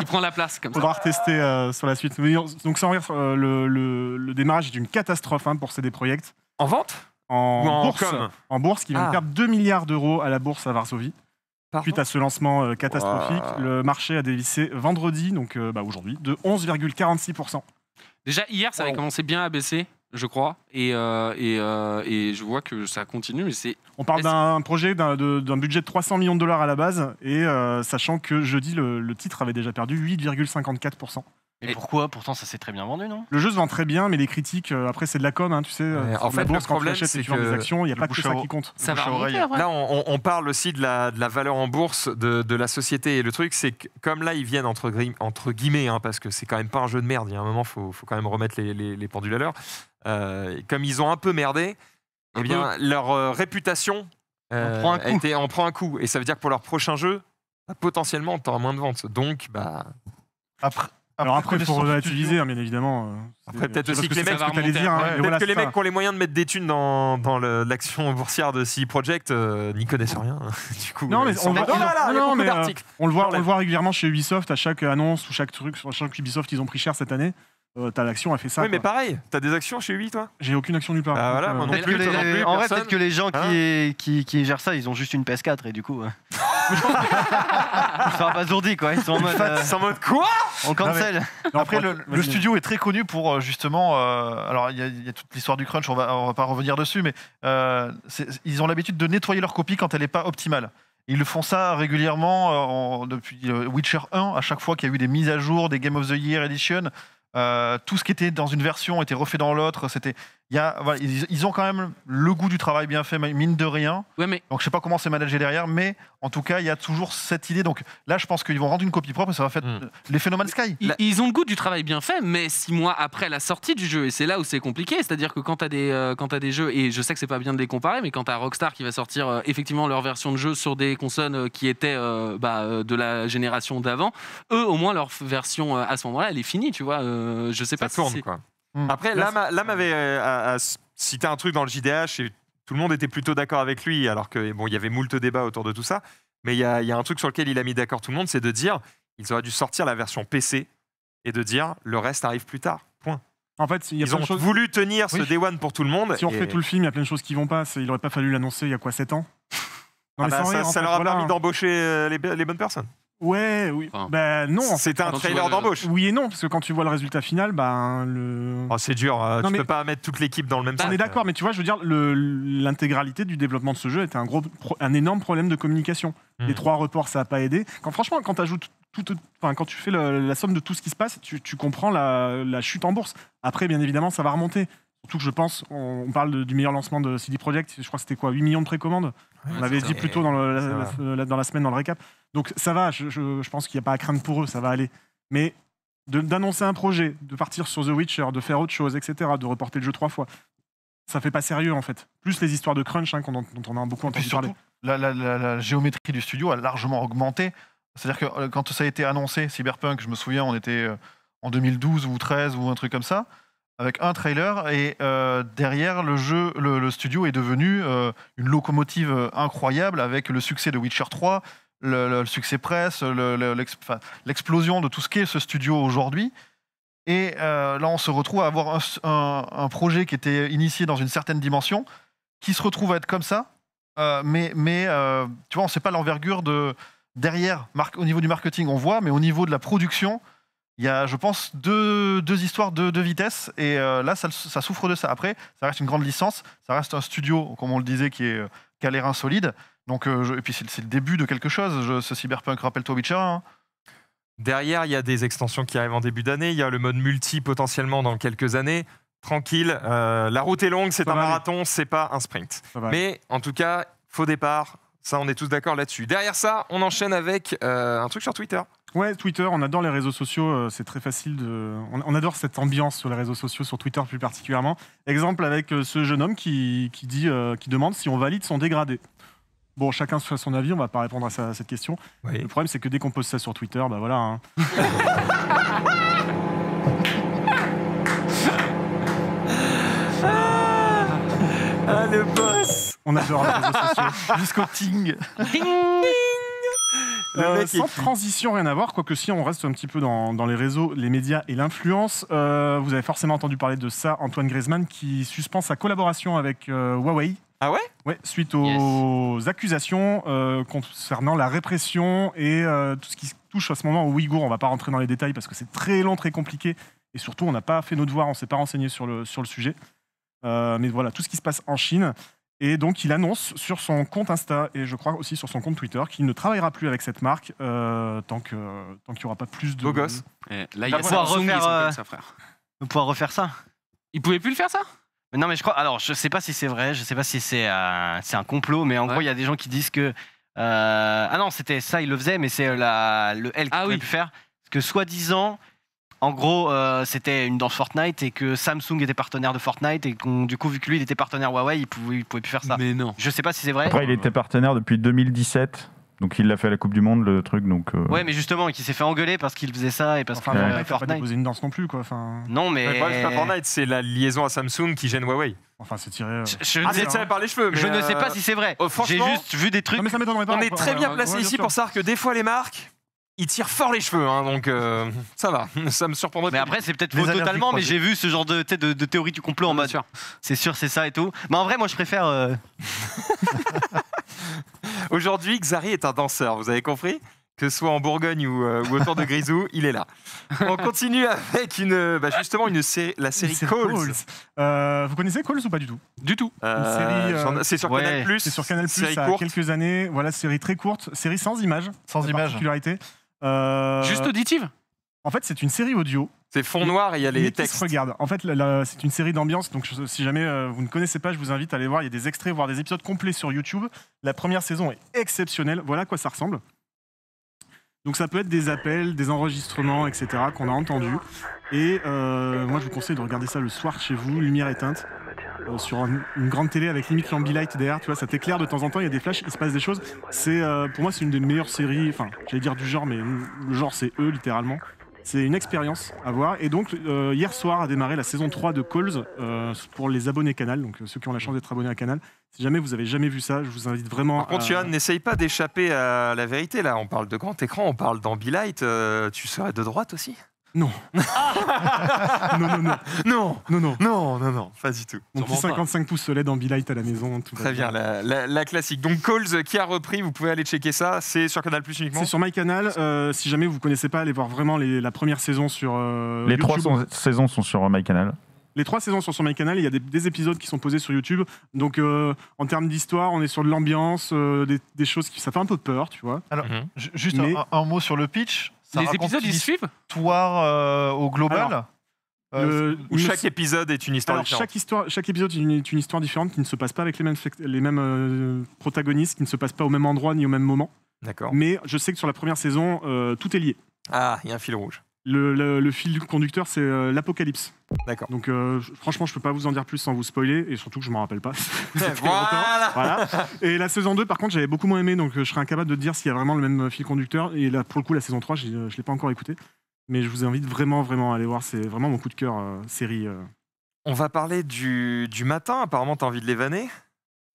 il prend la place. Comme Faudra ça. retester euh, sur la suite. Mais, donc sans rire, euh, le, le, le démarrage est une catastrophe hein, pour C D Projekt. En vente en, Ou en bourse. Com. En bourse, qui ah. vient de perdre deux milliards d'euros à la bourse à Varsovie. Pardon Suite à ce lancement euh, catastrophique, wow. le marché a dévissé vendredi, donc euh, bah, aujourd'hui, de onze virgule quarante-six pour cent. Déjà hier, ça avait oh. commencé bien à baisser. Je crois, et, euh, et, euh, et je vois que ça continue, mais c'est... On parle d'un projet, d'un, de, d'un budget de trois cents millions de dollars à la base, et euh, sachant que jeudi, le, le titre avait déjà perdu huit virgule cinquante-quatre pour cent. Et, et pourquoi ? Pourtant, ça s'est très bien vendu, non ? Le jeu se vend très bien, mais les critiques, euh, après, c'est de la com, hein, tu sais, ouais, en fait, la bourse, le problème, quand tu achètes et tu vends des actions, il n'y a pas que ça qui compte. Ça va remonter, ouais. Là, on, on parle aussi de la, de la valeur en bourse de, de la société, et le truc, c'est que comme là, ils viennent entre, gui- entre guillemets, hein, parce que c'est quand même pas un jeu de merde, il y a un moment, il faut, faut quand même remettre les, les, les pendules à l'heure. Euh, comme ils ont un peu merdé, eh bien, leur euh, réputation euh, on prend un coup. Était, on prend un coup. Et ça veut dire que pour leur prochain jeu, bah, potentiellement, t'auras moins de ventes. Donc, bah... Après, Alors après, après pour utiliser, bien évidemment... Euh, après, peut-être aussi que, que les mecs... Que dire, hein, ouais, peut-être voilà, que les mecs qui ont les moyens de mettre des thunes dans, dans le, l'action boursière de C D Projekt euh, n'y connaissent rien. du coup, non, mais on le voit, on le voit régulièrement chez Ubisoft, à chaque annonce ou chaque truc, sur chaque Ubisoft, ils ont pris cher cette année. Euh, t'as l'action, elle fait ça. Oui, mais quoi. Pareil, t'as des actions chez Ubi, toi ? J'ai aucune action nulle part. Ah voilà, moi non plus, les, non plus. En vrai, peut-être que les gens hein qui, qui, qui gèrent ça, ils ont juste une P S quatre et du coup. Euh... ils sont abasourdis, quoi. Ils sont en mode. Euh... Ils sont en mode quoi ? On cancel. Non, mais... non, après, le, le studio est très connu pour justement. Euh, alors, il y, y a toute l'histoire du crunch, on va, on va pas revenir dessus, mais euh, c'est, ils ont l'habitude de nettoyer leur copie quand elle n'est pas optimale. Ils font ça régulièrement euh, depuis euh, Witcher un, à chaque fois qu'il y a eu des mises à jour, des Game of the Year Edition. Euh, tout ce qui était dans une version était refait dans l'autre. C'était y a, voilà, ils, ils ont quand même le goût du travail bien fait, mine de rien. Ouais, mais... Donc je ne sais pas comment c'est managé derrière, mais en tout cas, il y a toujours cette idée. Donc là, je pense qu'ils vont rendre une copie propre et ça va faire mmh. les phénomènes Sky. Ils, ils ont le goût du travail bien fait, mais six mois après la sortie du jeu. Et c'est là où c'est compliqué. C'est-à-dire que quand tu as des, euh, quand tu as des jeux, et je sais que ce n'est pas bien de les comparer, mais quand tu as Rockstar qui va sortir euh, effectivement leur version de jeu sur des consoles euh, qui étaient euh, bah, euh, de la génération d'avant, eux, au moins, leur version euh, à ce moment-là, elle est finie, tu vois. Euh, je sais pas ça si tourne, quoi. Mmh. Après, là, là, là m'avait euh, cité un truc dans le J D H et tout le monde était plutôt d'accord avec lui, alors que bon, il y avait moult débats autour de tout ça. Mais il y a, y a un truc sur lequel il a mis d'accord tout le monde, c'est de dire ils auraient dû sortir la version P C et de dire le reste arrive plus tard. Point. En fait, y a ils ont chose... voulu tenir oui. ce Day One pour tout le monde. Si on et... refait tout le film, il y a plein de choses qui vont pas. Il aurait pas fallu l'annoncer il y a quoi, sept ans? Non, ah bah, ça, rire, ça leur a voilà. permis d'embaucher les, les bonnes personnes. Ouais, oui. Enfin, bah, non. C'était un trailer d'embauche. Oui et non, parce que quand tu vois le résultat final, ben bah, le. Oh, c'est dur. Euh, non, tu mais... peux pas mettre toute l'équipe dans le même. Bah, sac. On est d'accord, mais tu vois, je veux dire, le, l'intégralité du développement de ce jeu était un gros, un énorme problème de communication. Mmh. Les trois reports, ça a pas aidé. Quand franchement, quand t'ajoutes tout, tout, enfin, quand tu fais le, la somme de tout ce qui se passe, tu, tu comprends la, la chute en bourse. Après, bien évidemment, ça va remonter. Surtout que je pense, on, on parle de, du meilleur lancement de C D Projekt. Je crois que c'était quoi, huit millions de précommandes. Ouais, on avait dit ça, plus tôt dans, le, la, la, la, dans la semaine, dans le récap. Donc ça va, je, je, je pense qu'il n'y a pas à craindre pour eux, ça va aller. Mais de, d'annoncer un projet, de partir sur The Witcher, de faire autre chose, et cetera, de reporter le jeu trois fois, ça fait pas sérieux en fait. Plus les histoires de crunch hein, qu'on, dont on a beaucoup entendu parler. La, la, la, la géométrie du studio a largement augmenté. C'est-à-dire que quand ça a été annoncé, Cyberpunk, je me souviens, on était en deux mille douze ou treize ou un truc comme ça, avec un trailer et euh, derrière le jeu, le, le studio est devenu euh, une locomotive incroyable avec le succès de Witcher trois, le, le, le succès presse, le, le, l'ex, enfin, l'explosion de tout ce qu'est ce studio aujourd'hui. Et euh, là, on se retrouve à avoir un, un, un projet qui était initié dans une certaine dimension, qui se retrouve à être comme ça, euh, mais, mais euh, tu vois, on ne sait pas l'envergure de derrière. Mar- au niveau du marketing, on voit, mais au niveau de la production, il y a, je pense, deux, deux histoires de, de vitesse, et euh, là, ça, ça souffre de ça. Après, ça reste une grande licence, ça reste un studio, comme on le disait, qui, est, qui a l'air insolide. Donc, euh, je, et puis, c'est, c'est le début de quelque chose, je, ce Cyberpunk. Rappelle-toi Witcher hein. Derrière, il y a des extensions qui arrivent en début d'année, il y a le mode multi potentiellement dans quelques années. Tranquille, euh, la route est longue, c'est ça un marathon, aller. C'est pas un sprint. Mais, en tout cas, faux départ, ça, on est tous d'accord là-dessus. Derrière ça, on enchaîne avec euh, un truc sur Twitter. Ouais, Twitter, on adore les réseaux sociaux, c'est très facile de... On adore cette ambiance sur les réseaux sociaux, sur Twitter plus particulièrement. Exemple avec ce jeune homme qui, qui, dit, euh, qui demande si on valide son dégradé. Bon, chacun se fait son avis, on ne va pas répondre à, ça, à cette question. Oui. Le problème, c'est que dès qu'on pose ça sur Twitter, bah voilà. Hein. ah, ah, le boss. On adore les réseaux sociaux, jusqu'au ting. Euh, sans transition, rien à voir, quoique si on reste un petit peu dans, dans les réseaux, les médias et l'influence. Euh, vous avez forcément entendu parler de ça, Antoine Griezmann qui suspend sa collaboration avec euh, Huawei. Ah ouais ? Ouais, suite aux yes. accusations euh, concernant la répression et euh, tout ce qui touche à ce moment aux Ouïghours. On ne va pas rentrer dans les détails parce que c'est très long, très compliqué et surtout on n'a pas fait nos devoirs, on ne s'est pas renseigné sur le, sur le sujet. Euh, mais voilà, tout ce qui se passe en Chine. Et donc, il annonce sur son compte Insta et je crois aussi sur son compte Twitter qu'il ne travaillera plus avec cette marque euh, tant, que, tant qu'il n'y aura pas plus de... Beau gosse. Et là, il va pouvoir refaire euh... ça, frère. Il va pouvoir refaire ça. Il ne pouvait plus le faire, ça ? Mais non, mais je crois... Alors, je ne sais pas si c'est vrai, je ne sais pas si c'est, euh, c'est un complot, mais en ouais. gros, il y a des gens qui disent que... Euh... Ah non, c'était ça, il le faisait, mais c'est la... le L qu'il ne ah, pouvait oui. plus faire. Parce que soi-disant... En gros, euh, c'était une danse Fortnite et que Samsung était partenaire de Fortnite et qu'on, du coup, vu que lui, il était partenaire Huawei, il pouvait, il pouvait plus faire ça. Mais non. Je sais pas si c'est vrai. Après, il était partenaire depuis deux mille dix-sept, donc il l'a fait à la Coupe du Monde, le truc. Donc. Euh... Ouais, mais justement, il s'est fait engueuler parce qu'il faisait ça et parce enfin, qu'il ouais. Fortnite. Faut pas déposer une danse non plus, quoi. Enfin... Non, mais. mais c'est pas Fortnite, c'est la liaison à Samsung qui gêne Huawei. Enfin, c'est tiré. Euh... Je, je ah, c'est tiré par les cheveux. Mais je euh... ne sais pas si c'est vrai. Oh, j'ai juste vu des trucs. Non, mais ça m'étonnerait pas. On est très bien placé ici pour savoir que des fois, les marques. Il tire fort les cheveux, hein, donc euh, ça va, ça me surprendrait. Mais après, c'est peut-être faux totalement, mais j'ai vu ce genre de, de, de théorie du complot en mode sûr. C'est sûr, c'est ça et tout. Mais en vrai, moi, je préfère... Euh... Aujourd'hui, Xari est un danseur, vous avez compris ? Que ce soit en Bourgogne ou, euh, ou autour de Grisou, il est là. On continue avec une, bah justement une sé- la série Calls. Calls. Euh, vous connaissez Calls ou pas du tout ? Du tout. Euh, une série, euh, c'est sur ouais. Canal Plus. C'est sur Canal Plus, il y a quelques années. Voilà, série très courte, série sans images. Sans images. Particularité. Euh... Juste auditive ? En fait, c'est une série audio. C'est fond noir et il y a les textes. Regarde. En fait, la, la, c'est une série d'ambiance. Donc, je, si jamais euh, vous ne connaissez pas, je vous invite à aller voir. Il y a des extraits, voire des épisodes complets sur YouTube. La première saison est exceptionnelle. Voilà à quoi ça ressemble. Donc, ça peut être des appels, des enregistrements, et cetera qu'on a entendus. Et euh, moi, je vous conseille de regarder ça le soir chez vous, lumière éteinte, euh, sur un, une grande télé avec limite l'ambilight derrière. Tu vois, ça t'éclaire de temps en temps. Il y a des flashs, il se passe des choses. C'est euh, pour moi, c'est une des meilleures séries. Enfin, j'allais dire du genre, mais le genre, c'est eux littéralement. C'est une expérience à voir. Et donc, euh, hier soir a démarré la saison trois de Calls euh, pour les abonnés Canal, donc ceux qui ont la chance d'être abonnés à Canal. Si jamais vous n'avez jamais vu ça, je vous invite vraiment... Par contre, à... Yohan, n'essaye pas d'échapper à la vérité. Là, on parle de grand écran, on parle d'ambilight. Euh, tu serais de droite aussi ? Non. non. Non, non, non. Non, non, non. Non, non, pas du tout. Mon petit cinquante-cinq pouces L E D ambilight à la maison. Tout Très bien, bien. La, la, la classique. Donc, Calls qui a repris, vous pouvez aller checker ça. C'est sur Canal Plus uniquement ? C'est sur MyCanal. Euh, si jamais vous ne connaissez pas, allez voir vraiment les, la première saison sur euh, les YouTube. Les trois saisons sont sur MyCanal. Les trois saisons sont sur MyCanal. Il y a des, des épisodes qui sont posés sur YouTube. Donc, euh, en termes d'histoire, on est sur de l'ambiance, euh, des, des choses qui... Ça fait un peu peur, tu vois. Alors, mm-hmm. j- juste Mais... un, un mot sur le pitch. Ça les épisodes, ils se suivent euh, au global alors, euh, où chaque s- épisode est une histoire alors, différente. Chaque, histoire, chaque épisode est une, est une histoire différente qui ne se passe pas avec les mêmes, les mêmes euh, protagonistes, qui ne se passe pas au même endroit ni au même moment. D'accord. Mais je sais que sur la première saison, euh, tout est lié. Ah, il y a un fil rouge. Le, le, le fil conducteur, c'est euh, l'apocalypse. D'accord. Donc, euh, franchement, je peux pas vous en dire plus sans vous spoiler, et surtout que je m'en rappelle pas. voilà. voilà. Et la saison deux, par contre, j'avais beaucoup moins aimé, donc je serais incapable de dire s'il y a vraiment le même fil conducteur. Et là, pour le coup, la saison trois, je l'ai pas encore écoutée, mais je vous invite vraiment, vraiment à aller voir. C'est vraiment mon coup de cœur euh, série. Euh. On va parler du, du matin. Apparemment, t'as envie de l'évaner.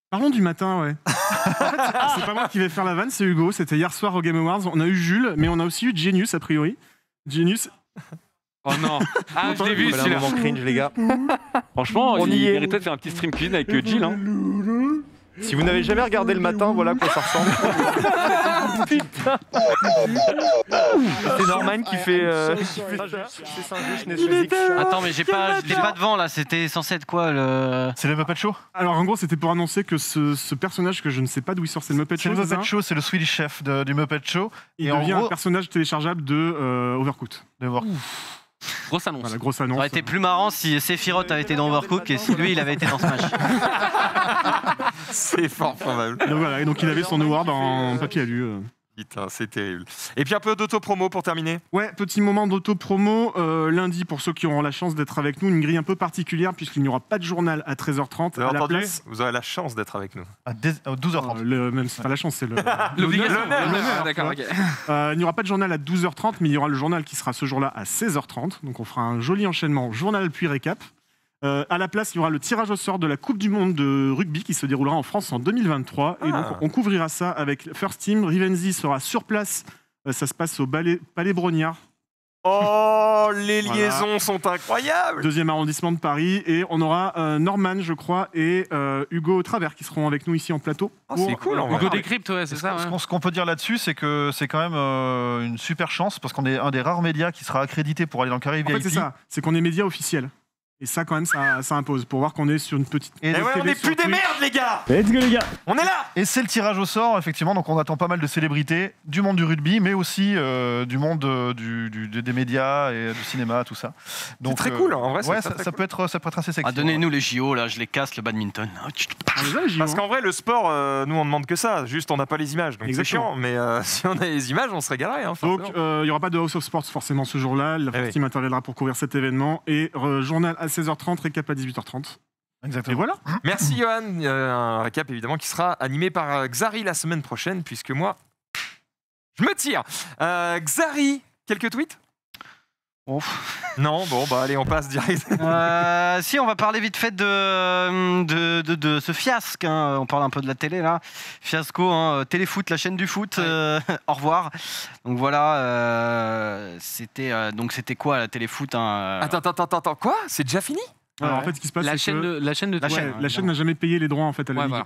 Parlons du matin, ouais. C'est pas moi qui vais faire la vanne, c'est Hugo. C'était hier soir au Game Awards. On a eu Jules, mais on a aussi eu Genius a priori. Genius. Oh non. Ah, je l'ai vu, c'est un moment cringe, les gars. Franchement, on y méritait de faire un petit stream cuisine avec Jill. Hein. Si vous n'avez jamais regardé le matin, voilà à quoi ça ressemble. Putain. C'est Norman qui fait. Euh... Attends, mais j'ai pas, j'ai pas devant là. C'était censé être quoi le. C'est le Muppet Show. Alors en gros, c'était pour annoncer que ce, ce personnage que je ne sais pas d'où il sort, c'est le Muppet Show. C'est le Muppet Show, c'est le Swedish Chef de, du Muppet Show. Il et devient gros... un personnage téléchargeable de euh, Overcooked. De Overcooked. Grosse annonce. Voilà, grosse annonce. Ça aurait été plus marrant si Sephiroth avait été dans Overcooked et si lui il avait été dans Smash. C'est fort probable. Donc voilà, et donc il avait son award en papier alu. Putain, c'est terrible. Et puis un peu d'auto-promo pour terminer. Ouais, petit moment d'auto-promo. Euh, lundi, pour ceux qui auront la chance d'être avec nous, une grille un peu particulière puisqu'il n'y aura pas de journal à treize heures trente. Vous, à la place, vous aurez la chance d'être avec nous. À douze heures trente. Euh, le, même, c'est pas la chance, c'est le... l'obligation. L'honneur, l'honneur, d'accord, okay. euh, il n'y aura pas de journal à douze heures trente, mais il y aura le journal qui sera ce jour-là à seize heures trente. Donc on fera un joli enchaînement journal puis récap. Euh, à la place, il y aura le tirage au sort de la Coupe du Monde de rugby qui se déroulera en France en deux mille vingt-trois. Ah. Et donc, on couvrira ça avec First Team. Rivenzi sera sur place. Euh, ça se passe au Palais Brogniart. Oh, les liaisons voilà. sont incroyables. Deuxième arrondissement de Paris. Et on aura euh, Norman, je crois, et euh, Hugo Travers qui seront avec nous ici en plateau. Oh, pour, c'est cool. Euh, Hugo Décrypte, ouais, c'est ça. Ouais. Ce qu'on peut dire là-dessus, c'est que c'est quand même euh, une super chance parce qu'on est un des rares médias qui sera accrédité pour aller dans le carré V I P. En fait, c'est ça. C'est qu'on est média officiel. Et ça, quand même, ça, ça impose pour voir qu'on est sur une petite. Et ouais, on est plus des merdes, les gars! Let's go, les gars! On est là! Et c'est le tirage au sort, effectivement. Donc, on attend pas mal de célébrités du monde du rugby, mais aussi euh, du monde euh, du, du, des médias et du cinéma, tout ça. Donc, c'est très euh, cool, en vrai. Ouais, ça, ça, ça, cool. peut être, ça peut être assez sexy. Ah, donnez-nous les J O, là, je les casse, le badminton. Parce qu'en vrai, le sport, euh, nous, on demande que ça. Juste, on n'a pas les images. Donc, exactement. C'est chiant, mais euh, si on a les images, on serait galéré. Hein, donc, il euh, n'y aura pas de House of Sports, forcément, ce jour-là. La First Team interviendra pour couvrir cet événement. Et euh, journal à seize heures trente, récap à dix-huit heures trente. Exactement. Et voilà. Merci Yohan. Euh, un récap évidemment qui sera animé par euh, Xari la semaine prochaine, puisque moi, je me tire. Euh, Xari, quelques tweets ? Non, bon, bah allez, on passe direct. Euh, si, on va parler vite fait de, de, de, de ce fiasque. Hein. On parle un peu de la télé, là. Fiasco, hein. Téléfoot, la chaîne du foot. Ouais. Euh, au revoir. Donc voilà, euh, c'était, euh, donc, c'était quoi, la Téléfoot hein. Attends, attends, attends, attends, quoi ? C'est déjà fini ? Alors, ouais. En fait, ce qui se passe, la c'est chaîne que... De, la chaîne de... La, ouais, chaîne, la chaîne n'a jamais payé les droits, en fait, à la ouais, Ligue. Voilà.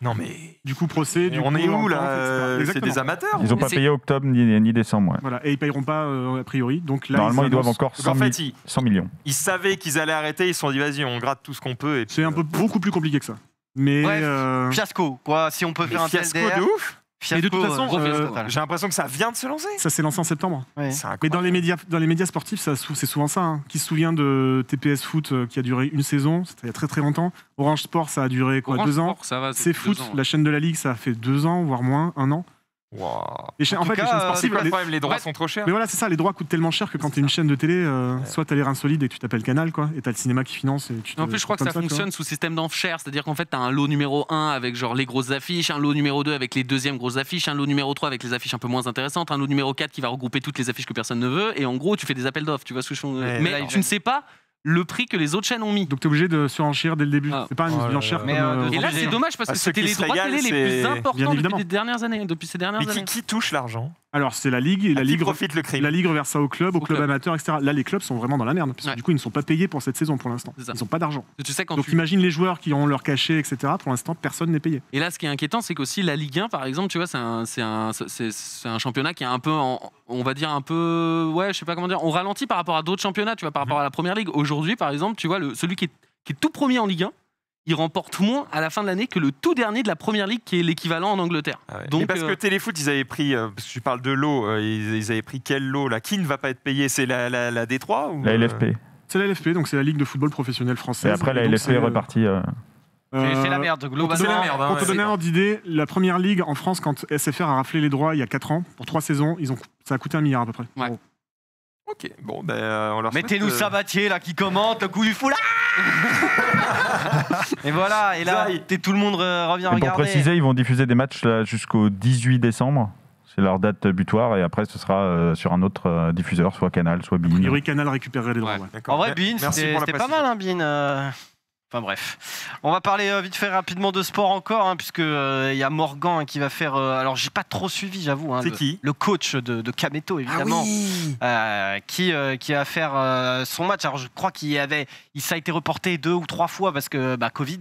Non mais... Du coup, procès, du on coup... On est où, là euh, c'est des amateurs. Ils n'ont pas c'est... payé octobre ni, ni décembre. Ouais. Voilà, et ils ne paieront pas, euh, a priori. Donc là, normalement, ils, ils doivent encore cent, en fait, mi- cent millions. Ils savaient qu'ils allaient arrêter, ils se sont dit, vas-y, on gratte tout ce qu'on peut. Et puis, c'est un peu beaucoup plus compliqué que ça. Mais... Bref, euh... fiasco, quoi. Si on peut mais faire un fiasco de ouf. Fiasco, de toute façon, euh, euh, j'ai l'impression que ça vient de se lancer. Ça s'est lancé en septembre. Ouais. Mais dans les médias, dans les médias sportifs, ça, c'est souvent ça. Hein. Qui se souvient de T P S Foot euh, qui a duré une saison, c'était il y a très très longtemps. Orange Sport, ça a duré quoi, Orange deux Sport, ans. Ça va, c'est Foot, ans, la chaîne de la Ligue, ça a fait deux ans, voire moins, un an. Wow. Les cha- en, en fait, cas, les chaînes sportives, les... Problème, les droits ouais. sont trop chers. Mais voilà, c'est ça, les droits coûtent tellement cher que quand t'es une chaîne de télé, euh, ouais. soit t'as les reins solides et tu t'appelles Canal, quoi, et t'as le cinéma qui finance. Et tu te... En plus, je crois que ça, ça fonctionne quoi. Sous système d'enchères, c'est-à-dire qu'en fait, t'as un lot numéro un avec genre les grosses affiches, un lot numéro deux avec les deuxièmes grosses affiches, un lot numéro trois avec les affiches un peu moins intéressantes, un lot numéro quatre qui va regrouper toutes les affiches que personne ne veut, et en gros, tu fais des appels d'offres, tu vois ce que je fais. Ouais, mais là, tu ouais. ne sais pas le prix que les autres chaînes ont mis. Donc t'es obligé de surenchérir dès le début. Ah. C'est pas une surenchère. Oh euh, et là c'est dommage parce que ah, c'était les droits télé les plus importants depuis ces dernières années. Depuis ces dernières Mais qui, années. qui touche l'argent ? Alors c'est la ligue, et la, ligue profite le crime. La ligue reverse ça au club, au, au club, club amateur, et cetera. Là les clubs sont vraiment dans la merde parce que ouais. du coup ils ne sont pas payés pour cette saison pour l'instant. Ils n'ont pas d'argent. Tu sais, quand Donc tu... imagine les joueurs qui ont leur cachet, et cetera. Pour l'instant personne n'est payé. Et là ce qui est inquiétant c'est qu'aussi la Ligue un par exemple, tu vois, c'est un, c'est un, c'est, c'est un championnat qui est un peu, en, on va dire un peu, ouais je sais pas comment dire, on ralentit par rapport à d'autres championnats, tu vois, par rapport à la première ligue. Aujourd'hui par exemple, tu vois le, celui qui est, qui est tout premier en Ligue un. Il remporte moins à la fin de l'année que le tout dernier de la première ligue qui est l'équivalent en Angleterre. Ah ouais. Donc, et parce euh... que Téléfoot, ils avaient pris, euh, parce que tu parles de lot, euh, ils, ils avaient pris quel lot là ? Qui ne va pas être payé ? C'est la, la, la D trois ou... La L F P. C'est la L F P, donc c'est la Ligue de football professionnelle française. Et après, la L F P est repartie. Euh... Euh... C'est, c'est la merde, globalement. C'est la merde, hein, pour te donner un ordre d'idée, la première ligue en France, quand S F R a raflé les droits il y a quatre ans, pour trois saisons, ils ont... ça a coûté un milliard à peu près. Ouais. Oh. Ok, bon, ben euh, on leur mettez-nous souhaite, euh... Sabatier là qui commente le coup du foulard. Et voilà, et là, tout le monde revient et regarder. Pour préciser, ils vont diffuser des matchs là, jusqu'au dix-huit décembre. C'est leur date butoir et après ce sera euh, sur un autre euh, diffuseur, soit Canal, soit Bein. Yuri Canal récupérerait les droits. Ouais. Ouais. En vrai, Bein, c'était, c'était pas mal, hein, Bein. Euh... Enfin bref, on va parler euh, vite fait rapidement de sport encore, hein, puisque il euh, y a Morgan hein, qui va faire. Euh, alors j'ai pas trop suivi, j'avoue. Hein, c'est le, qui le coach de, de Kameto, évidemment, ah oui euh, qui euh, qui va faire euh, son match. Alors je crois qu'il y avait, il ça a été reporté deux ou trois fois parce que bah, Covid.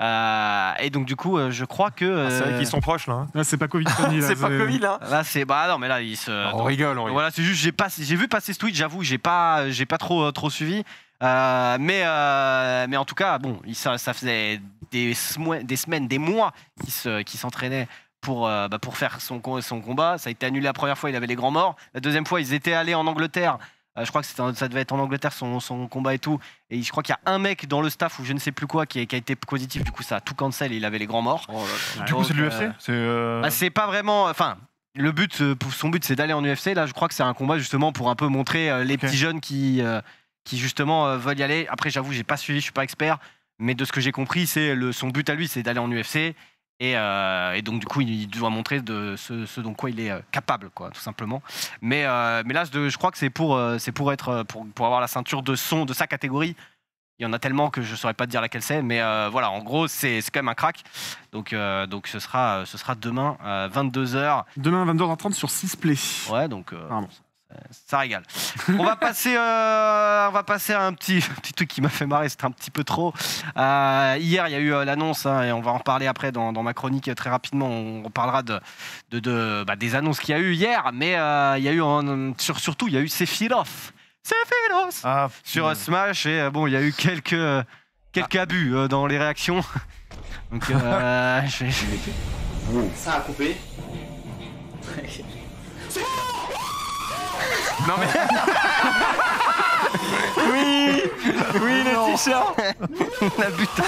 Euh, et donc du coup, euh, je crois que euh... ah, c'est vrai qu'ils sont proches là. Hein. Là, c'est pas Covid, Tony, là, c'est pas Covid là. Là, c'est bah non, mais là ils se. On donc, rigole, on rigole. Voilà, c'est juste j'ai pas, j'ai vu passer ce tweet, j'avoue, j'ai pas, j'ai pas trop, euh, trop suivi. Euh, mais, euh, mais en tout cas, bon, ça, ça faisait des, smou- des semaines, des mois qu'il, se, qu'il s'entraînait pour, euh, bah, pour faire son, son combat. Ça a été annulé la première fois, il avait les grands morts. La deuxième fois, ils étaient allés en Angleterre. Euh, je crois que c'était un, ça devait être en Angleterre, son, son combat et tout. Et je crois qu'il y a un mec dans le staff ou je ne sais plus quoi qui a, qui a été positif. Du coup, ça a tout cancel et il avait les grands morts. Oh là là. Du Donc, coup, c'est l'U F C euh, c'est, euh... bah, c'est pas vraiment... Enfin, le but, son but, c'est d'aller en U F C. Là, je crois que c'est un combat justement pour un peu montrer les okay. petits jeunes qui... Euh, qui justement euh, veulent y aller. Après, j'avoue, j'ai pas suivi, je suis pas expert, mais de ce que j'ai compris, c'est le, son but à lui, c'est d'aller en U F C, et, euh, et donc du coup, il doit montrer de ce, ce dont quoi il est euh, capable, quoi, tout simplement. Mais, euh, mais là, je, je crois que c'est pour, euh, c'est pour être, pour, pour avoir la ceinture de son de sa catégorie. Il y en a tellement que je saurais pas te dire laquelle c'est, mais euh, voilà, en gros, c'est, c'est quand même un crack. Donc, euh, donc ce sera, ce sera demain euh, vingt-deux heures. Demain vingt-deux heures trente sur six Play. Ouais, donc. Euh, Pardon. Ça régale. On va passer, euh, on va passer à un petit, un petit truc qui m'a fait marrer, c'était un petit peu trop. Euh, hier, il y a eu euh, l'annonce, hein, et on va en reparler après dans, dans ma chronique très rapidement. On reparlera de, de, de, bah, des annonces qu'il y a eu hier, mais euh, il y a eu en, sur, surtout, il y a eu Sephiroth, Sephiroth ah, sur euh, Smash, et euh, bon, il y a eu quelques, euh, quelques ah. abus euh, dans les réactions. Donc, euh, je vais, je vais... Ça a coupé. Non mais... oui Oui non. Les t-shirts la putain.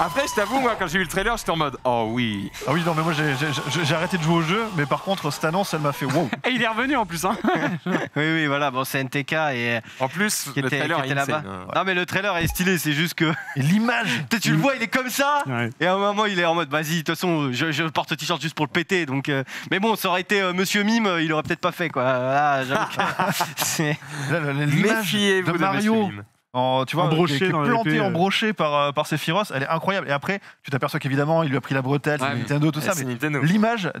Après je t'avoue moi quand j'ai vu le trailer j'étais en mode oh oui. Ah oui non mais moi j'ai, j'ai, j'ai arrêté de jouer au jeu mais par contre cette annonce elle m'a fait wow. Et il est revenu en plus hein. Oui oui voilà bon c'est N T K et... En plus qui le était, trailer qui était est insane, ouais. Non mais le trailer est stylé c'est juste que... Et l'image tu, tu le vois il est comme ça ouais. Et à un moment il est en mode vas-y de toute façon je, je porte le t-shirt juste pour le péter donc... Euh... Mais bon ça aurait été euh, Monsieur Mime il aurait peut-être pas fait quoi. Là, que... c'est... L'image de Mario en, tu vois, embroché planté, embroché par, par Sephiroth, elle est incroyable. Et après, tu t'aperçois qu'évidemment, il lui a pris la bretelle, ouais, Nintendo, tout ça, mais Nintendo. L'image,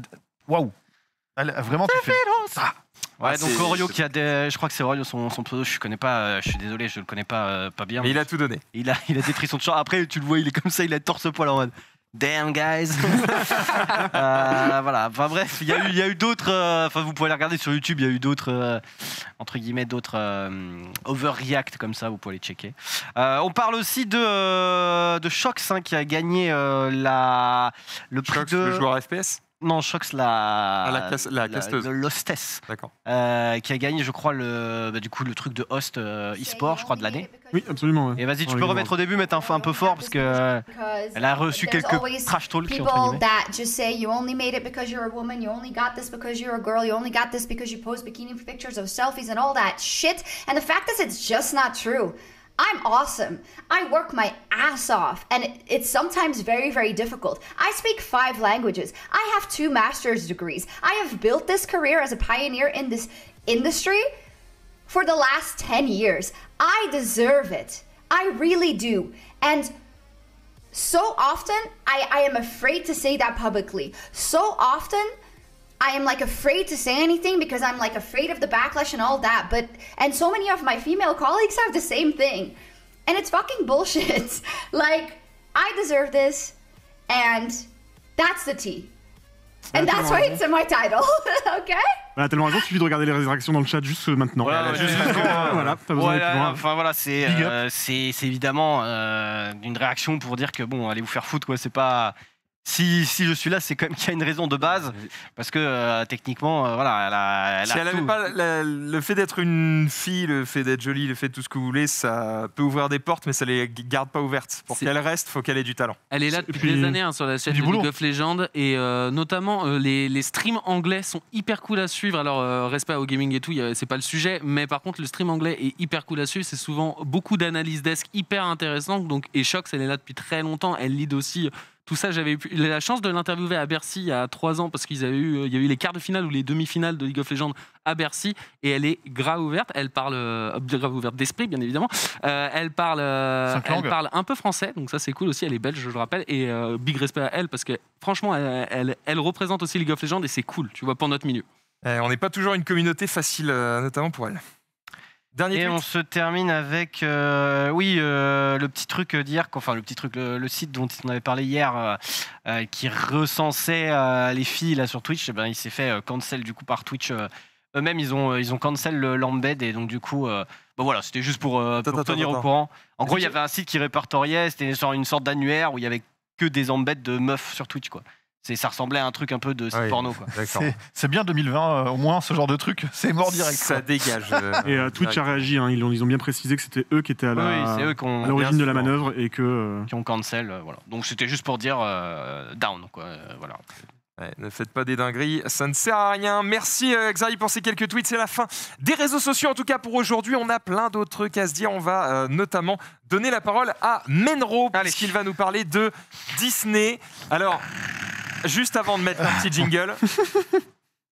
waouh, elle a vraiment tout fait. Ah. Ouais, ah, donc Orio qui a des, je crois que c'est Orio son, son pseudo, je connais pas, je suis désolé, je le connais pas euh, pas bien. Mais il a tout donné. Il a, il a détruit son t-shirt. Après, tu le vois, il est comme ça, il a torse poil en mode. Damn guys. euh, voilà. Enfin bref, il y a eu, il y a eu d'autres. Enfin, euh, vous pouvez les regarder sur YouTube. Il y a eu d'autres euh, entre guillemets d'autres euh, overreact comme ça. Vous pouvez les checker. Euh, on parle aussi de euh, de Shox hein, qui a gagné euh, la le prix Shox, de le joueur F P S. Non, je crois que c'est la, ah, la, casse, la, la casteuse. l'hostesse euh, qui a gagné, je crois, le, bah, du coup, le truc de host euh, e-sport, je crois, de l'année. Oui, absolument. Ouais. Et vas-y, tu peux remettre au début, mettre un, un peu fort, parce qu'elle a reçu quelques trash talks. People that just say you only made it because you're a woman, you only got this because you're a girl, you only got this because you post bikini pictures of selfies and all that shit. And the fact is, it's just not true. I'm awesome. I work my ass off, and it, it's sometimes very, very difficult. I speak five languages. I have two master's degrees. I have built this career as a pioneer in this industry for the last ten years. I deserve it. I really do. And so often, I, I am afraid to say that publicly. So often, I am like afraid to say anything because I'm like afraid of the backlash and all that, but and so many of my female colleagues have the same thing, and it's fucking bullshit. Like, I deserve this, and that's the tea. And bah, that's why raison. It's in my title, okay? Elle a tellement raison, il suffit de regarder les réactions dans le chat juste maintenant. Ouais, ouais, juste euh, euh, voilà, pas besoin ouais, là, enfin voilà, c'est euh, c'est évidemment euh, une réaction pour dire que bon, allez vous faire foutre, quoi, c'est pas... Si, si je suis là, c'est quand même qu'il y a une raison de base, parce que euh, techniquement, euh, voilà, elle a, elle a si elle n'avait pas la, le fait d'être une fille, le fait d'être jolie, le fait de tout ce que vous voulez, ça peut ouvrir des portes, mais ça les garde pas ouvertes. Pour qu'elle reste, faut qu'elle ait du talent. Elle est là depuis puis, des années hein, sur la chaîne League of Legends, et euh, notamment euh, les, les streams anglais sont hyper cool à suivre. Alors euh, respect au gaming et tout, c'est pas le sujet, mais par contre le stream anglais est hyper cool à suivre. C'est souvent beaucoup d'analyses desk hyper intéressantes. Donc et Shox, elle est là depuis très longtemps. Elle lead aussi. Tout ça, j'avais eu la chance de l'interviewer à Bercy il y a trois ans parce qu'il y a eu les quarts de finale ou les demi-finales de League of Legends à Bercy et elle est grave ouverte. Elle parle euh, grave ouverte d'esprit, bien évidemment. Euh, elle parle, euh, elle parle un peu français, donc ça c'est cool aussi. Elle est belge, je le rappelle, et euh, big respect à elle parce que franchement, elle, elle, elle représente aussi League of Legends et c'est cool, tu vois, pour notre milieu. Et on n'est pas toujours une communauté facile, euh, notamment pour elle. Dernier et tweet. On se termine avec euh, oui euh, le petit truc d'hier, enfin le petit truc, le, le site dont on avait parlé hier euh, euh, qui recensait euh, les filles là sur Twitch, eh ben, il s'est fait euh, cancel du coup par Twitch euh, eux-mêmes, ils ont, ils ont cancel l'embed et donc du coup, euh, ben, voilà, c'était juste pour, euh, pour attends, tenir attends, au courant. En gros, il y avait un site qui répertoriait, c'était une sorte d'annuaire où il n'y avait que des embeds de meufs sur Twitch quoi. Ça ressemblait à un truc un peu de site oui, porno. C'est bien deux mille vingt, euh, au moins, ce genre de truc. C'est mort direct. Ça quoi. Dégage. Euh, et euh, Twitch direct. A réagi. Hein, ils, ont, ils ont bien précisé que c'était eux qui étaient à l'origine oui, de la manœuvre et que... Euh... Qui ont cancel. Euh, voilà. Donc c'était juste pour dire euh, down. Quoi, euh, voilà. Ouais, ne faites pas des dingueries, ça ne sert à rien. Merci euh, Xari pour ces quelques tweets, c'est la fin des réseaux sociaux en tout cas pour aujourd'hui. On a plein d'autres trucs à se dire, on va euh, notamment donner la parole à Menro parce qu'il va nous parler de Disney. Alors, juste avant de mettre un petit jingle,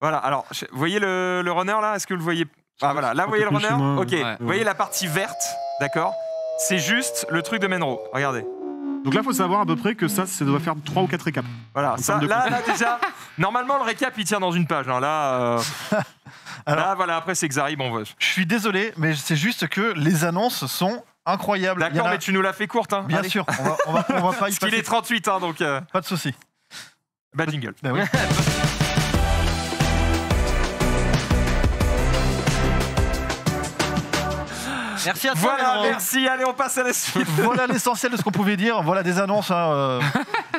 voilà, alors, vous voyez le, le runner là? Est-ce que vous le voyez? Ah voilà, là vous voyez le runner? Ok, ouais. Vous voyez la partie verte, d'accord? C'est juste le truc de Menro, regardez. Donc là, il faut savoir à peu près que ça, ça doit faire trois ou quatre récaps. Voilà, ça, là, là, déjà, normalement, le récap, il tient dans une page. Hein. Là, euh... Alors, là, voilà, après, c'est Xari, bon, je suis désolé, mais c'est juste que les annonces sont incroyables. D'accord, a... mais tu nous l'as fait courte. Hein. Bien Allez. Sûr, on va, on va, on va pas y passer. Parce qu'il est trente-huit, hein, donc... Euh... Pas de souci. Bad jingle. Ben oui. Merci à toi. Voilà, merci. Allez, on passe à la suite. Voilà l'essentiel de ce qu'on pouvait dire. Voilà des annonces. Hein, euh...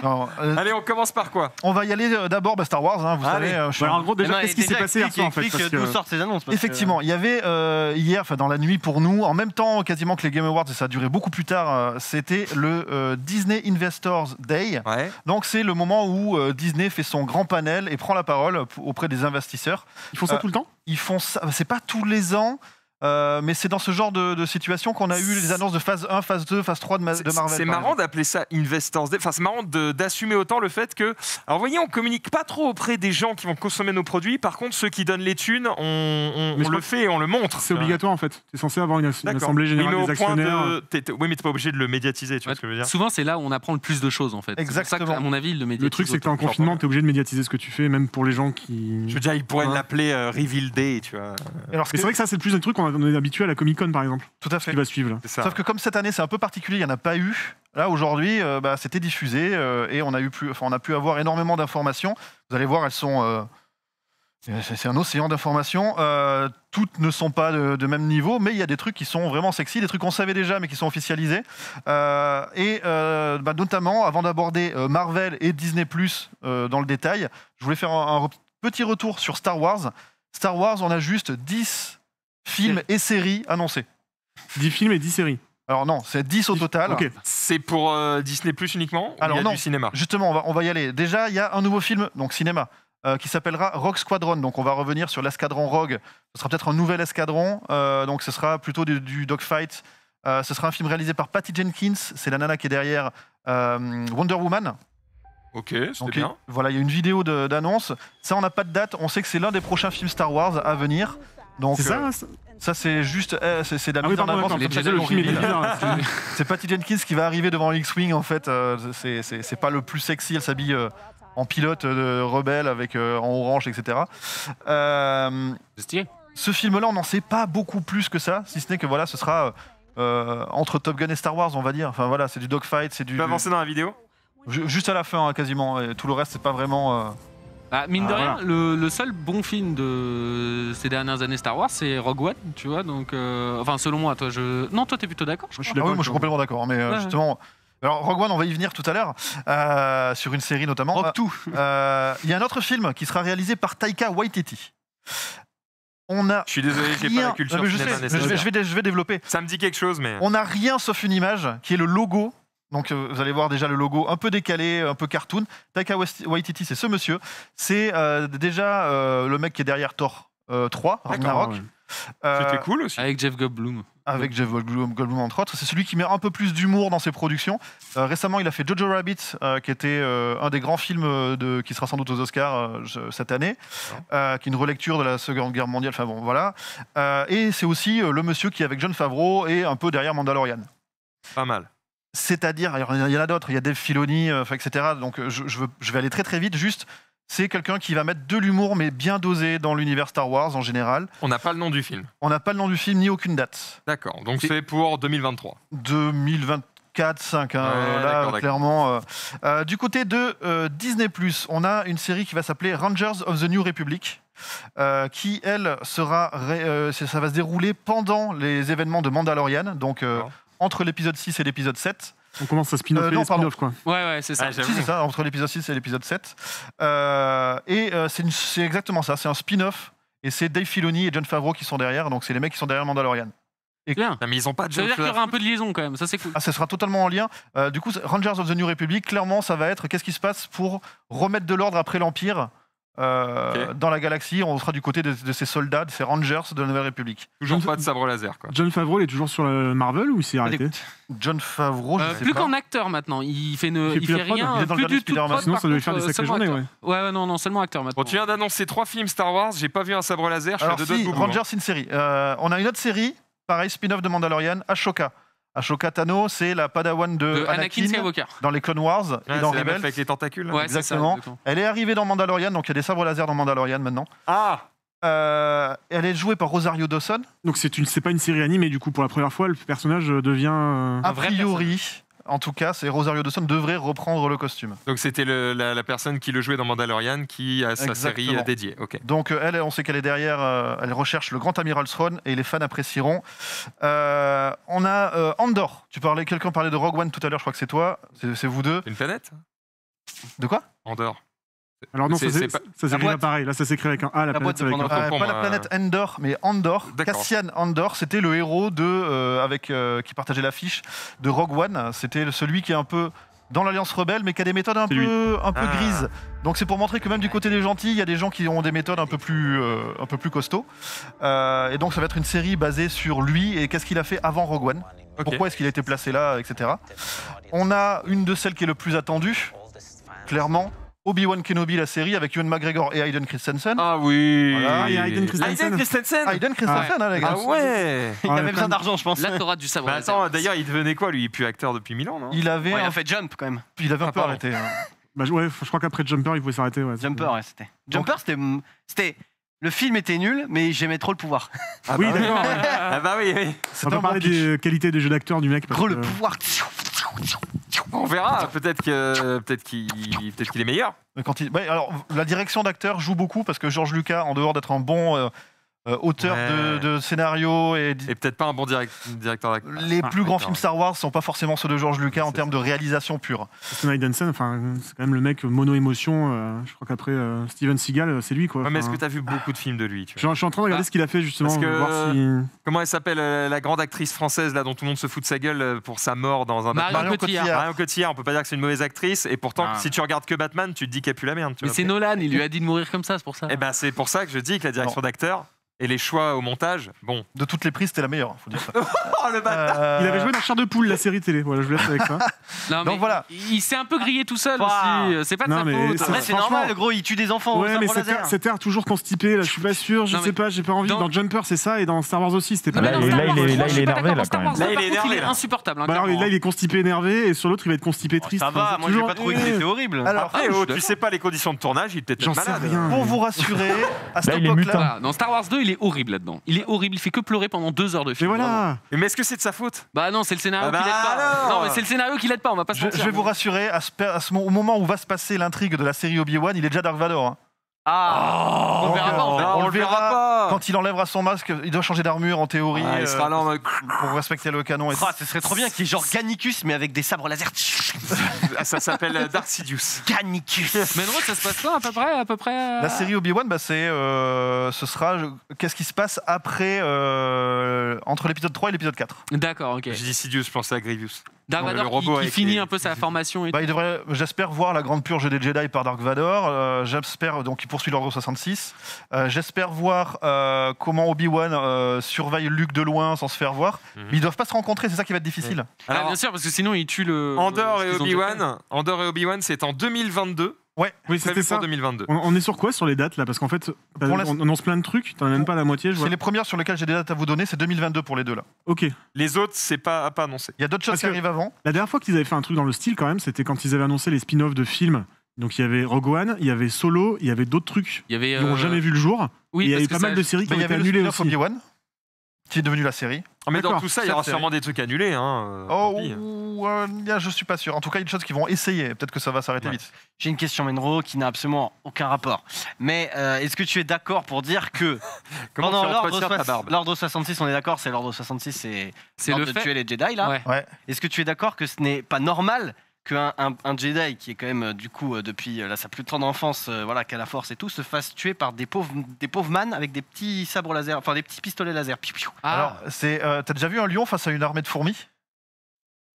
non, euh... Allez, on commence par quoi? On va y aller euh, d'abord bah, Star Wars. Hein, vous Allez. Savez, euh, je... bah, en gros, déjà, qu'est-ce qui s'est passé hier soir en fait, parce que... nous sortent ces annonces. Parce Effectivement, que... il y avait euh, hier, enfin dans la nuit pour nous, en même temps quasiment que les Game Awards, et ça a duré beaucoup plus tard. Euh, C'était le euh, Disney Investors Day. Ouais. Donc c'est le moment où euh, Disney fait son grand panel et prend la parole auprès des investisseurs. Ils font ça euh, tout le temps? Ils font ça. C'est pas tous les ans. Euh, mais c'est dans ce genre de, de situation qu'on a eu les annonces de phase un, phase deux, phase trois de, ma, de Marvel. C'est marrant d'appeler ça Investors Day. Enfin, c'est marrant d'assumer autant le fait que... Alors, vous voyez, on ne communique pas trop auprès des gens qui vont consommer nos produits. Par contre, ceux qui donnent les thunes, on, on, on le fait et on le montre. C'est obligatoire, en fait. Tu es censé avoir une, une assemblée générale oui, des actionnaires. De... T es, t es... Oui, mais tu n'es pas obligé de le médiatiser, tu ouais, vois ce que je veux dire. Souvent, c'est là où on apprend le plus de choses, en fait. Exactement. Pour ça que, à mon avis, le, le truc, c'est que tu es en confinement, tu es obligé de médiatiser ce que tu fais, même pour les gens qui... Je veux dire, ils pourraient ouais. l'appeler euh, Reveal Day, tu vois. Alors, c'est vrai que ça, c'est plus un truc on est habitué à la Comic-Con par exemple. Tout à fait. Qui va suivre. Ça. Sauf que comme cette année c'est un peu particulier, il n'y en a pas eu. Là aujourd'hui, euh, bah, c'était diffusé euh, et on a eu plus, enfin on a pu avoir énormément d'informations. Vous allez voir, elles sont euh, C'est un océan d'informations, euh, toutes ne sont pas de, de même niveau, mais il y a des trucs qui sont vraiment sexy, des trucs qu'on savait déjà mais qui sont officialisés. Euh, et euh, bah, notamment, avant d'aborder euh, Marvel et Disney plus, euh, dans le détail, je voulais faire un, un petit retour sur Star Wars. Star Wars, on a juste dix films et séries annoncés. dix films et dix séries. Alors non, c'est dix au total. Okay. C'est pour euh, Disney plus uniquement ou alors, il y a non, du cinéma? Justement, on va, on va y aller. Déjà, il y a un nouveau film, donc cinéma, euh, qui s'appellera Rogue Squadron. Donc on va revenir sur l'escadron Rogue. Ce sera peut-être un nouvel escadron. Euh, donc ce sera plutôt du, du dogfight. Euh, ce sera un film réalisé par Patty Jenkins. C'est la nana qui est derrière euh, Wonder Woman. Ok, c'était donc, bien. Voilà, il y a une vidéo de, d'annonce. Ça, on n'a pas de date. On sait que c'est l'un des prochains films Star Wars à venir. Donc, c'est euh, ça, ça, ça, c'est juste. Euh, c'est, c'est de la ah mise oui, en avance. C'est, c'est, c'est Patty Jenkins qui va arriver devant l'X-Wing, en fait. Euh, c'est, c'est, c'est pas le plus sexy. Elle s'habille euh, en pilote euh, rebelle, avec, euh, en orange, et cetera. Euh, ce film-là, on n'en sait pas beaucoup plus que ça, si ce n'est que voilà, ce sera euh, entre Top Gun et Star Wars, on va dire. Enfin, voilà, c'est du dogfight. C'est du, tu peux avancer dans la vidéo ? Juste à la fin, hein, quasiment. Et tout le reste, c'est pas vraiment. Euh... Ah, mine ah, de rien, voilà. le, le seul bon film de ces dernières années Star Wars, c'est Rogue One, tu vois. Donc, euh... enfin, selon moi, toi, je. Non, toi, t'es plutôt d'accord. Je, je suis d'accord. Ah, oui, moi, je suis complètement d'accord. Mais euh, ah, justement, ouais. Alors Rogue One, on va y venir tout à l'heure euh, sur une série notamment. Rogue Two. Il euh, y a un autre film qui sera réalisé par Taika Waititi. On a. Je suis désolé, rien... j'ai pas la culture. Non, je, sais, je, vais, je, vais, je vais développer. Ça me dit quelque chose, mais. On a rien sauf une image qui est le logo. Donc euh, vous allez voir déjà le logo un peu décalé, un peu cartoon. Taika Waititi, c'est ce monsieur. C'est euh, déjà euh, le mec qui est derrière Thor euh, trois, Ragnarok. Ouais. Euh, C'était cool aussi. Avec Jeff Goldblum. Avec Jeff Goldblum, Goldblum entre autres. C'est celui qui met un peu plus d'humour dans ses productions. Euh, récemment, il a fait Jojo Rabbit, euh, qui était euh, un des grands films de, qui sera sans doute aux Oscars euh, cette année, ouais. euh, qui est une relecture de la Seconde Guerre mondiale. Enfin bon, voilà. Euh, et c'est aussi euh, le monsieur qui est avec John Favreau et un peu derrière Mandalorian. Pas mal. C'est-à-dire, il y en a d'autres, il y a Dave Filoni, euh, et cetera. Donc je, je, veux, je vais aller très très vite, juste, c'est quelqu'un qui va mettre de l'humour, mais bien dosé dans l'univers Star Wars en général. On n'a pas le nom du film. On n'a pas le nom du film, ni aucune date. D'accord, donc c'est, c'est pour deux mille vingt-trois. deux mille vingt-quatre, deux mille vingt-cinq, hein, ouais, là, d'accord, clairement. D'accord. Euh, euh, du côté de euh, Disney plus, on a une série qui va s'appeler Rangers of the New Republic, euh, qui, elle, sera, euh, ça va se dérouler pendant les événements de Mandalorian, donc... Euh, entre l'épisode six et l'épisode sept. On commence à spin-off euh, non, les spin-off, quoi. Ouais, ouais, c'est ça. Ah, si, c'est ça, entre l'épisode six et l'épisode sept. Euh, et euh, c'est, une, c'est exactement ça, c'est un spin-off. Et c'est Dave Filoni et John Favreau qui sont derrière, donc c'est les mecs qui sont derrière Mandalorian. Et bien. Non, mais ils ont pas de ça veut dire qu'il y aura un peu de liaison quand même, ça c'est cool. Ah, ça sera totalement en lien. Euh, du coup, Rangers of the New Republic, clairement, ça va être qu'est-ce qui se passe pour remettre de l'ordre après l'Empire euh, okay. dans la galaxie. On sera du côté de, de ces soldats, de ces Rangers de la Nouvelle République. Toujours pas de sabre laser, quoi. John Favreau, il est toujours sur le Marvel ou il s'est arrêté? John Favreau, je euh, sais plus pas. Plus qu'en acteur maintenant, il fait, ne, il fait, il fait rien. Il est dans plus le du tout prod, sinon ça devait faire des sacrées journées. Ouais. ouais, non, non, seulement acteur maintenant. Bon, tu viens d'annoncer trois films Star Wars, j'ai pas vu un sabre laser, je suis à deux doigts de bout. Rangers, c'est une série. Euh, on a une autre série, pareil, spin-off de Mandalorian, Ashoka. Ashoka Tano, c'est la Padawan de, de Anakin, Anakin Skywalker dans les Clone Wars ah, et dans Rebels. Avec les tentacules. Ouais, exactement. C'est ça, exactement. Elle est arrivée dans Mandalorian, donc il y a des sabres laser dans Mandalorian maintenant. Ah. Euh, elle est jouée par Rosario Dawson. Donc c'est une, c'est pas une série animée du coup pour la première fois, le personnage devient. Euh... A priori, en tout cas, c'est Rosario Dawson devrait reprendre le costume. Donc c'était le, la, la personne qui le jouait dans Mandalorian qui a sa exactement. série dédiée. Okay. Donc elle, on sait qu'elle est derrière, euh, elle recherche le grand amiral Thrawn et les fans apprécieront. Euh, on a euh, Andor. Tu parlais, quelqu'un parlait de Rogue One tout à l'heure. Je crois que c'est toi, c'est, c'est vous deux. C'est une planète. De quoi? Andor. Alors non, c'est, ça, c'est, c'est, ça s'écrit là pareil. Là, ça s'écrit avec un A. La, la planète, avec un... ah, pas la planète Endor, mais Andor. D'accord. Cassian Andor, c'était le héros de, euh, avec, euh, qui partageait l'affiche de Rogue One. C'était celui qui est un peu dans l'Alliance Rebelle, mais qui a des méthodes un c'est peu, un peu ah. grises. Donc c'est pour montrer que même du côté des gentils, il y a des gens qui ont des méthodes un peu plus, euh, un peu plus costauds. Euh, et donc ça va être une série basée sur lui et qu'est-ce qu'il a fait avant Rogue One. Okay. Pourquoi est-ce qu'il a été placé là, et cetera. On a une de celles qui est le plus attendue, clairement. Obi-Wan Kenobi, la série, avec Ewan McGregor et Hayden Christensen. Ah oui voilà. Et Hayden Christensen Hayden Christensen, Hayden Christensen ouais. hein, les gars. Ah ouais Il avait besoin d'argent, je pense. Là, t'auras du savoir. Bah attends, d'ailleurs, il devenait quoi, lui? Il est plus acteur depuis mille ans, non? Il avait... Ouais, un... il a fait Jump, quand même. Il avait un ah, peu pardon. arrêté. Hein. Bah, ouais, je crois qu'après Jumper, il pouvait s'arrêter. Ouais, Jumper, ouais, c'était... Jumper, c'était... c'était... Le film était nul, mais j'aimais trop le pouvoir. Ah oui, bah, d'accord. Ouais. Ah bah oui, oui. On va parler des qualités des jeux d'acteurs du mec. Gros, le pouvoir... On verra, peut-être que peut-être qu'il peut-être qu'il est meilleur. Quand il... ouais, alors, la direction d'acteur joue beaucoup parce que Georges Lucas, en dehors d'être un bon euh, auteur ouais. de, de scénario et, et peut-être pas un bon direct... directeur d'acteur. Les ah, plus grands films Star Wars sont pas forcément ceux de Georges Lucas en termes de réalisation pure. Snyder Denson, enfin, c'est quand même le mec mono émotion. Euh, je crois qu'après euh, Steven Seagal, c'est lui quoi. Ouais, mais est-ce que t'as vu beaucoup de films de lui, tu vois? Genre, je suis en train de regarder ah. ce qu'il a fait justement. Parce que, voir si... Comment elle s'appelle euh, la grande actrice française là dont tout le monde se fout de sa gueule pour sa mort dans un Marion Batman. Cotillard. Marion Cotillard. On peut pas dire que c'est une mauvaise actrice et pourtant ah. si tu regardes que Batman, tu te dis qu'elle pue la merde. Tu mais c'est Nolan, il lui a dit de mourir comme ça, c'est pour ça. Et ben c'est pour ça que je dis que la direction d'acteur. Et les choix au montage, bon. De toutes les prises, c'était la meilleure, faut dire ça. Oh, le bâtard euh... Il avait joué dans Char de Poule, la série télé. Voilà, je voulais faire avec ça. Non, donc voilà. Il s'est un peu grillé tout seul wow. aussi. C'est pas de non, sa faute. C'est franchement... normal, le gros, il tue des enfants. Ouais, mais cet air toujours constipé, là, je suis pas sûr, je non, sais mais... pas, j'ai pas envie. Dans... dans Jumper, c'est ça, et dans Star Wars aussi, c'était pas mal. Là, là, il est énervé, là, quand même. Là, il est énervé. Il est insupportable. Là, il est constipé énervé, et sur l'autre, il va être constipé triste. Ça va, moi, j'ai pas trouvé que c'était horrible. Alors, tu sais pas les conditions de tournage, il était peut-être malade. Pour vous rassurer, à cette époque-là. Dans Star Wars deux, il est horrible là-dedans. Il est horrible, il fait que pleurer pendant deux heures de film. Mais voilà. Mais est-ce que c'est de sa faute? Bah non, c'est le scénario bah qui l'aide pas. Non, mais c'est le scénario qui l'aide pas. On va pas se mentir. Je vais vous rassurer. À ce, à ce, au moment où va se passer l'intrigue de la série Obi-Wan, il est déjà Dark Vador. Hein. Ah, oh, on, verra pas, on, verra. on, on le verra, verra pas. Quand il enlèvera son masque, il doit changer d'armure en théorie. Ah, il sera là en mode... pour respecter le canon. Et oh, ce serait trop bien qu'il y ait genre Gannicus mais avec des sabres laser. Ça s'appelle Dark Sidious. Gannicus. Mais non, ça se passe quoi à peu près, à peu près... La série Obi-Wan, bah, c'est, euh, ce sera qu'est-ce qui se passe après euh, entre l'épisode trois et l'épisode quatre. D'accord, ok. J'ai dit Sidious, je pensais à Grievous. Dark Vador le robot qui, qui finit les... un peu sa formation. Et bah, il devrait, j'espère voir la grande purge des Jedi par Dark Vador. Euh, j'espère donc il poursuit l'ordre soixante-six. Euh, j'espère voir euh, comment Obi-Wan euh, surveille Luke de loin sans se faire voir. Mm-hmm. Mais ils doivent pas se rencontrer, c'est ça qui va être difficile. Ouais. Alors, ah, bien sûr, parce que sinon ils tuent le. Andor euh, et Obi-Wan. Andor et Obi-Wan, c'est en deux mille vingt-deux. Ouais, oui, c'était ça. deux mille vingt-deux. On, on est sur quoi sur les dates là? Parce qu'en fait, on, la... on annonce plein de trucs, t'en as même pas la moitié. C'est les premières sur lesquelles j'ai des dates à vous donner, c'est deux mille vingt-deux pour les deux là. Ok. Les autres, c'est pas, pas annoncé. Il y a d'autres choses qui arrivent avant. La dernière fois qu'ils avaient fait un truc dans le style quand même, c'était quand ils avaient annoncé les spin-offs de films. Donc il y avait Rogue One, il y avait Solo, il y avait d'autres trucs qui euh... n'ont jamais vu le jour. Oui, il y avait pas mal a... de séries bah, qui ont été annulées aussi. Obi-Wan, qui est devenu la série. Ah, mais dans tout ça, il y aura sûrement des trucs annulés. Hein, oh, ou, euh, je suis pas sûr. En tout cas, il y a des choses qui vont essayer. Peut-être que ça va s'arrêter ouais. vite. J'ai une question, Menro, qui n'a absolument aucun rapport. Mais euh, est-ce que tu es d'accord pour dire que pendant l'ordre soixante-six, on est d'accord, c'est l'ordre soixante-six, c'est l'ordre de tuer les Jedi, là. Ouais. Ouais. Est-ce que tu es d'accord que ce n'est pas normal qu'un un, un Jedi, qui est quand même, euh, du coup, euh, depuis euh, là, sa plus tendre enfance, euh, voilà, qui a la force et tout, se fasse tuer par des pauvres, des pauvres man avec des petits sabres laser, enfin des petits pistolets laser. Piu, piu. Ah. Alors, c'est, euh, t'as déjà vu un lion face à une armée de fourmis?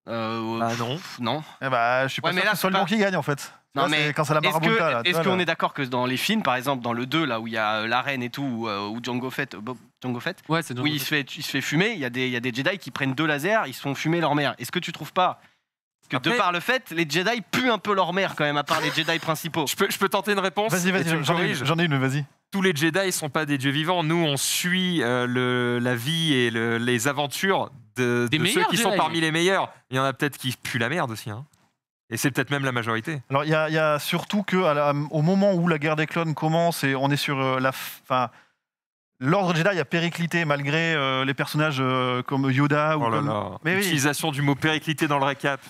Euh, bah, non. Pff, non. Eh bah, je suis pas ouais, sûr là, que ce soit pas... le lion qui gagne, en fait. Non, là, mais quand ça la marabouta. Est-ce qu'on est d'accord que dans les films, par exemple, dans le deux, là où il y a euh, l'arène et tout, où, euh, où Django Fett, Bob, Django Fett, ouais, c'est Django où il se, fait, il se fait fumer, il y a des, il y a des Jedi qui prennent deux lasers, ils se font fumer leur mère. Est-ce que tu trouves pas que après, de par le fait, les Jedi puent un peu leur mère quand même, à part les Jedi principaux. Je peux, je peux tenter une réponse. Vas-y, vas-y, j'en ai, j'en ai une, vas-y. Tous les Jedi sont pas des dieux vivants. Nous, on suit euh, le, la vie et le, les aventures de, de ceux qui Jedi. Sont parmi les meilleurs. Il y en a peut-être qui puent la merde aussi. Hein. Et c'est peut-être même la majorité. Alors, il y, y a surtout qu'au moment où la guerre des clones commence, et on est sur euh, la fin... L'ordre Jedi a périclité malgré euh, les personnages euh, comme Yoda. Ou oh là comme... là. Mais l'utilisation oui. du mot périclité dans le récap.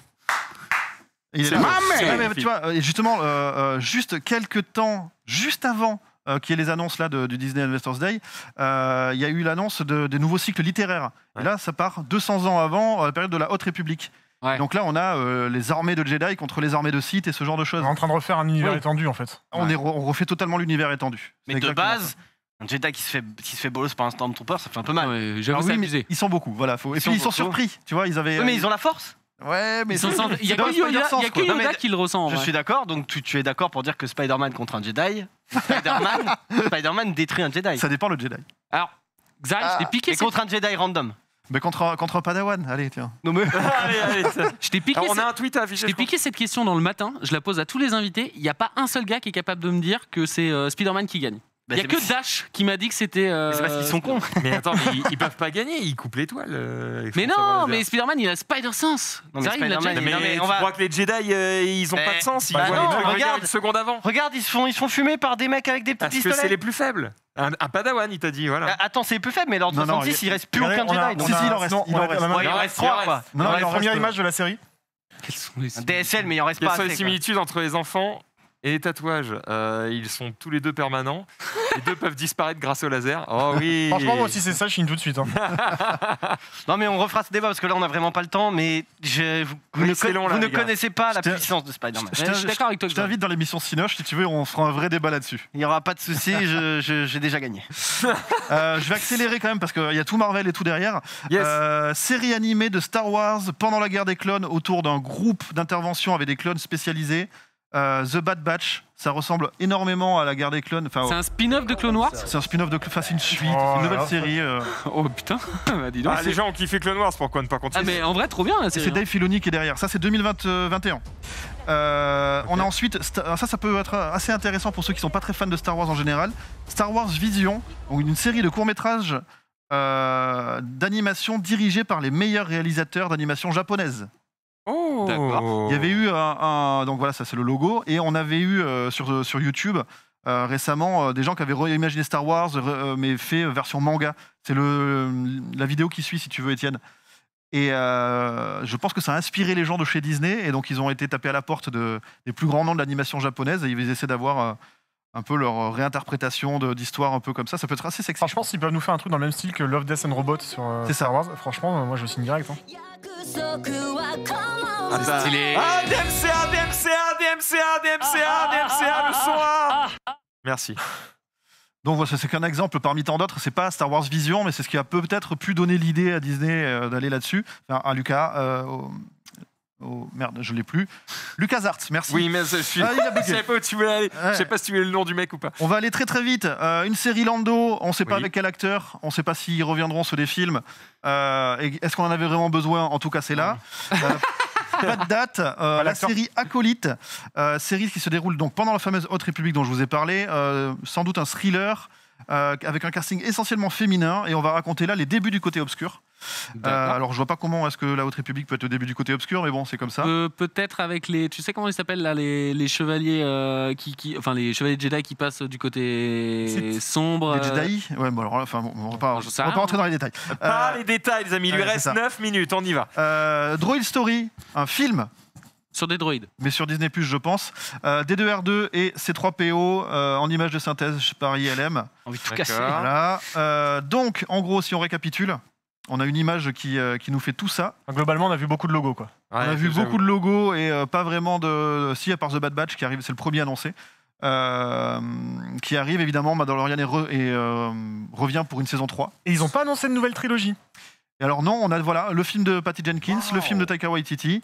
Il est là. Ah, mais, ouais, mais tu vois, justement, euh, euh, juste quelques temps, juste avant euh, qu'il y ait les annonces là, de, du Disney Investors Day, euh, il y a eu l'annonce de, des nouveaux cycles littéraires. Ouais. Et là, ça part deux cents ans avant, euh, la période de la Haute République. Ouais. Donc là, on a euh, les armées de Jedi contre les armées de Sith et ce genre de choses. On est en train de refaire un univers ouais. étendu, en fait. On, ouais. est re on refait totalement l'univers étendu. Mais de base... Ça. Un Jedi qui se fait, qui se fait bolos par un Stormtrooper, ça fait un peu mal. Ouais, j'avoue, oui, amusé. Ils sont beaucoup, voilà. Faut... Et ils puis ils sont surpris, tu vois, ils avaient... Oui, mais ils ont la force. Ouais, mais... Sans... Il n'y a que Yoda, sens, y a que Yoda non, mais... qui le ressent, en Je vrai. suis d'accord, donc tu, tu es d'accord pour dire que Spider-Man contre un Jedi, Spider-Man Spider-Man détruit un Jedi. Ça dépend le Jedi. Alors, Xaï, ah, je t'ai piqué... Et contre un Jedi random. Mais contre un, contre un Padawan, allez, tiens. Non, mais... allez, allez, je t'ai piqué, on a un tweet à afficher, je t'ai piqué cette question dans le matin, je la pose à tous les invités, il n'y a pas un seul gars qui est capable de me dire que c'est Spider-Man qui gagne. Il n'y a que Dash qui m'a dit que c'était... Euh... C'est parce qu'ils sont cons. Mais attends, mais ils, ils peuvent pas gagner, ils coupent l'étoile. Euh, mais non, mais Spider-Man, il a Spider-Sense. Non, mais, vrai, Spider il a... mais, non, mais tu va... crois que les Jedi, euh, ils ont eh. pas de sens. Ils bah voient non, les trucs regarde, une seconde avant. Regarde, ils se font, ils font fumer par des mecs avec des petits pistolets. Parce que c'est les plus faibles. Un, un Padawan, il t'a dit, voilà. Attends, c'est plus faible, mais l'ordre soixante-six, il reste plus aucun Jedi. Si, si, il en reste. Il en reste trois, quoi. La première image de la série. Quels sont les un D S L, mais il en reste Quelles pas. Quelles sont les similitudes quoi. entre les enfants et les tatouages? Euh, ils sont tous les deux permanents. Les deux peuvent disparaître grâce au laser. Oh oui. Franchement, moi, si c'est ça, je chine tout de suite. Hein. Non, mais on refera ce débat parce que là, on n'a vraiment pas le temps. Mais je... vous, vous ne, con... long, là, vous ne connaissez pas la puissance de Spider-Man. Je, je suis d'accord avec toi. Je t'invite dans l'émission Cinoche, si tu veux, on fera un vrai débat là-dessus. Il n'y aura pas de souci, j'ai déjà gagné. euh, je vais accélérer quand même parce qu'il y a tout Marvel et tout derrière. Yes. Euh, série animée de Star Wars pendant la guerre des clones autour d'un groupe d'intervention avec des clones spécialisés. Euh, The Bad Batch, ça ressemble énormément à la guerre des clones. Enfin, c'est un spin-off de Clone Wars. C'est un spin-off de, enfin, c'est une suite, oh, une nouvelle alors. série. Euh... Oh putain, bah, dis donc, ah, les gens ont kiffé Clone Wars, pourquoi ne pas continuer? Ah mais en vrai, trop bien. C'est Dave Filoni qui est derrière. Ça, c'est deux mille vingt et un. Euh, okay. On a ensuite, ça, ça peut être assez intéressant pour ceux qui sont pas très fans de Star Wars en général. Star Wars Vision, une série de courts métrages euh, d'animation dirigée par les meilleurs réalisateurs d'animation japonaise. Oh. D'accord. Il y avait eu un, un donc voilà, ça c'est le logo, et on avait eu euh, sur sur YouTube euh, récemment euh, des gens qui avaient réimaginé Star Wars re, euh, mais fait version manga. C'est le la vidéo qui suit si tu veux, Étienne. Et euh, je pense que ça a inspiré les gens de chez Disney, et donc ils ont été tapés à la porte de des plus grands noms de l'animation japonaise, et ils essaient d'avoir euh, un peu leur réinterprétation d'histoire un peu comme ça. Ça peut être assez sexy. Franchement, s'ils peuvent nous faire un truc dans le même style que Love, Death and Robot sur euh, Star Wars, franchement, moi je signe direct. Hein. Ah, c'est stylé. Ah, D M C A, D M C A, D M C A, D M C A, D M C A, le soir. Merci. Donc voilà, c'est qu'un exemple parmi tant d'autres. C'est pas Star Wars Vision, mais c'est ce qui a peut-être pu donner l'idée à Disney euh, d'aller là-dessus. Enfin, à Lucas... Euh, au... Oh merde, je l'ai plus. LucasArts, merci. Oui, mais je suis. Ah, je savais pas où tu voulais aller. Ouais. Je sais pas si tu voulais le nom du mec ou pas. On va aller très très vite. Euh, une série Lando, on sait oui. pas avec quel acteur, on sait pas s'ils reviendront sur des films. Euh, Est-ce qu'on en avait vraiment besoin? En tout cas, c'est là. Oui. Euh, pas de date. Euh, pas la série Acolyte, euh, série qui se déroule donc pendant la fameuse Haute République dont je vous ai parlé. Euh, sans doute un thriller euh, avec un casting essentiellement féminin, et on va raconter là les débuts du côté obscur. Euh, alors je vois pas comment est-ce que la Haute République peut être au début du côté obscur, mais bon, c'est comme ça. Euh, peut-être avec les, tu sais comment ils s'appellent là, les, les chevaliers euh, qui, qui, enfin les chevaliers Jedi qui passent du côté sombre. Les Jedi, ouais, bon alors là, enfin bon, on va pas, non, on va pas rentrer dans les détails. Pas euh, les détails, les amis. Il lui reste neuf minutes, on y va. Euh, Droid Story, un film. Sur des droïdes. Mais sur Disney plus, je pense. Euh, D deux R deux et C trois P O euh, en images de synthèse par I L M. Envie de tout casser. Voilà. Euh, donc, en gros, si on récapitule. On a une image qui, euh, qui nous fait tout ça. Globalement, on a vu beaucoup de logos, quoi. Ouais, on a vu beaucoup de logos et euh, pas vraiment de... Si, à part The Bad Batch, qui arrive, c'est le premier annoncé, euh, qui arrive, évidemment, Mandalorian et, re, et euh, revient pour une saison trois. Et ils n'ont pas annoncé de nouvelle trilogie. Et alors non, on a voilà, le film de Patty Jenkins, wow. le film de Taika Waititi,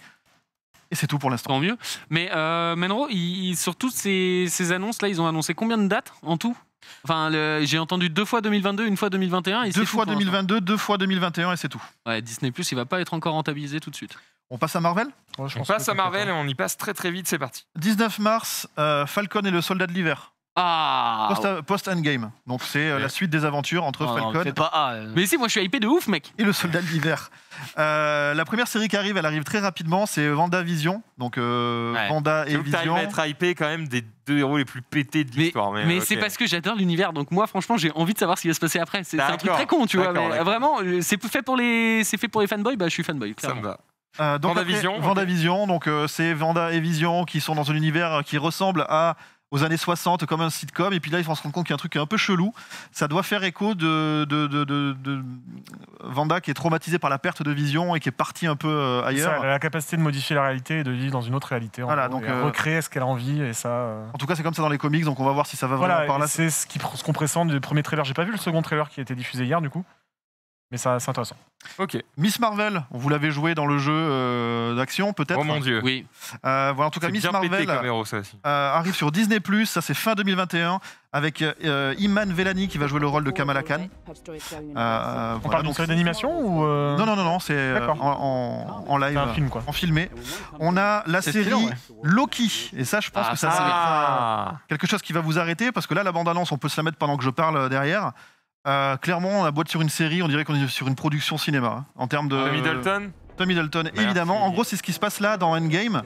et c'est tout pour l'instant. Tant mieux. Mais euh, Menro, il, sur toutes ces, ces annonces-là, ils ont annoncé combien de dates en tout? Enfin, j'ai entendu deux fois deux mille vingt-deux, une fois deux mille vingt et un. Et deux fois deux mille vingt-deux, deux fois deux mille vingt et un, et c'est tout. Ouais, Disney plus, il va pas être encore rentabilisé tout de suite. On passe à Marvel ? Ouais, je on passe à Marvel et on y passe très très vite, c'est parti. dix-neuf mars, euh, Falcon et le Soldat de l'Hiver. Ah, Post-Endgame. Post Donc c'est ouais. la suite des aventures entre oh, Falcon... Non, pas, ah, euh... Mais si, moi je suis hypé de ouf, mec. Et le Soldat de l'Hiver. euh, la première série qui arrive, elle arrive très rapidement, c'est WandaVision. Donc euh, ouais. Wanda et Vision. Tu être hypé quand même des deux héros les plus pétés de l'histoire. Mais, mais, mais okay. c'est parce que j'adore l'univers, donc moi franchement j'ai envie de savoir ce qui va se passer après. C'est un truc très con, tu vois. Mais vraiment, c'est fait, fait pour les fanboys, bah je suis fanboy. Ça me va. Euh, donc WandaVision. Après, okay. WandaVision, donc euh, c'est Wanda et Vision qui sont dans un univers qui ressemble à... aux années soixante, comme un sitcom, et puis là, ils vont se rendre compte qu'il y a un truc un peu chelou. Ça doit faire écho de, de, de, de, de Wanda, qui est traumatisée par la perte de Vision et qui est partie un peu euh, ailleurs. Ça, elle a la capacité de modifier la réalité et de vivre dans une autre réalité, voilà, donc, et euh... recréer ce qu'elle a envie. Et ça, euh... en tout cas, c'est comme ça dans les comics, donc on va voir si ça va voilà, vraiment par là. C'est ce qu'on ce qu'on pressent du premier trailer. J'ai pas vu le second trailer qui a été diffusé hier, du coup. Mais ça, c'est intéressant. Ok. Miss Marvel, vous l'avez joué dans le jeu euh, d'action, peut-être. Oh mon Dieu. Oui. Euh, voilà, en tout cas, Miss Marvel caméro, ça, aussi. Euh, arrive sur Disney plus, ça c'est fin deux mille vingt et un, avec euh, Iman Vellani qui va jouer le rôle de Kamala Khan. Euh, On voilà, parle d'une série d'animation ou euh... Non, non, non, non c'est euh, en, en, en live. Un film, quoi. En filmé. On a la série film, ouais. Loki, et ça, je pense ah, que ça c'est ah. quelque chose qui va vous arrêter, parce que là, la bande-annonce, on peut se la mettre pendant que je parle derrière. Euh, clairement, on a boîte sur une série, on dirait qu'on est sur une production cinéma. Hein, en termes de Tom Hiddleston. Tom Hiddleston, Merci. évidemment. En gros, c'est ce qui se passe là dans Endgame.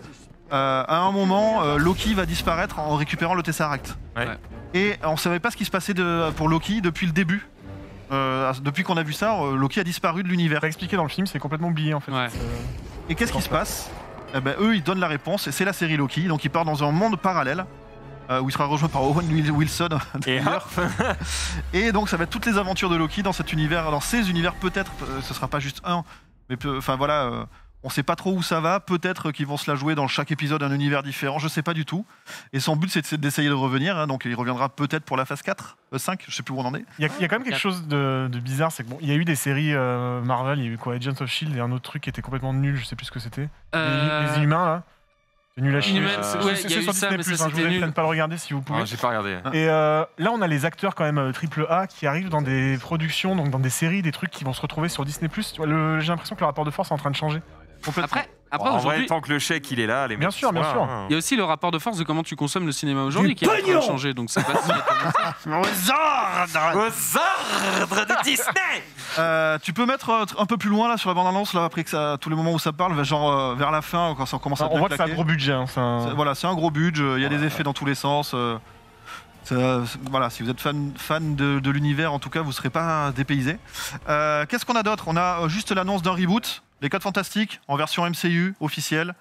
Euh, à un moment, euh, Loki va disparaître en récupérant le Tesseract. Ouais. Et on ne savait pas ce qui se passait de, pour Loki depuis le début. Euh, depuis qu'on a vu ça, Loki a disparu de l'univers. T'as expliqué dans le film, c'est complètement oublié en fait. Ouais. Et qu'est-ce qui se passe ? eh ben, eux ils donnent la réponse et c'est la série Loki. Donc il part dans un monde parallèle euh, où il sera rejoint par Owen Wilson et Earth. Et donc ça va être toutes les aventures de Loki dans cet univers, dans ces univers peut-être. Euh, ce sera pas juste un, mais enfin voilà. Euh, On ne sait pas trop où ça va, peut-être qu'ils vont se la jouer dans chaque épisode un univers différent, je ne sais pas du tout. Et son but c'est d'essayer de revenir, hein, donc il reviendra peut-être pour la phase quatre, cinq, je ne sais plus où on en est. Il y, y a quand même quelque chose de, de bizarre, c'est que bon, il y a eu des séries euh, Marvel, il y a eu quoi, Agents of Shield et un autre truc qui était complètement nul, je ne sais plus ce que c'était. Euh... Les, les humains là. C'est nul à chier. Ouais, c'est sur Disney Plus, je vous invite à ne pas le regarder si vous pouvez. Ah, j'ai pas regardé. Et euh, là, on a les acteurs quand même triple A qui arrivent dans des productions, donc dans des séries, des trucs qui vont se retrouver sur Disney Plus. J'ai l'impression que le rapport de force est en train de changer. Après, après oh, en vrai, tant que le chèque il est là, les bien sûr, soir, bien sûr. Hein. Il y a aussi le rapport de force de comment tu consommes le cinéma aujourd'hui qui est en train de changer, donc c'est pas si aux ordres de Disney. Euh, tu peux mettre un peu plus loin là sur la bande annonce là, après que ça, tous les moments où ça parle, genre euh, vers la fin quand ça commence à. On voit que c'est un gros budget. Hein, un... Voilà, c'est un gros budget. Il y a ouais, des effets ouais. dans tous les sens. Euh, euh, voilà, si vous êtes fan, fan de, de l'univers, en tout cas, vous serez pas dépaysé. Euh, Qu'est-ce qu'on a d'autre? On a juste l'annonce d'un reboot. Les quatre fantastiques en version M C U officielle.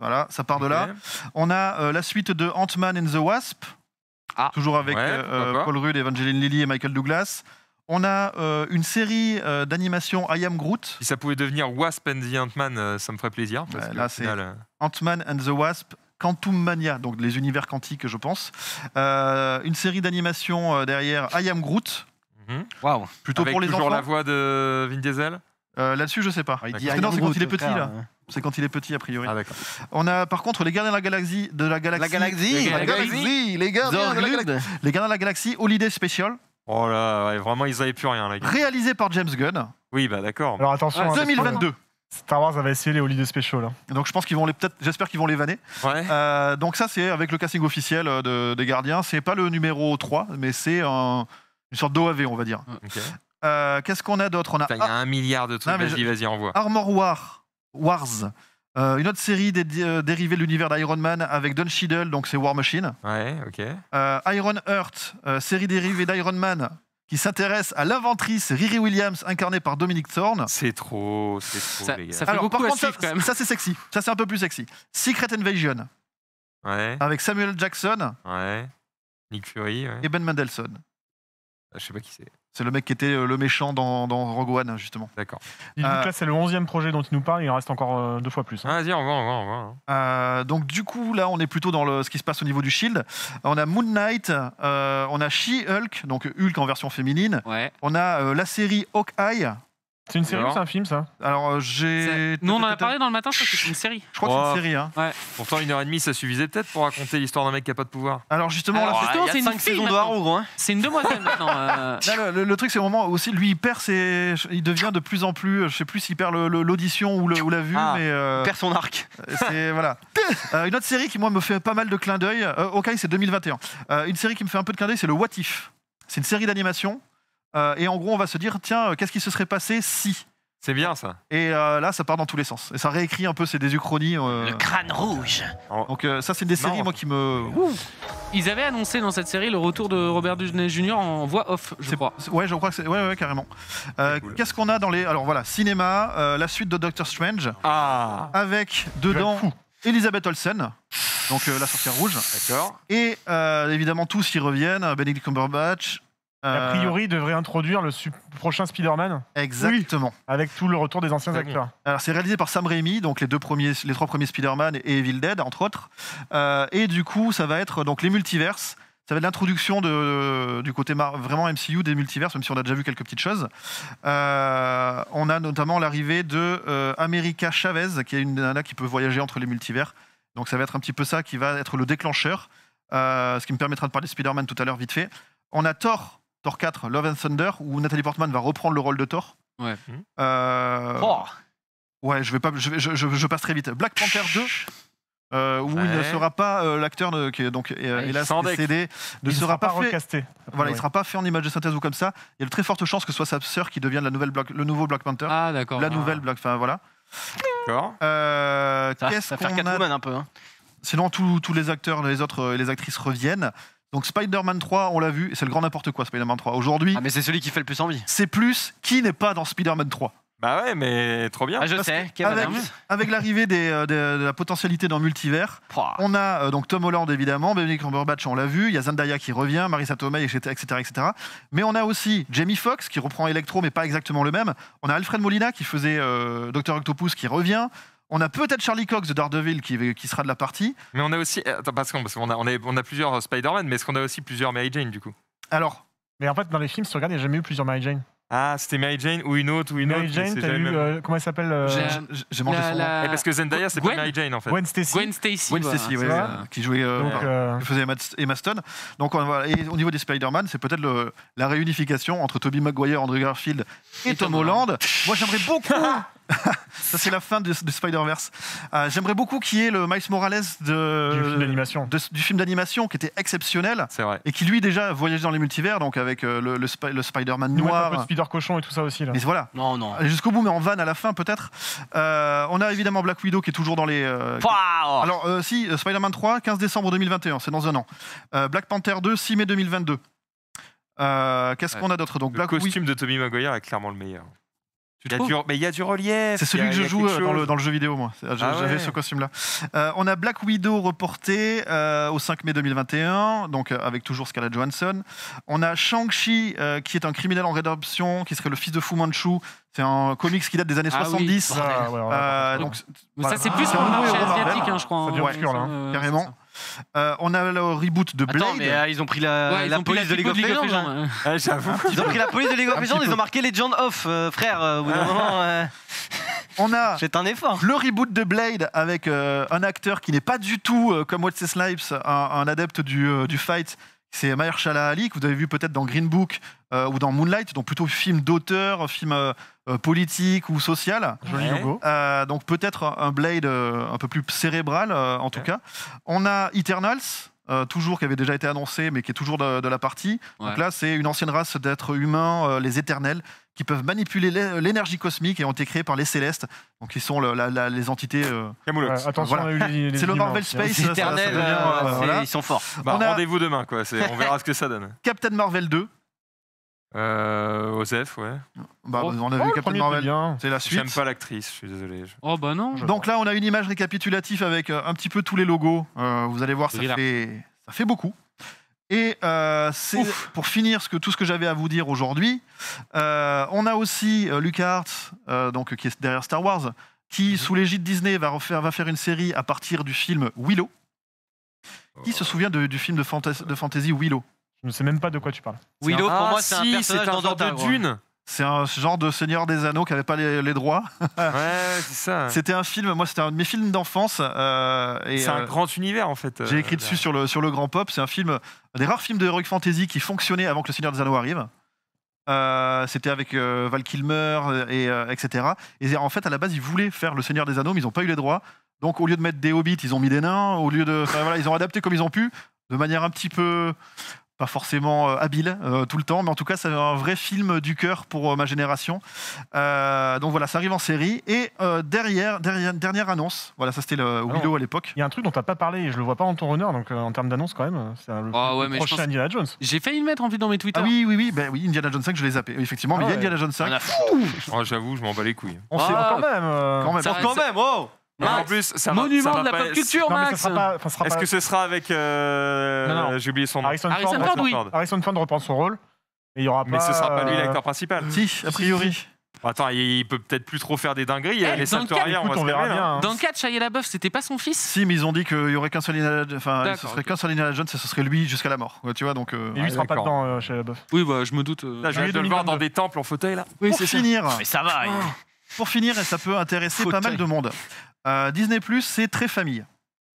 Voilà, ça part de là. Okay. On a euh, la suite de Ant-Man and the Wasp. Ah. Toujours avec ouais, euh, Paul Rudd, Evangeline Lilly et Michael Douglas. On a euh, une série euh, d'animation I Am Groot. Si ça pouvait devenir Wasp and the Ant-Man, euh, ça me ferait plaisir. Parce ouais, là, c'est final... Ant-Man and the Wasp, Quantum Mania, donc les univers quantiques, je pense. Euh, une série d'animation euh, derrière I Am Groot. Mm-hmm. Wow. Plutôt avec pour les toujours enfants. Toujours la voix de Vin Diesel. Euh, Là-dessus, je sais pas. Il dit non, c'est quand il est petit frère, là. Ouais. C'est quand il est petit a priori. Ah, on a par contre les Gardiens de la Galaxie, de la Galaxie, la Galaxie, la Galaxie, les Gardiens de la Galaxie, les Gardiens de la Galaxie, Holiday Special. Oh là, ouais, vraiment ils avaient plus rien là. Réalisé par James Gunn. Oui, bah d'accord. Alors attention. Ah, deux mille vingt-deux. Star Wars avait essayé les Holiday Special. Hein. Donc je pense qu'ils vont les peut-être. J'espère qu'ils vont les vanner. Ouais. Euh, donc ça c'est avec le casting officiel de, des Gardiens. C'est pas le numéro trois, mais c'est un, une sorte d'O A V on va dire. Okay. Euh, Qu'est-ce qu'on a d'autre? On a, Putain, y a un milliard de trucs. Vas-y, vas-y, envoie. Armor War, Wars, euh, une autre série dé dé dérivée de l'univers d'Iron Man avec Don Cheadle, donc c'est War Machine. Ouais, ok. Euh, Iron Heart, euh, série dérivée d'Iron Man qui s'intéresse à l'inventrice Riri Williams incarnée par Dominic Thorne. C'est trop, c'est trop. Ça, les gars. Ça fait Alors, beaucoup par contre, suivre, ça, quand même. Ça c'est sexy. Ça c'est un peu plus sexy. Secret Invasion. Ouais. Avec Samuel Jackson. Ouais. Nick Fury. Ouais. Et Ben Mendelsohn. Je sais pas qui c'est. C'est le mec qui était le méchant dans, dans Rogue One, justement. D'accord. Euh, donc là, c'est le onzième projet dont il nous parle, il en reste encore euh, deux fois plus. Hein. Ah, vas-y, on va, on va, on va. Euh, donc du coup, là, on est plutôt dans le, ce qui se passe au niveau du Shield. On a Moon Knight, euh, on a She-Hulk, donc Hulk en version féminine. Ouais. On a euh, la série Hawkeye. C'est une série alors. Ou c'est un film, ça? Alors, j'ai... Nous, on en a parlé dans le matin, c'est une série. Je crois oh. que c'est une série, hein. Ouais. Pourtant, une heure et demie, ça suffisait peut-être pour raconter l'histoire d'un mec qui n'a pas de pouvoir. Alors, justement, alors, là, c'est une cinq saisons de Arrow, hein. C'est une demoiselle, maintenant. Euh... Là, le, le truc, c'est au moment où aussi, lui, il perd ses... Il devient de plus en plus... Je sais plus s'il perd l'audition ou, ou la vue, ah. mais... Euh... Il perd son arc. C'est... Voilà. euh, une autre série qui, moi, me fait pas mal de clin d'œil... Euh, ok, c'est deux mille vingt et un. Euh, une série qui me fait un peu de clin d'œil, c'est le What If. C'est une série d'animation. Euh, et en gros, on va se dire, tiens, qu'est-ce qui se serait passé si... C'est bien, ça. Et euh, là, ça part dans tous les sens. Et ça réécrit un peu ces désuchronies. Euh... Le crâne rouge. Donc euh, ça, c'est des séries, non. moi, qui me... Ouh. Ils avaient annoncé dans cette série le retour de Robert Downey junior en voix off, je crois. Ouais, je crois que c'est... Ouais, ouais, carrément. Euh, Qu'est-ce cool. qu'on a dans les... Alors voilà, cinéma, euh, la suite de Doctor Strange. Ah. Avec, dedans, Elisabeth Olsen. Donc euh, la sorcière rouge. D'accord. Et euh, évidemment, tous y reviennent. Benedict Cumberbatch... A priori, il devrait introduire le prochain Spider-Man. Exactement. Oui, avec tout le retour des anciens acteurs. Alors, c'est réalisé par Sam Raimi, donc les, deux premiers, les trois premiers Spider-Man et Evil Dead, entre autres. Euh, et du coup, ça va être donc, les multiverses. Ça va être l'introduction du côté vraiment M C U des multiverses, même si on a déjà vu quelques petites choses. Euh, on a notamment l'arrivée de euh, America Chavez, qui est une nana qui peut voyager entre les multivers. Donc, ça va être un petit peu ça qui va être le déclencheur. Euh, ce qui me permettra de parler de Spider-Man tout à l'heure, vite fait. On a Thor. Thor quatre, Love and Thunder, où Nathalie Portman va reprendre le rôle de Thor. Ouais. Euh... Oh. Ouais, je vais pas, je, vais, je, je, je passe très vite. Black Panther deux, euh, où ouais. il ne sera pas euh, l'acteur qui est donc ouais, hélas décédé, ne il sera, sera pas, pas recasté. Voilà, ouais. il sera pas fait en image de synthèse ou comme ça. Il y a de très fortes chances que ce soit sa sœur qui devienne la nouvelle Black, le nouveau Black Panther. Ah d'accord. La ah. nouvelle Black, enfin voilà. D'accord. Euh, ça, ça va faire Catwoman a... un peu. Hein. Sinon, tous les acteurs, les autres, les actrices reviennent. Donc Spider-Man trois, on l'a vu, c'est le grand n'importe quoi Spider-Man trois. Aujourd'hui... Ah mais c'est celui qui fait le plus envie. C'est plus qui n'est pas dans Spider-Man trois. Bah ouais, mais trop bien. Ah, je sais. Avec, avec l'arrivée des, des, de la potentialité dans le multivers, Pouah. on a euh, donc Tom Holland évidemment, Benedict Cumberbatch on l'a vu, il y a Zendaya qui revient, Marissa Tomei, et cetera, et cetera, et cetera. Mais on a aussi Jamie Foxx qui reprend Electro, mais pas exactement le même. On a Alfred Molina qui faisait euh, Docteur Octopus qui revient. On a peut-être Charlie Cox de Daredevil qui, qui sera de la partie. Mais on a aussi... Attends, parce qu'on on a, on a, on a plusieurs Spider-Man, mais est-ce qu'on a aussi plusieurs Mary Jane, du coup? Alors... Mais en fait, dans les films, si tu regardes, il n'y a jamais eu plusieurs Mary Jane. Ah, c'était Mary Jane ou une autre ou une Mary autre. Mary Jane, t'as eu... Euh, comment elle s'appelle euh... J'ai, j'ai mangé la, son nom. La... Parce que Zendaya, c'est Gwen... pas Mary Jane, en fait. Gwen Stacy. Gwen Stacy, Gwen Stacy voilà, ouais, euh, qui jouait... Euh, Donc, euh... qui faisait Emma Stone. Donc, on, voilà. Et au niveau des Spider-Man, c'est peut-être le, la réunification entre Tobey Maguire, Andrew Garfield et, et Tom Holland. Holland. Moi, j'aimerais beaucoup... Ça, c'est la fin du Spider-Verse. Euh, j'aimerais beaucoup qu'il y ait le Miles Morales de, du, film d'animation. De, du film d'animation qui était exceptionnel. C'est vrai. Et qui, lui, déjà voyageait dans les multivers, donc avec euh, le, le, Sp- le Spider-Man Nous noir. Un peu de Spider-Cochon et tout ça aussi. Là. Mais voilà. Non, non. Jusqu'au bout, mais en van à la fin, peut-être. Euh, on a évidemment Black Widow qui est toujours dans les. Euh, wow. Alors, euh, si, euh, Spider-Man trois, quinze décembre deux mille vingt et un, c'est dans un an. Euh, Black Panther deux, six mai deux mille vingt-deux. Euh, qu'est-ce ouais. qu'on a d'autre donc, Le Black costume Wii... de Tobey Maguire est clairement le meilleur. Il y a du, mais il y a du relief. C'est celui a, que je joue dans le, dans le jeu vidéo, moi. J'avais ah ouais. ce costume-là. Euh, on a Black Widow reporté euh, au cinq mai deux mille vingt et un, donc euh, avec toujours Scarlett Johansson. On a Shang-Chi, euh, qui est un criminel en rédemption, qui serait le fils de Fu Manchu. C'est un comics qui date des années ah soixante-dix. Oui. Ah, ouais, ouais, ouais. Euh, donc, mais voilà. Ça, c'est plus ah, pour le marché asiatique, hein, je crois. Ça devient obscur, là. Carrément. Euh, on a le reboot de Blade. Attends, mais euh, ils ont pris la, ouais, la ont police pris la de League of Legends. Legend. Ouais, j'avoue. Ils ont pris la police de League of Legends, ils ont marqué Legend off, euh, frère. Euh, au bout d'un moment, euh... On a c'est un effort. Le reboot de Blade avec euh, un acteur qui n'est pas du tout, euh, comme Wesley Snipes, un, un adepte du, euh, du fight. C'est Mahershala Ali, que vous avez vu peut-être dans Green Book euh, ou dans Moonlight, donc plutôt film d'auteur, film euh, politique ou social. Joli logo. Euh, donc peut-être un Blade euh, un peu plus cérébral, euh, en tout ouais. cas. On a Eternals, euh, toujours, qui avait déjà été annoncé, mais qui est toujours de, de la partie. Ouais. Donc là, c'est une ancienne race d'êtres humains, euh, les Éternels, qui peuvent manipuler l'énergie cosmique et ont été créés par les Célestes, donc qui sont le, la, la, les entités. Euh... Camoulox. Ouais, attention, voilà. on a eu les, les c'est le Marvel Space. Les Éternels, euh, voilà. ils sont forts. Bah, a... Rendez-vous demain, quoi. C'est... on verra ce que ça donne. Captain Marvel deux. Euh, Osef, ouais. Bah, oh. On a oh, vu Captain Marvel. C'est la suite. J'aime pas l'actrice, je suis désolé. Je... Oh bah non. Donc là, on a une image récapitulative avec un petit peu tous les logos. Euh, vous allez voir, ça fait... ça fait beaucoup. Et euh, c'est Ouf. pour finir ce que, tout ce que j'avais à vous dire aujourd'hui. Euh, on a aussi euh, LucasArts, euh, donc, qui est derrière Star Wars, qui, mmh. sous l'égide Disney, va, refaire, va faire une série à partir du film Willow. Qui oh. se souvient de, du film de, fanta- de fantasy Willow? Je ne sais même pas de quoi tu parles. Willow, un... pour ah, moi, c'est si, un personnage c'est un genre de ouais. Dune. C'est un genre de Seigneur des Anneaux qui n'avait pas les, les droits. Ouais, c'est ça. C'était un film, moi, c'était un de mes films d'enfance. Euh, et, c'est un euh, grand univers, en fait. J'ai écrit euh, dessus sur le, sur le Grand Pop. C'est un film, des rares films de Heroic Fantasy qui fonctionnaient avant que le Seigneur des Anneaux arrive. Euh, c'était avec euh, Val Kilmer, et, euh, et cetera. Et en fait, à la base, ils voulaient faire le Seigneur des Anneaux, mais ils n'ont pas eu les droits. Donc, au lieu de mettre des hobbits, ils ont mis des nains. Au lieu de, enfin, voilà, ils ont adapté comme ils ont pu, de manière un petit peu... pas forcément euh, habile euh, tout le temps, mais en tout cas c'est un vrai film du cœur pour euh, ma génération. Euh, donc voilà, ça arrive en série. Et euh, derrière, derrière, dernière annonce, voilà, ça c'était le Alors, Willow à l'époque. Il y a un truc dont t'as pas parlé, et je le vois pas en ton honneur, donc euh, en termes d'annonce quand même, c'est le oh, ouais, prochain pense... Indiana Jones. J'ai failli le mettre en plus dans mes Twitter. Ah oui, oui, oui, ben, oui Indiana Jones cinq, je l'ai zappé, effectivement, mais ah, il y a Indiana Jones cinq. Oh, j'avoue, je m'en bats les couilles. On ah, sait quand même, euh... quand même, ça, quand ça... même, oh Max, en plus, ça monument va, ça de la pop culture, non, Max. Pas, Est-ce pas... que ce sera avec euh... non, non. J'ai oublié son nom. Harrison, Harrison Ford, Ford, oui. Harrison Ford reprend son rôle. Et il y aura mais pas, ce sera pas lui euh... l'acteur principal. Si, a priori. Si, si. Attends, il peut peut-être plus trop faire des dingueries. Hey, les saltos arrière, on va se verra bien. Hein. Dans le cas de Shia LaBeouf, c'était pas son fils. Si, mais ils ont dit qu'il y aurait qu'un seul Indiana Jones. Enfin, ce serait qu'un seul Indiana Jones, ce serait lui jusqu'à la mort. Tu vois, donc. Et lui sera pas dedans, Shia LaBeouf. Oui, bah je me doute. Je vais le voir dans des temples en fauteuil là. Pour finir. Mais ça va. Pour finir, et ça peut intéresser pas mal de monde. Euh, Disney+, c'est très famille.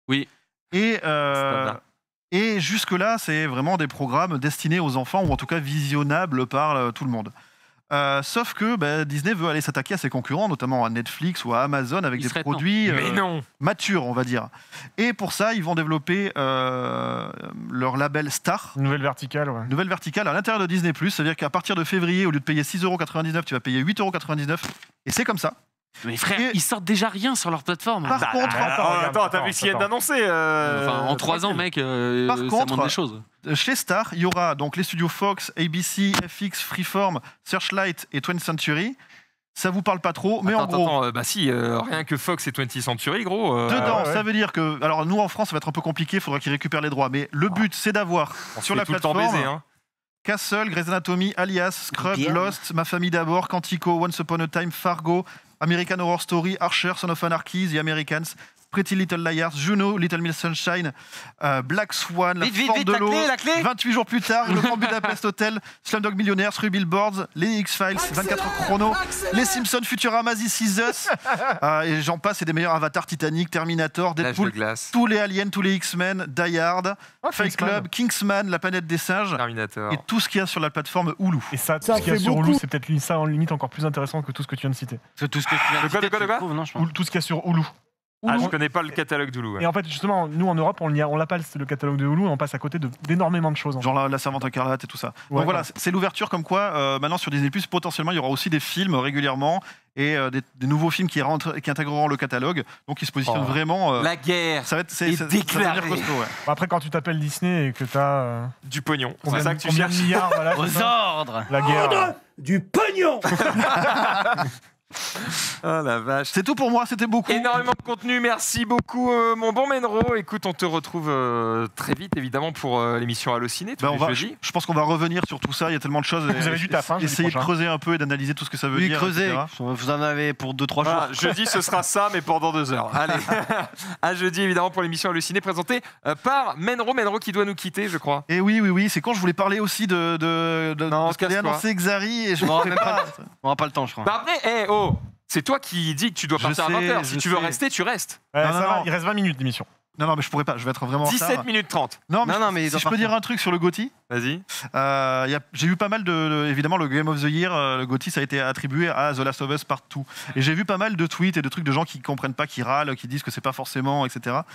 Oui. Et, euh, et jusque-là, c'est vraiment des programmes destinés aux enfants, ou en tout cas visionnables par euh, tout le monde. Euh, sauf que bah, Disney veut aller s'attaquer à ses concurrents, notamment à Netflix ou à Amazon, avec Il des produits euh, matures, on va dire. Et pour ça, ils vont développer euh, leur label Star. Nouvelle verticale, ouais. Nouvelle verticale à l'intérieur de Disney+. C'est-à-dire qu'à partir de février, au lieu de payer six euros quatre-vingt-dix-neuf, tu vas payer huit euros quatre-vingt-dix-neuf. Et c'est comme ça. Mais frère, et... ils sortent déjà rien sur leur plateforme. Par bah, contre, attends, attends, attends, attends t'as vu ce qu'il y a d'annoncé euh... enfin, en trois ans, mec. Euh, Par ça contre, monte des choses. Chez Star, il y aura donc les studios Fox, A B C, F X, Freeform, Searchlight et twentieth Century. Ça vous parle pas trop, mais attends, en gros... Attends, euh, bah si, euh, rien que Fox et twentieth century, gros... Euh... Dedans, ah ouais. Ça veut dire que... Alors, nous, en France, ça va être un peu compliqué, il faudra qu'ils récupèrent les droits, mais le but, c'est d'avoir, on sur la plateforme... Baiser, hein. Castle, Grey's Anatomy, Alias, Scrub, bien. Lost, Ma Famille d'abord, Quantico, Once Upon a Time, Fargo, American Horror Story, Archer, Son of Anarchy, The Americans, Pretty Little Liars, Juno, Little Miss Sunshine, euh, Black Swan, vite, La Forme de l'eau, vingt-huit jours plus tard, Le Grand Budapest Hotel, Slumdog Millionaires, Three Billboards, Les X-Files, vingt-quatre heures chrono, accélère. Les Simpsons, Futurama, This Is Us, euh, et j'en passe, c'est des meilleurs Avatar, Titanic, Terminator, Deadpool, de tous les Aliens, tous les X-Men, Die Hard, oh, Fight Club, Kingsman, La Planète des Singes, Terminator. Et tout ce qu'il y a sur la plateforme Hulu. Et ça, tout ça ce qu'il y a sur Hulu, c'est peut-être ça en limite encore plus intéressant que tout ce que tu viens de citer. Tout ce qu'il y a sur Hulu. Ah, je connais pas le catalogue de Hulu. Ouais. Et en fait, justement, nous en Europe, on n'a pas le catalogue de Hulu, on passe à côté d'énormément de, de choses. En fait. Genre la, la servante écarlate et tout ça. Ouais, donc voilà, ouais. C'est l'ouverture comme quoi, euh, maintenant sur Disney+, potentiellement, il y aura aussi des films régulièrement et euh, des, des nouveaux films qui, rentrent, qui intégreront le catalogue. Donc ils se positionnent oh. vraiment. Euh, la guerre ça va être, c'est, est ça, déclarée. Ça va costaud, ouais. Après, quand tu t'appelles Disney et que tu as. Euh, du pognon. C'est ça que tu cherches. Voilà, aux ordres. La guerre. Ordre du pognon. Oh la vache. C'est tout pour moi, c'était beaucoup. Énormément de contenu, merci beaucoup euh, mon bon Menro. Écoute, on te retrouve euh, très vite évidemment pour euh, l'émission Allociné. Ben on va, je, je pense qu'on va revenir sur tout ça, il y a tellement de choses. Vous avez du taf, hein, essayez de creuser un peu et d'analyser tout ce que ça veut oui, dire. Creuser. Vous en avez pour deux trois voilà, jours. Jeudi ce sera ça mais pendant deux heures. Allez, à jeudi évidemment pour l'émission Allociné présentée euh, par Menro. Menro qui doit nous quitter je crois. Et oui, oui, oui, c'est quand je voulais parler aussi de, de, de, non, de ce qu'avait annoncé Xari et je m'en rappelle pas. On n'aura pas le temps je crois. Bah après, hey, oh, c'est toi qui dis que tu dois partir sais, à vingt heures. Si tu veux sais. Rester, tu restes. Ouais, non, non, non, non. Il reste vingt minutes d'émission. Non, non, mais je pourrais pas. Je vais être vraiment dix-sept minutes trente. Non, mais, non, non, mais si je peux dire un truc sur le G O T Y. Vas-y. Euh, j'ai vu pas mal de, de... Évidemment, le Game of the Year, euh, le G O T Y, ça a été attribué à The Last of Us Part deux. Et j'ai vu pas mal de tweets et de trucs de gens qui comprennent pas, qui râlent, qui disent que c'est pas forcément, et cetera.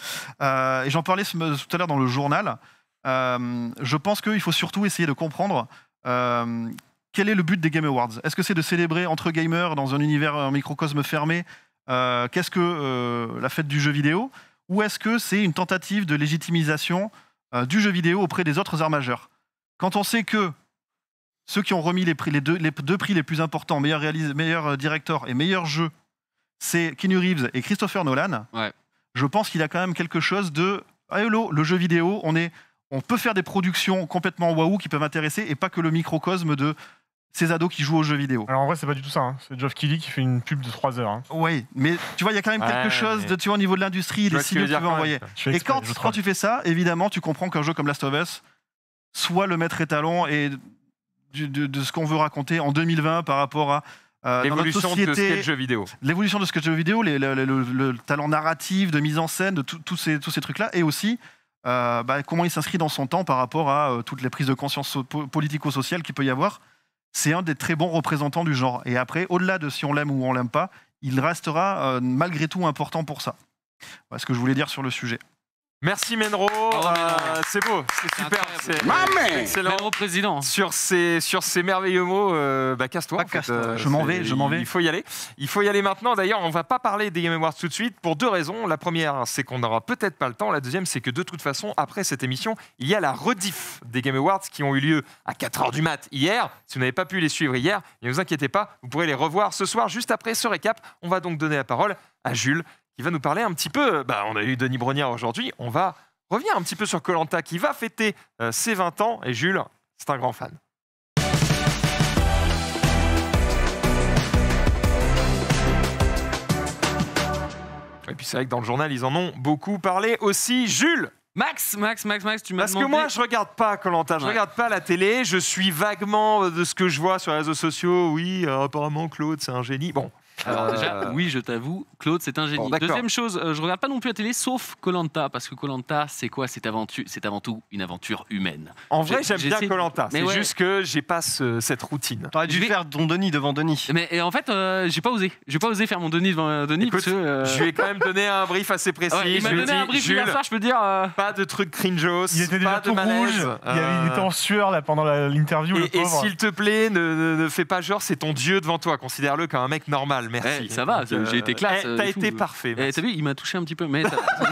Euh, et j'en parlais tout à l'heure dans le journal. Euh, je pense qu'il faut surtout essayer de comprendre... Euh, quel est le but des Game Awards? Est-ce que c'est de célébrer entre gamers dans un univers, un microcosme fermé, euh, qu'est-ce que euh, la fête du jeu vidéo? Ou est-ce que c'est une tentative de légitimisation euh, du jeu vidéo auprès des autres arts majeurs? Quand on sait que ceux qui ont remis les, prix, les, deux, les deux prix les plus importants, meilleur, réalis, meilleur directeur et meilleur jeu, c'est Keanu Reeves et Christopher Nolan, ouais. Je pense qu'il y a quand même quelque chose de... Ah, hello, le jeu vidéo, on, est, on peut faire des productions complètement waouh qui peuvent intéresser et pas que le microcosme de... ces ados qui jouent aux jeux vidéo. Alors en vrai, c'est pas du tout ça. Hein. C'est Geoff Keighley qui fait une pub de trois heures. Hein. Oui, mais tu vois, il y a quand même quelque ouais, chose de, tu vois, au niveau de l'industrie, des signaux que tu veux envoyer. Et quand, quand tu fais ça, évidemment, tu comprends qu'un jeu comme Last of Us soit le maître étalon et du, de, de ce qu'on veut raconter en deux mille vingt par rapport à euh, l'évolution de ce qu'est le jeu vidéo. L'évolution de ce qu'est le jeu vidéo, les, le, le, le, le talent narratif, de mise en scène, de tous ces, tous ces trucs-là, et aussi... Euh, bah, comment il s'inscrit dans son temps par rapport à euh, toutes les prises de conscience so politico-sociales qu'il peut y avoir. C'est un des très bons représentants du genre. Et après, au-delà de si on l'aime ou on l'aime pas, il restera euh, malgré tout important pour ça. Voilà ce que je voulais dire sur le sujet. Merci Menro, euh, c'est beau, c'est super, c'est excellent. Menro président. Sur ces, sur ces merveilleux mots, euh, bah casse-toi. Casse euh, je m'en vais, je m'en vais. Il faut y aller. Il faut y aller maintenant. D'ailleurs, on ne va pas parler des Game Awards tout de suite pour deux raisons. La première, c'est qu'on n'aura peut-être pas le temps. La deuxième, c'est que de toute façon, après cette émission, il y a la rediff des Game Awards qui ont eu lieu à quatre heures du mat hier. Si vous n'avez pas pu les suivre hier, ne vous inquiétez pas, vous pourrez les revoir ce soir juste après ce récap. On va donc donner la parole à Jules. Il va nous parler un petit peu, bah, on a eu Denis Brogniart aujourd'hui, on va revenir un petit peu sur Koh-Lanta qui va fêter euh, ses vingt ans, et Jules, c'est un grand fan. Et puis c'est vrai que dans le journal, ils en ont beaucoup parlé aussi. Jules! Max, Max, Max, Max, tu m'as demandé... Parce que moi, je regarde pas Koh-Lanta, je ouais. regarde pas la télé, je suis vaguement de ce que je vois sur les réseaux sociaux, oui, euh, apparemment Claude, c'est un génie, bon... Alors déjà, oui, je t'avoue, Claude, c'est un génie. Bon, deuxième chose, euh, je regarde pas non plus la télé, sauf Koh-Lanta, parce que Koh-Lanta, c'est quoi? C'est avant tout une aventure humaine. En vrai, j'aime bien Koh-Lanta. C'est ouais. juste que j'ai pas ce, cette routine. T'aurais dû vais... faire ton Denis devant Denis. Mais et en fait, euh, j'ai pas osé. J'ai pas osé faire mon Denis devant Denis. Écoute, parce que, euh... je lui ai quand même donné un brief assez précis. Ouais, il m'a donné dit, un brief. Jules, soir, je peux dire, euh... pas de trucs cringeos. Il était déjà pas tout de rouge. Euh... Il était en sueur là pendant l'interview. Et, et s'il te plaît, ne, ne, ne fais pas genre, c'est ton dieu devant toi. Considère-le comme un mec normal. Merci. Hey, ça va, euh, j'ai été classe. Hey, t'as été parfait. Hey, t'as vu, il m'a touché un petit peu. Mais ça va.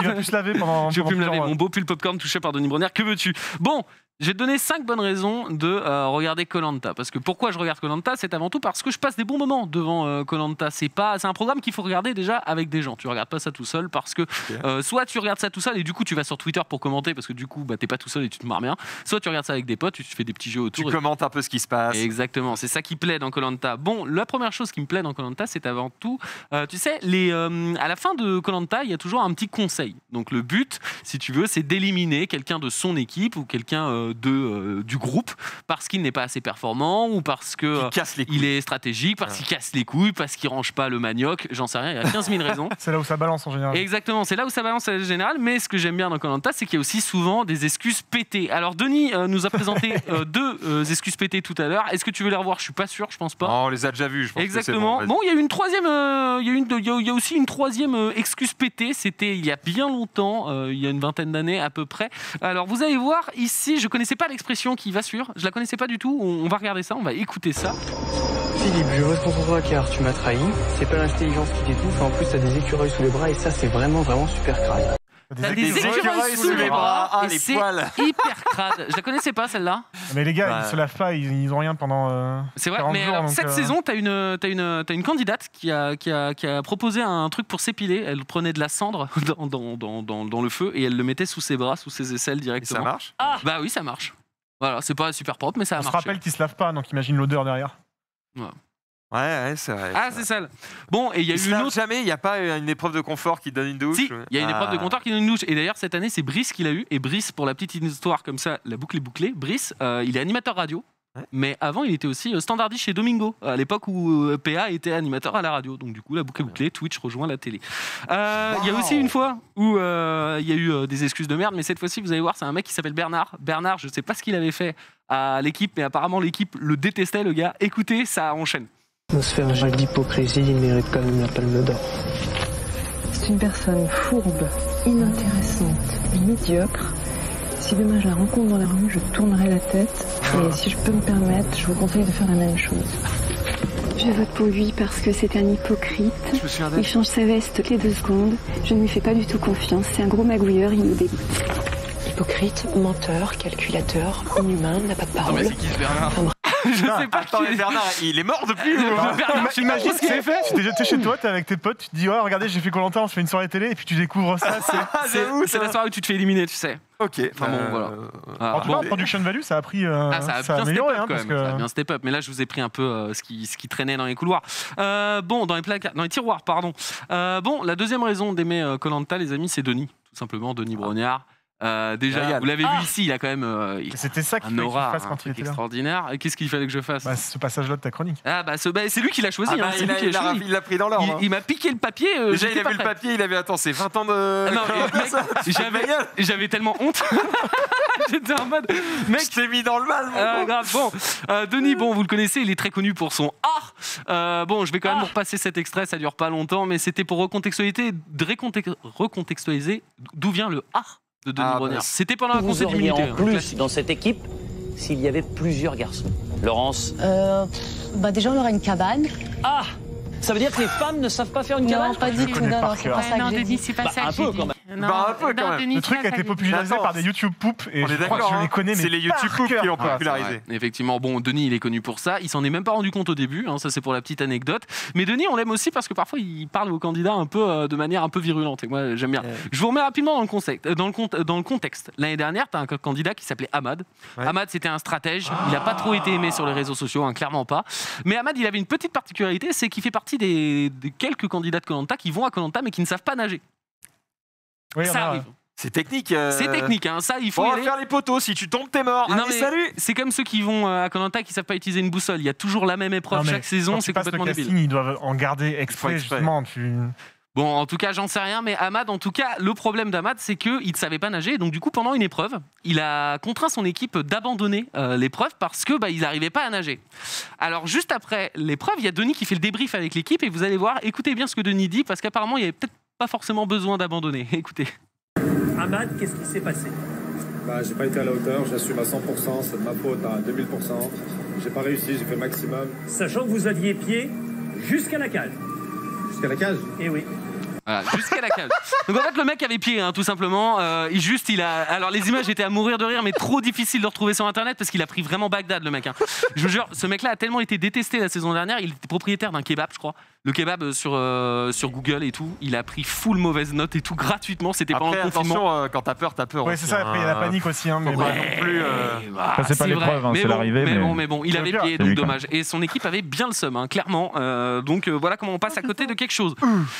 Il a pu se laver pendant. J'ai pu me laver. Mon beau pull popcorn touché par Denis Brogniart. Que veux-tu? Bon, J'ai donné cinq bonnes raisons de euh, regarder Koh-Lanta. Parce que pourquoi je regarde Koh-Lanta, c'est avant tout parce que je passe des bons moments devant Koh-Lanta. Euh, c'est pas, c'est un programme qu'il faut regarder déjà avec des gens. Tu regardes pas ça tout seul parce que okay. euh, soit tu regardes ça tout seul et du coup tu vas sur Twitter pour commenter parce que du coup bah, t'es pas tout seul et tu te marres bien. Soit tu regardes ça avec des potes, tu fais des petits jeux autour. Tu et... commentes un peu ce qui se passe. Exactement, c'est ça qui plaît dans Koh-Lanta. Bon, la première chose qui me plaît dans Koh-Lanta, c'est avant tout, euh, tu sais, les, euh, à la fin de Koh-Lanta, il y a toujours un petit conseil. Donc le but, si tu veux, c'est d'éliminer quelqu'un de son équipe ou quelqu'un euh, De, euh, du groupe parce qu'il n'est pas assez performant ou parce qu'il euh, est stratégique, parce ouais. qu'il casse les couilles, parce qu'il range pas le manioc, j'en sais rien, il y a quinze mille raisons. C'est là où ça balance en général. Exactement, c'est là où ça balance en général, mais ce que j'aime bien dans Koh-Lanta, c'est qu'il y a aussi souvent des excuses pétées. Alors Denis euh, nous a présenté euh, deux euh, excuses pétées tout à l'heure. Est-ce que tu veux les revoir? Je suis pas sûr, je pense pas. Non, on les a déjà vues, je pense. Exactement. Que bon, il bon, y a une troisième, il euh, y, y a aussi une troisième euh, excuse pétée, c'était il y a bien longtemps, il euh, y a une vingtaine d'années à peu près. Alors vous allez voir, ici, je Je connaissais pas l'expression qui va sur, je la connaissais pas du tout, on, on va regarder ça, on va écouter ça. Philippe, je vote contre toi car tu m'as trahi, c'est pas l'intelligence qui t'étouffe, en plus t'as des écureuils sous les bras et ça c'est vraiment vraiment super crade. T'as des, des écureuils sous, sous les bras, bras et ah, c'est hyper crade. Je la connaissais pas celle-là. Mais les gars, bah, ils se lavent pas, ils, ils ont rien pendant euh, c'est vrai, quarante mais jours, alors, cette euh... saison, t'as une, t'as une, t'as une candidate qui a, qui, a, qui a proposé un truc pour s'épiler. Elle prenait de la cendre dans, dans, dans, dans, dans le feu et elle le mettait sous ses bras, sous ses aisselles directement. Et ça marche ? Ah ! Bah oui, ça marche. Voilà, c'est pas super propre, mais ça a marché. On se rappelle qu'ils se lavent pas, donc imagine l'odeur derrière. Ouais. Ouais, ouais, c'est vrai. Ah, c'est ça. Bon, et il y a eu une autre. Jamais, il n'y a pas une épreuve de confort qui donne une douche. Si, il y a une ah. épreuve de confort qui donne une douche. Et d'ailleurs, cette année, c'est Brice qui l'a eu. Et Brice, pour la petite histoire comme ça, la boucle est bouclée. Brice, euh, il est animateur radio. Ouais. Mais avant, il était aussi standardiste chez Domingo, à l'époque où P A était animateur à la radio. Donc, du coup, la boucle est bouclée, Twitch rejoint la télé. Euh, wow. Il y a aussi une fois où il euh, y a eu euh, des excuses de merde, mais cette fois-ci, vous allez voir, c'est un mec qui s'appelle Bernard. Bernard, je ne sais pas ce qu'il avait fait à l'équipe, mais apparemment, l'équipe le détestait, le gars. Écoutez, ça enchaîne. De se faire un jeu d'hypocrisie, il mérite quand même la palme d'or. C'est une personne fourbe, inintéressante, médiocre. Si demain je la rencontre dans la rue, je tournerai la tête. Et si je peux me permettre, je vous conseille de faire la même chose. Je vote pour lui parce que c'est un hypocrite. Il change sa veste toutes les deux secondes. Je ne lui fais pas du tout confiance. C'est un gros magouilleur, il me dégoûte. Hypocrite, menteur, calculateur, inhumain, n'a pas de parole. Non, mais c'est qui, Bernard ? Je non, sais pas. Attends, qui... Bernard, il est mort depuis. Tu imagines ce qu'il a fait. Tu t'es jeté chez toi, t'es avec tes potes, tu te dis ouais, regardez, j'ai fait Koh-Lanta, on se fait une soirée télé, et puis tu découvres ça. C'est la soirée où tu te fais éliminer, tu sais. Ok. Enfin bon, euh... voilà. Ah, en tout cas, bon, production value, ça a pris. Euh, ah, ça a, ça a bien amélioré, step up, hein, parce que... ça a bien step up. Mais là, je vous ai pris un peu euh, ce, qui, ce qui traînait dans les couloirs. Euh, bon, dans les placards, dans les tiroirs, pardon. Euh, bon, la deuxième raison d'aimer Koh-Lanta, les amis, c'est Denis, tout simplement, Denis Brogniart. Euh, déjà, Real. Vous l'avez ah. vu ici, il a quand même euh, c'était ça qu'il fallait que je fasse quand il était extraordinaire. Qu'est-ce qu'il fallait que je fasse? Bah, ce passage-là de ta chronique. Ah bah c'est ce, bah, lui qui l'a choisi. Ah bah, hein, il, a, il, a, choisi. Il l'a pris dans l'ordre. Il, hein. il m'a piqué le papier. Euh, déjà, il a vu le papier, il avait attends, c'est vingt ans de. Ah, j'avais tellement honte. J'étais en mode, mec, je t'ai mis dans le mal. Euh, grave. Bon, euh, Denis, bon, vous le connaissez, il est très connu pour son art. Euh, bon, je vais quand même ah. vous repasser cet extrait, ça dure pas longtemps, mais c'était pour recontextualiser, recontextualiser d'où vient le art. De Denis ah, Brogniart. C'était pendant la conseil du militaire. Plus classique. Dans cette équipe, s'il y avait plusieurs garçons. Laurence euh, bah déjà, on aurait une cabane. Ah ça veut dire que les femmes ne savent pas faire une non, cabane. Non, pas du tout. Non, non, c'est pas ça. Non, Denis, c'est pas bah, ça. Un peu quand même. Non, bah, un peu quand même. Denis, le truc a été popularisé par des YouTube poop et je crois que je les connais, mais c'est les YouTube poop qui ont popularisé. Ah, effectivement, bon, Denis, il est connu pour ça. Il s'en est même pas rendu compte au début. Hein, ça, c'est pour la petite anecdote. Mais Denis, on l'aime aussi parce que parfois, il parle aux candidats un peu euh, de manière un peu virulente. Et moi, j'aime bien. Euh... Je vous remets rapidement dans le contexte. Euh, dans le, con dans le contexte. L'année dernière, t'as un candidat qui s'appelait Ahmad. Ouais. Ahmad, c'était un stratège. Il a pas trop été aimé sur les réseaux sociaux, hein, clairement pas. Mais Ahmad, il avait une petite particularité, c'est qu'il fait partie Des, des quelques candidats de Koh-Lanta qui vont à Koh-Lanta mais qui ne savent pas nager. Oui, ça arrive. C'est technique. Euh... C'est technique, hein. Ça, il faut. On va faire les poteaux. Si tu tombes, t'es mort. Non, allez, salut. C'est comme ceux qui vont à Koh-Lanta qui savent pas utiliser une boussole. Il y a toujours la même épreuve non, chaque saison. C'est complètement le casting, débile. Ils doivent en garder exprès justement. Tu... Bon, en tout cas, j'en sais rien, mais Ahmad, en tout cas, le problème d'Ahmad, c'est qu'il ne savait pas nager. Donc, du coup, pendant une épreuve, il a contraint son équipe d'abandonner euh, l'épreuve parce que bah, ils n'arrivaient pas à nager. Alors, juste après l'épreuve, il y a Denis qui fait le débrief avec l'équipe et vous allez voir, écoutez bien ce que Denis dit parce qu'apparemment, il n'y avait peut-être pas forcément besoin d'abandonner. Écoutez. Ahmad, qu'est-ce qui s'est passé? Bah, j'ai pas été à la hauteur, j'assume à cent pour cent, c'est de ma faute à deux mille pour cent. J'ai pas réussi, j'ai fait le maximum. Sachant que vous aviez pied jusqu'à la cage. Jusqu'à la cage? Eh oui. Voilà, jusqu'à la cage. Donc en fait le mec avait pied, hein, tout simplement. Euh, il juste, il a. Alors les images étaient à mourir de rire, mais trop difficile de retrouver sur internet parce qu'il a pris vraiment Bagdad, le mec. Hein. Je vous jure, ce mec-là a tellement été détesté la saison dernière, il était propriétaire d'un kebab, je crois. Le kebab sur euh, sur Google et tout, il a pris full mauvaise note et tout gratuitement. C'était pendant le confinement. Attention, euh, quand t'as peur, t'as peur. Oui, c'est ça. Après il y a la panique aussi, hein, mais bah, non plus. Euh... Bah, enfin, c'est pas l'épreuve, hein, c'est bon, l'arrivée. Mais, mais bon, mais bon, il avait pied, donc dommage. Et son équipe avait bien le seum, hein, clairement. Euh, donc euh, voilà comment on passe à côté de quelque chose.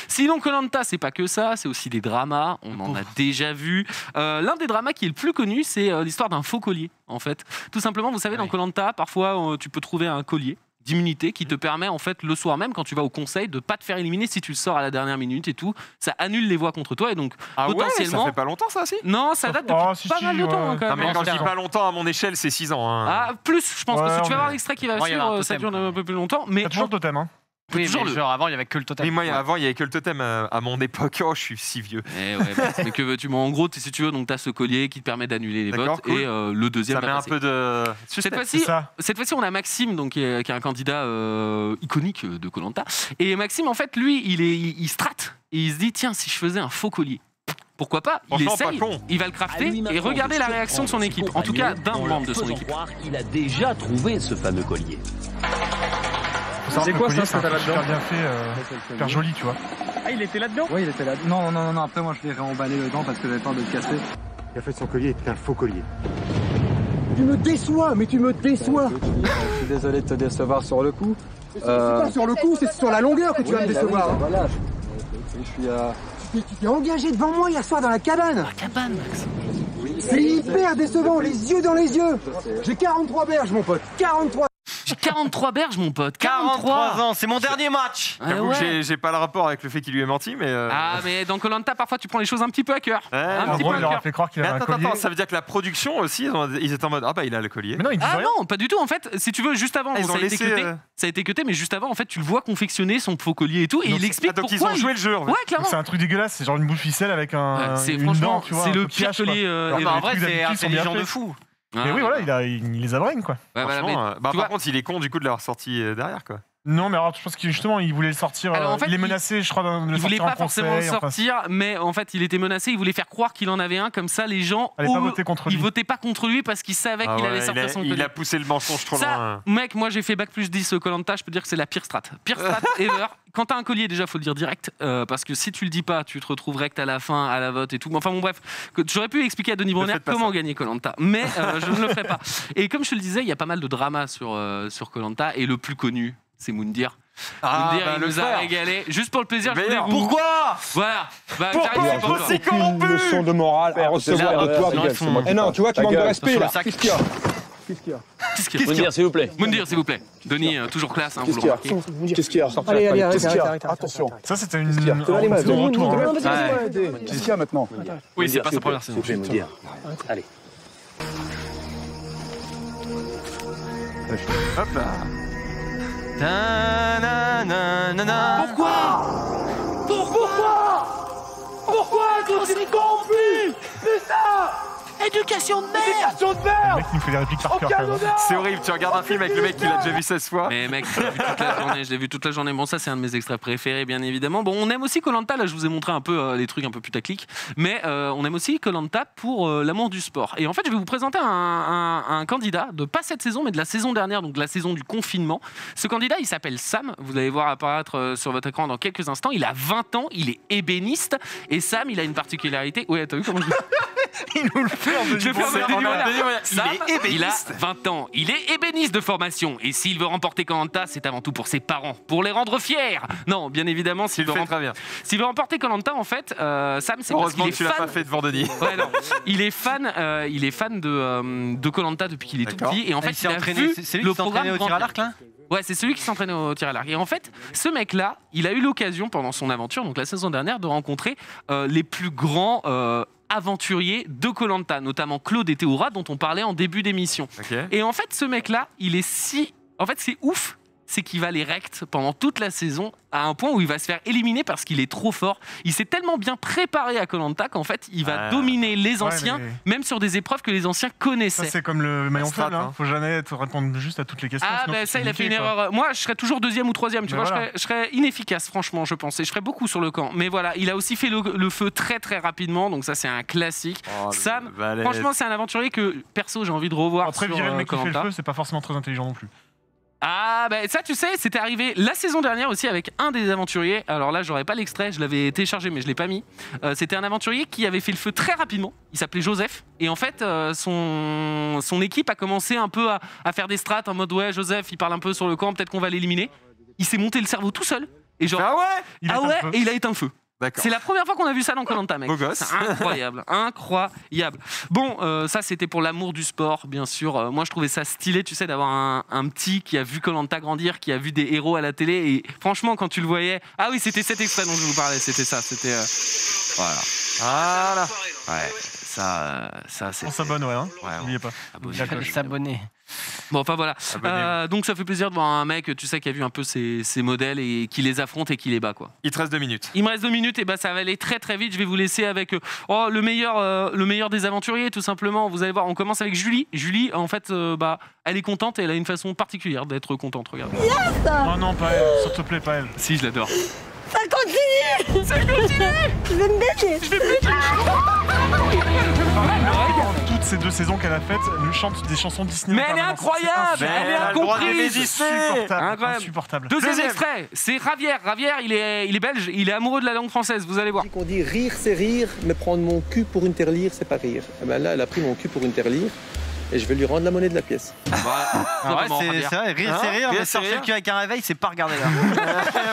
Sinon, Koh-Lanta, c'est pas que ça, c'est aussi des dramas, on en a déjà vu. Euh, L'un des dramas qui est le plus connu, c'est euh, l'histoire d'un faux collier, en fait. Tout simplement, vous savez, dans Koh-Lanta, parfois, euh, tu peux trouver un collier d'immunité qui te permet, en fait, le soir même, quand tu vas au conseil, de pas te faire éliminer si tu le sors à la dernière minute et tout. Ça annule les voix contre toi et donc, ah potentiellement... Ouais, ça fait pas longtemps, ça, si ? Non, ça date depuis oh, si, pas si, mal de ouais. temps, quand même. Non, mais quand je dis pas longtemps, à mon échelle, c'est six ans. Hein. Ah, plus, je pense, ouais, que si tu vas avoir l'extrait qui va suivre, ça dure un peu plus longtemps. Mais t'as toujours le totem, hein ? Oui, genre le... avant il n'y avait que le totem. Mais moi ouais. avant il n'y avait que le totem à, à mon époque. Oh, je suis si vieux. Et ouais, bah, mais que veux-tu, bon, en gros si tu veux, donc t'as ce collier qui te permet d'annuler les votes, cool. Et euh, le deuxième. Ça met un peu de. Cette fois-ci, cette fois-ci on a Maxime, donc qui est, qui est un candidat euh, iconique de Koh-Lanta. Et Maxime, en fait, lui, il est, il, il strate et il se dit tiens, si je faisais un faux collier. Pourquoi pas? Il essaye, il va le crafter et regardez la réaction de son équipe. En tout cas, d'un membre de son équipe. Il a déjà trouvé ce fameux collier. C'est quoi ça, ça super bien fait, euh, super joli, tu vois. Ah, il était là-dedans? Oui, il était là-dedans. Non, non, non, non, après moi je l'ai réemballé dedans parce que j'avais peur de le casser. Il a fait son collier, était un faux collier. Tu me déçois, mais tu me déçois. Je suis désolé de te décevoir sur le coup. Euh... C'est pas sur le coup, c'est sur la longueur que tu vas me décevoir. Voilà, je suis à... Tu t'es engagé devant moi hier soir dans la cabane. La cabane, Max. C'est hyper décevant, les yeux dans les yeux. J'ai quarante-trois berges, mon pote, quarante-trois. J'ai quarante-trois berges, mon pote. quarante-trois ans, c'est mon dernier match. J'avoue ouais. que j'ai pas le rapport avec le fait qu'il lui ait menti, mais. Euh... Ah, mais dans Koh-Lanta, parfois tu prends les choses un petit peu à cœur. Ouais, un petit peu il leur a fait croire qu'il avait un collier. Attends, ça veut dire que la production aussi, ils étaient en mode ah bah il a le collier. Mais non, ils disent ah rien. non, pas du tout. En fait, si tu veux, juste avant, ah, bon, ça, a laissé, cuté, euh... ça a été cuté, mais juste avant, en fait, tu le vois confectionner son faux collier et tout, et donc, il explique ah, donc pourquoi. Donc ils ont joué le jeu. En fait. Ouais, clairement. C'est un truc dégueulasse, c'est genre une boule ficelle avec un. C'est franchement, c'est le pire collier. En vrai, c'est intelligent de fou. Mais ah, oui, voilà, il, a, il les abrègne, quoi. Ouais, voilà, mais, euh, bah, par vois... contre, il est con, du coup, de l'avoir sorti euh, derrière, quoi. Non, mais alors, je pense que justement, il voulait le sortir. Alors, en fait, il est menacé, il... je crois, de le il sortir. Il voulait pas en français, forcément le sortir, enfin... mais en fait, il était menacé. Il voulait faire croire qu'il en avait un, comme ça, les gens. Allez, pas voter contre lui. Ils votaient pas contre lui parce qu'ils savaient ah, qu'il ouais, allait sortir il a, son collier. Il a poussé le mensonge trop ça, loin. Mec, moi, j'ai fait bac plus dix au Koh-Lanta, je peux dire que c'est la pire strat. Pire strat ever. Quand t'as un collier, déjà, faut le dire direct, euh, parce que si tu le dis pas, tu te retrouves rect à la fin, à la vote et tout. Enfin bon, bref, j'aurais pu expliquer à Denis Brogniart comment ça. gagner Koh-Lanta, mais euh, je ne le ferai pas. Et comme je te le disais, il y a pas mal de dramas sur euh, sur Koh-Lanta, et le plus connu, c'est Moundir. Ah, Moundir, bah, il nous frère. a régalé. Juste pour le plaisir, je voulais vous... Pourquoi Voilà. Bah, Pourquoi on peut si corrompu une leçon de morale à recevoir là, de toi, Miguel. Eh non, tu vois, tu manques de respect, là. Qu'est-ce qu'il y a Qu'est-ce qu'il y a Qu'est-ce qu'il y a Moundir, s'il vous plaît. Moundir, s'il vous plaît. Denis, euh, toujours classe, hein, vous le remarquez. Qu'est-ce qu'il y a Allez, allez, arrête, arrête, attention. Ça, c'était une... Qu'est-ce qu'il y a maintenant Oui, c'est pas sa première saison. Allez. Hop là. Pourquoi Pourquoi Pourquoi tout s'est compris? Putain, éducation de merde. Éducation de merde. Le mec nous fait des répliques par cœur. C'est horrible, tu regardes un film avec le mec qui l'a déjà vu seize fois. Mais mec, je l'ai vu toute la journée, je l'ai vu toute la journée. Bon, ça c'est un de mes extraits préférés, bien évidemment. Bon, on aime aussi Koh-Lanta, là je vous ai montré un peu euh, les trucs un peu putaclic, mais euh, on aime aussi Koh-Lanta pour euh, l'amour du sport. Et en fait, je vais vous présenter un, un, un candidat de pas cette saison, mais de la saison dernière, donc de la saison du confinement. Ce candidat, il s'appelle Sam, vous allez voir apparaître euh, sur votre écran dans quelques instants. Il a vingt ans, il est ébéniste, et Sam, il a une particularité. Ouais, t'as vu comment je... Il nous le fait en deux minutes. Il a vingt ans. Il est ébéniste de formation. Et s'il veut remporter Koh-Lanta, c'est avant tout pour ses parents, pour les rendre fiers. Non, bien évidemment, s'il veut, rem... veut remporter Koh-Lanta, en fait, euh, Sam, c'est parce qu'il est fan. Heureusement que tu l'as pas fait devant Denis. Ouais, non. Il est fan, euh, il est fan de euh, de Koh-Lanta depuis qu'il est tout petit. Et en fait, il, il a entraîné, vu lui le qui programme au tir à l'arc, là. Ouais, c'est celui qui s'entraîne au tir à l'arc. Et en fait, ce mec-là, il a eu l'occasion pendant son aventure, donc la saison dernière, de rencontrer euh, les plus grands. Euh, aventurier de Koh-Lanta, notamment Claude et Teheiura dont on parlait en début d'émission. Okay. Et en fait, ce mec-là, il est si... En fait, c'est ouf. c'est qu'il va les rect pendant toute la saison à un point où il va se faire éliminer parce qu'il est trop fort. Il s'est tellement bien préparé à Koh-Lanta qu'en fait, il va ah, dominer les anciens, ouais, mais... même sur des épreuves que les anciens connaissaient. C'est comme le maillon faible, hein. Faut jamais te répondre juste à toutes les questions. Ah ben bah, ça, il a fait une erreur. Moi, je serais toujours deuxième ou troisième, tu bah, vois, voilà. je, serais, je serais inefficace, franchement, je pensais. Je ferais beaucoup sur le camp. Mais voilà, il a aussi fait le, le feu très très rapidement, donc ça, c'est un classique. Oh, Sam, franchement, c'est un aventurier que, perso, j'ai envie de revoir. Après, sur, virer le mec qui fait le feu, c'est pas forcément très intelligent non plus. Ah ben bah, ça tu sais, c'était arrivé la saison dernière aussi avec un des aventuriers. Alors là j'aurais pas l'extrait, je l'avais téléchargé mais je l'ai pas mis. euh, C'était un aventurier qui avait fait le feu très rapidement. Il s'appelait Joseph. Et en fait euh, son, son équipe a commencé un peu à, à faire des strats en mode ouais Joseph il parle un peu sur le camp, peut-être qu'on va l'éliminer. Il s'est monté le cerveau tout seul. Et genre ah ouais, il ah ouais et il a éteint le feu. C'est la première fois qu'on a vu ça dans Koh-Lanta, mec. Incroyable, incroyable. Bon, euh, ça c'était pour l'amour du sport, bien sûr. Euh, moi je trouvais ça stylé, tu sais, d'avoir un, un petit qui a vu Koh-Lanta grandir, qui a vu des héros à la télé. Et franchement, quand tu le voyais. Ah oui, c'était cet extrait dont je vous parlais, c'était ça. C'était. Euh... Voilà. Voilà. Ouais, ça, euh, ça c'est. On s'abonne, ouais, hein. Ouais, n'oubliez pas. S'abonner. Bon, enfin voilà. Euh, donc ça fait plaisir de voir un mec, tu sais, qui a vu un peu ses, ses modèles et qui les affronte et qui les bat, quoi. Il te reste deux minutes. Il me reste deux minutes et bah ça va aller très très vite. Je vais vous laisser avec oh, le meilleur, euh, le meilleur des aventuriers, tout simplement. Vous allez voir, on commence avec Julie. Julie, en fait, euh, bah elle est contente et elle a une façon particulière d'être contente. Regarde. Yes oh non, pas elle. S'il te plaît, pas elle. Si, je l'adore. Ça continue. Ça continue. Je vais me baisser. Je vais me baisser. Ces deux saisons qu'elle a faites, elle chante des chansons Disney. Mais elle est incroyable, est elle est incomprise, insupportable, incroyable. Insupportable. Deuxième, Deuxième extrait, c'est Ravière. Ravière, il est, il est belge, il est amoureux de la langue française, vous allez voir. On dit rire, c'est rire, mais prendre mon cul pour une terlire, c'est pas rire. Et ben là, elle a pris mon cul pour une terlire. Et je vais lui rendre la monnaie de la pièce. Bah, c'est vrai, rire c'est rire, mais sortir le cul avec un réveil, c'est pas regarder là.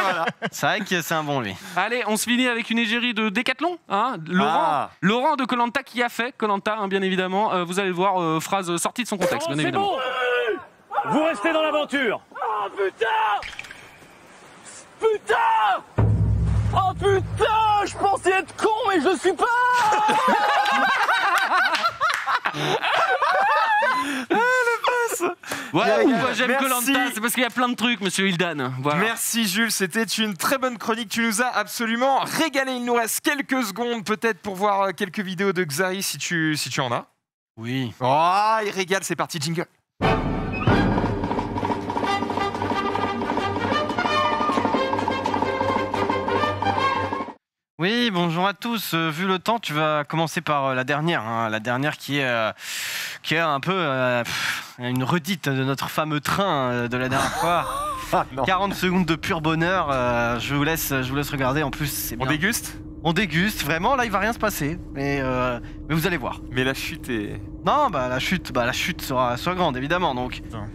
Voilà. C'est vrai que c'est un bon lui. Allez, on se finit avec une égérie de Décathlon. Hein, Laurent, ah. Laurent de Koh-Lanta qui a fait Koh-Lanta, hein, bien évidemment. Euh, vous allez voir, euh, phrase sortie de son contexte, oh, bien évidemment. Bon. Vous restez dans l'aventure. Oh putain Putain Oh putain Je pensais être con, mais je le suis pas. Voilà pourquoi j'aime Koh-Lanta, c'est parce qu'il y a plein de trucs, monsieur Hildan. Voilà. Merci Jules, c'était une très bonne chronique, tu nous as absolument régalé. Il nous reste quelques secondes peut-être pour voir quelques vidéos de Xari si tu, si tu en as. Oui. Oh, il régale, c'est parti, jingle. Oui, bonjour à tous. Euh, vu le temps, tu vas commencer par euh, la dernière, hein, la dernière qui est, euh, qui est un peu euh, pff, une redite de notre fameux train euh, de la dernière fois. Ah, quarante secondes de pur bonheur. Euh, je vous laisse, je vous laisse regarder. En plus, c'est bien. On déguste. On déguste. Vraiment, là, il va rien se passer. Mais, euh, mais vous allez voir. Mais la chute est. Non, bah la chute, bah la chute sera, sera grande, évidemment. Donc. Putain.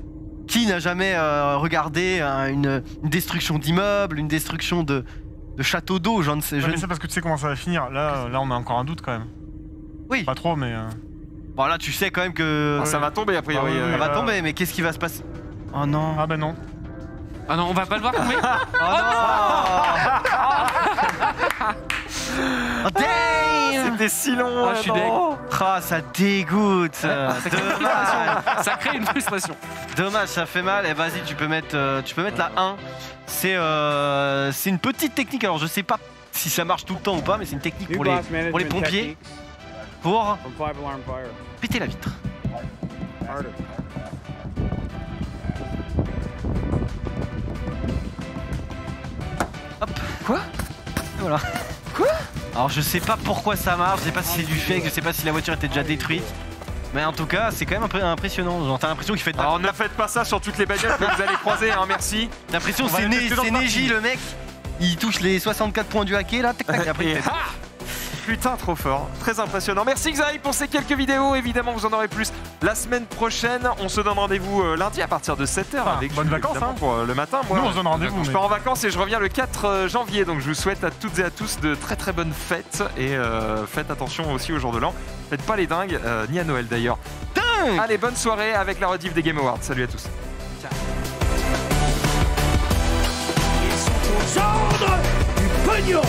Qui n'a jamais euh, regardé euh, une, une destruction d'immeubles, une destruction de de château d'eau, j'en sais. Je ne sais parce que tu sais comment ça va finir. Là, là, on a encore un doute quand même. Oui. Pas trop, mais. Euh... Bon, là, tu sais quand même que. Ah, ça va tomber après. Ah, oui, euh... Ça va tomber, mais qu'est-ce qui va se passer? Oh non. Ah bah non. Ah non, on va pas le voir tomber. Oh, oh non. Oh damn. C'était si long. Ah, je suis deg. Ah, oh, ça dégoûte. Ça, ça crée une frustration. Dommage, ça fait mal. Et vas-y, tu peux mettre, euh, tu peux mettre la un. C'est euh, une petite technique, alors je sais pas si ça marche tout le temps ou pas, mais c'est une technique pour les, pour les pompiers pour péter la vitre. Hop. Quoi? Voilà. Quoi? Alors je sais pas pourquoi ça marche, je sais pas si c'est du fake, je sais pas si la voiture était déjà détruite. Mais en tout cas, c'est quand même un peu impressionnant. T'as l'impression qu'il fait. Alors ne faites pas ça sur toutes les bagnoles que vous allez croiser, hein, merci. T'as l'impression que c'est Neji, le mec. Il touche les soixante-quatre points du hacké, là, tac tac. Après, ah putain, trop fort. Très impressionnant. Merci Xavi pour ces quelques vidéos. Évidemment, vous en aurez plus la semaine prochaine. On se donne rendez-vous euh, lundi à partir de sept heures. Enfin, avec bonnes vacances, hein. Pour euh, le matin. Moi, nous, on se donne rendez-vous. Mais... Je pars en vacances et je reviens le quatre janvier. Donc, je vous souhaite à toutes et à tous de très très bonnes fêtes. Et euh, faites attention aussi au jour de l'an. Faites pas les dingues, euh, ni à Noël d'ailleurs. Dingue. Allez, bonne soirée avec la rediff des Game Awards. Salut à tous. Ciao. Ils sont au genre du pognon.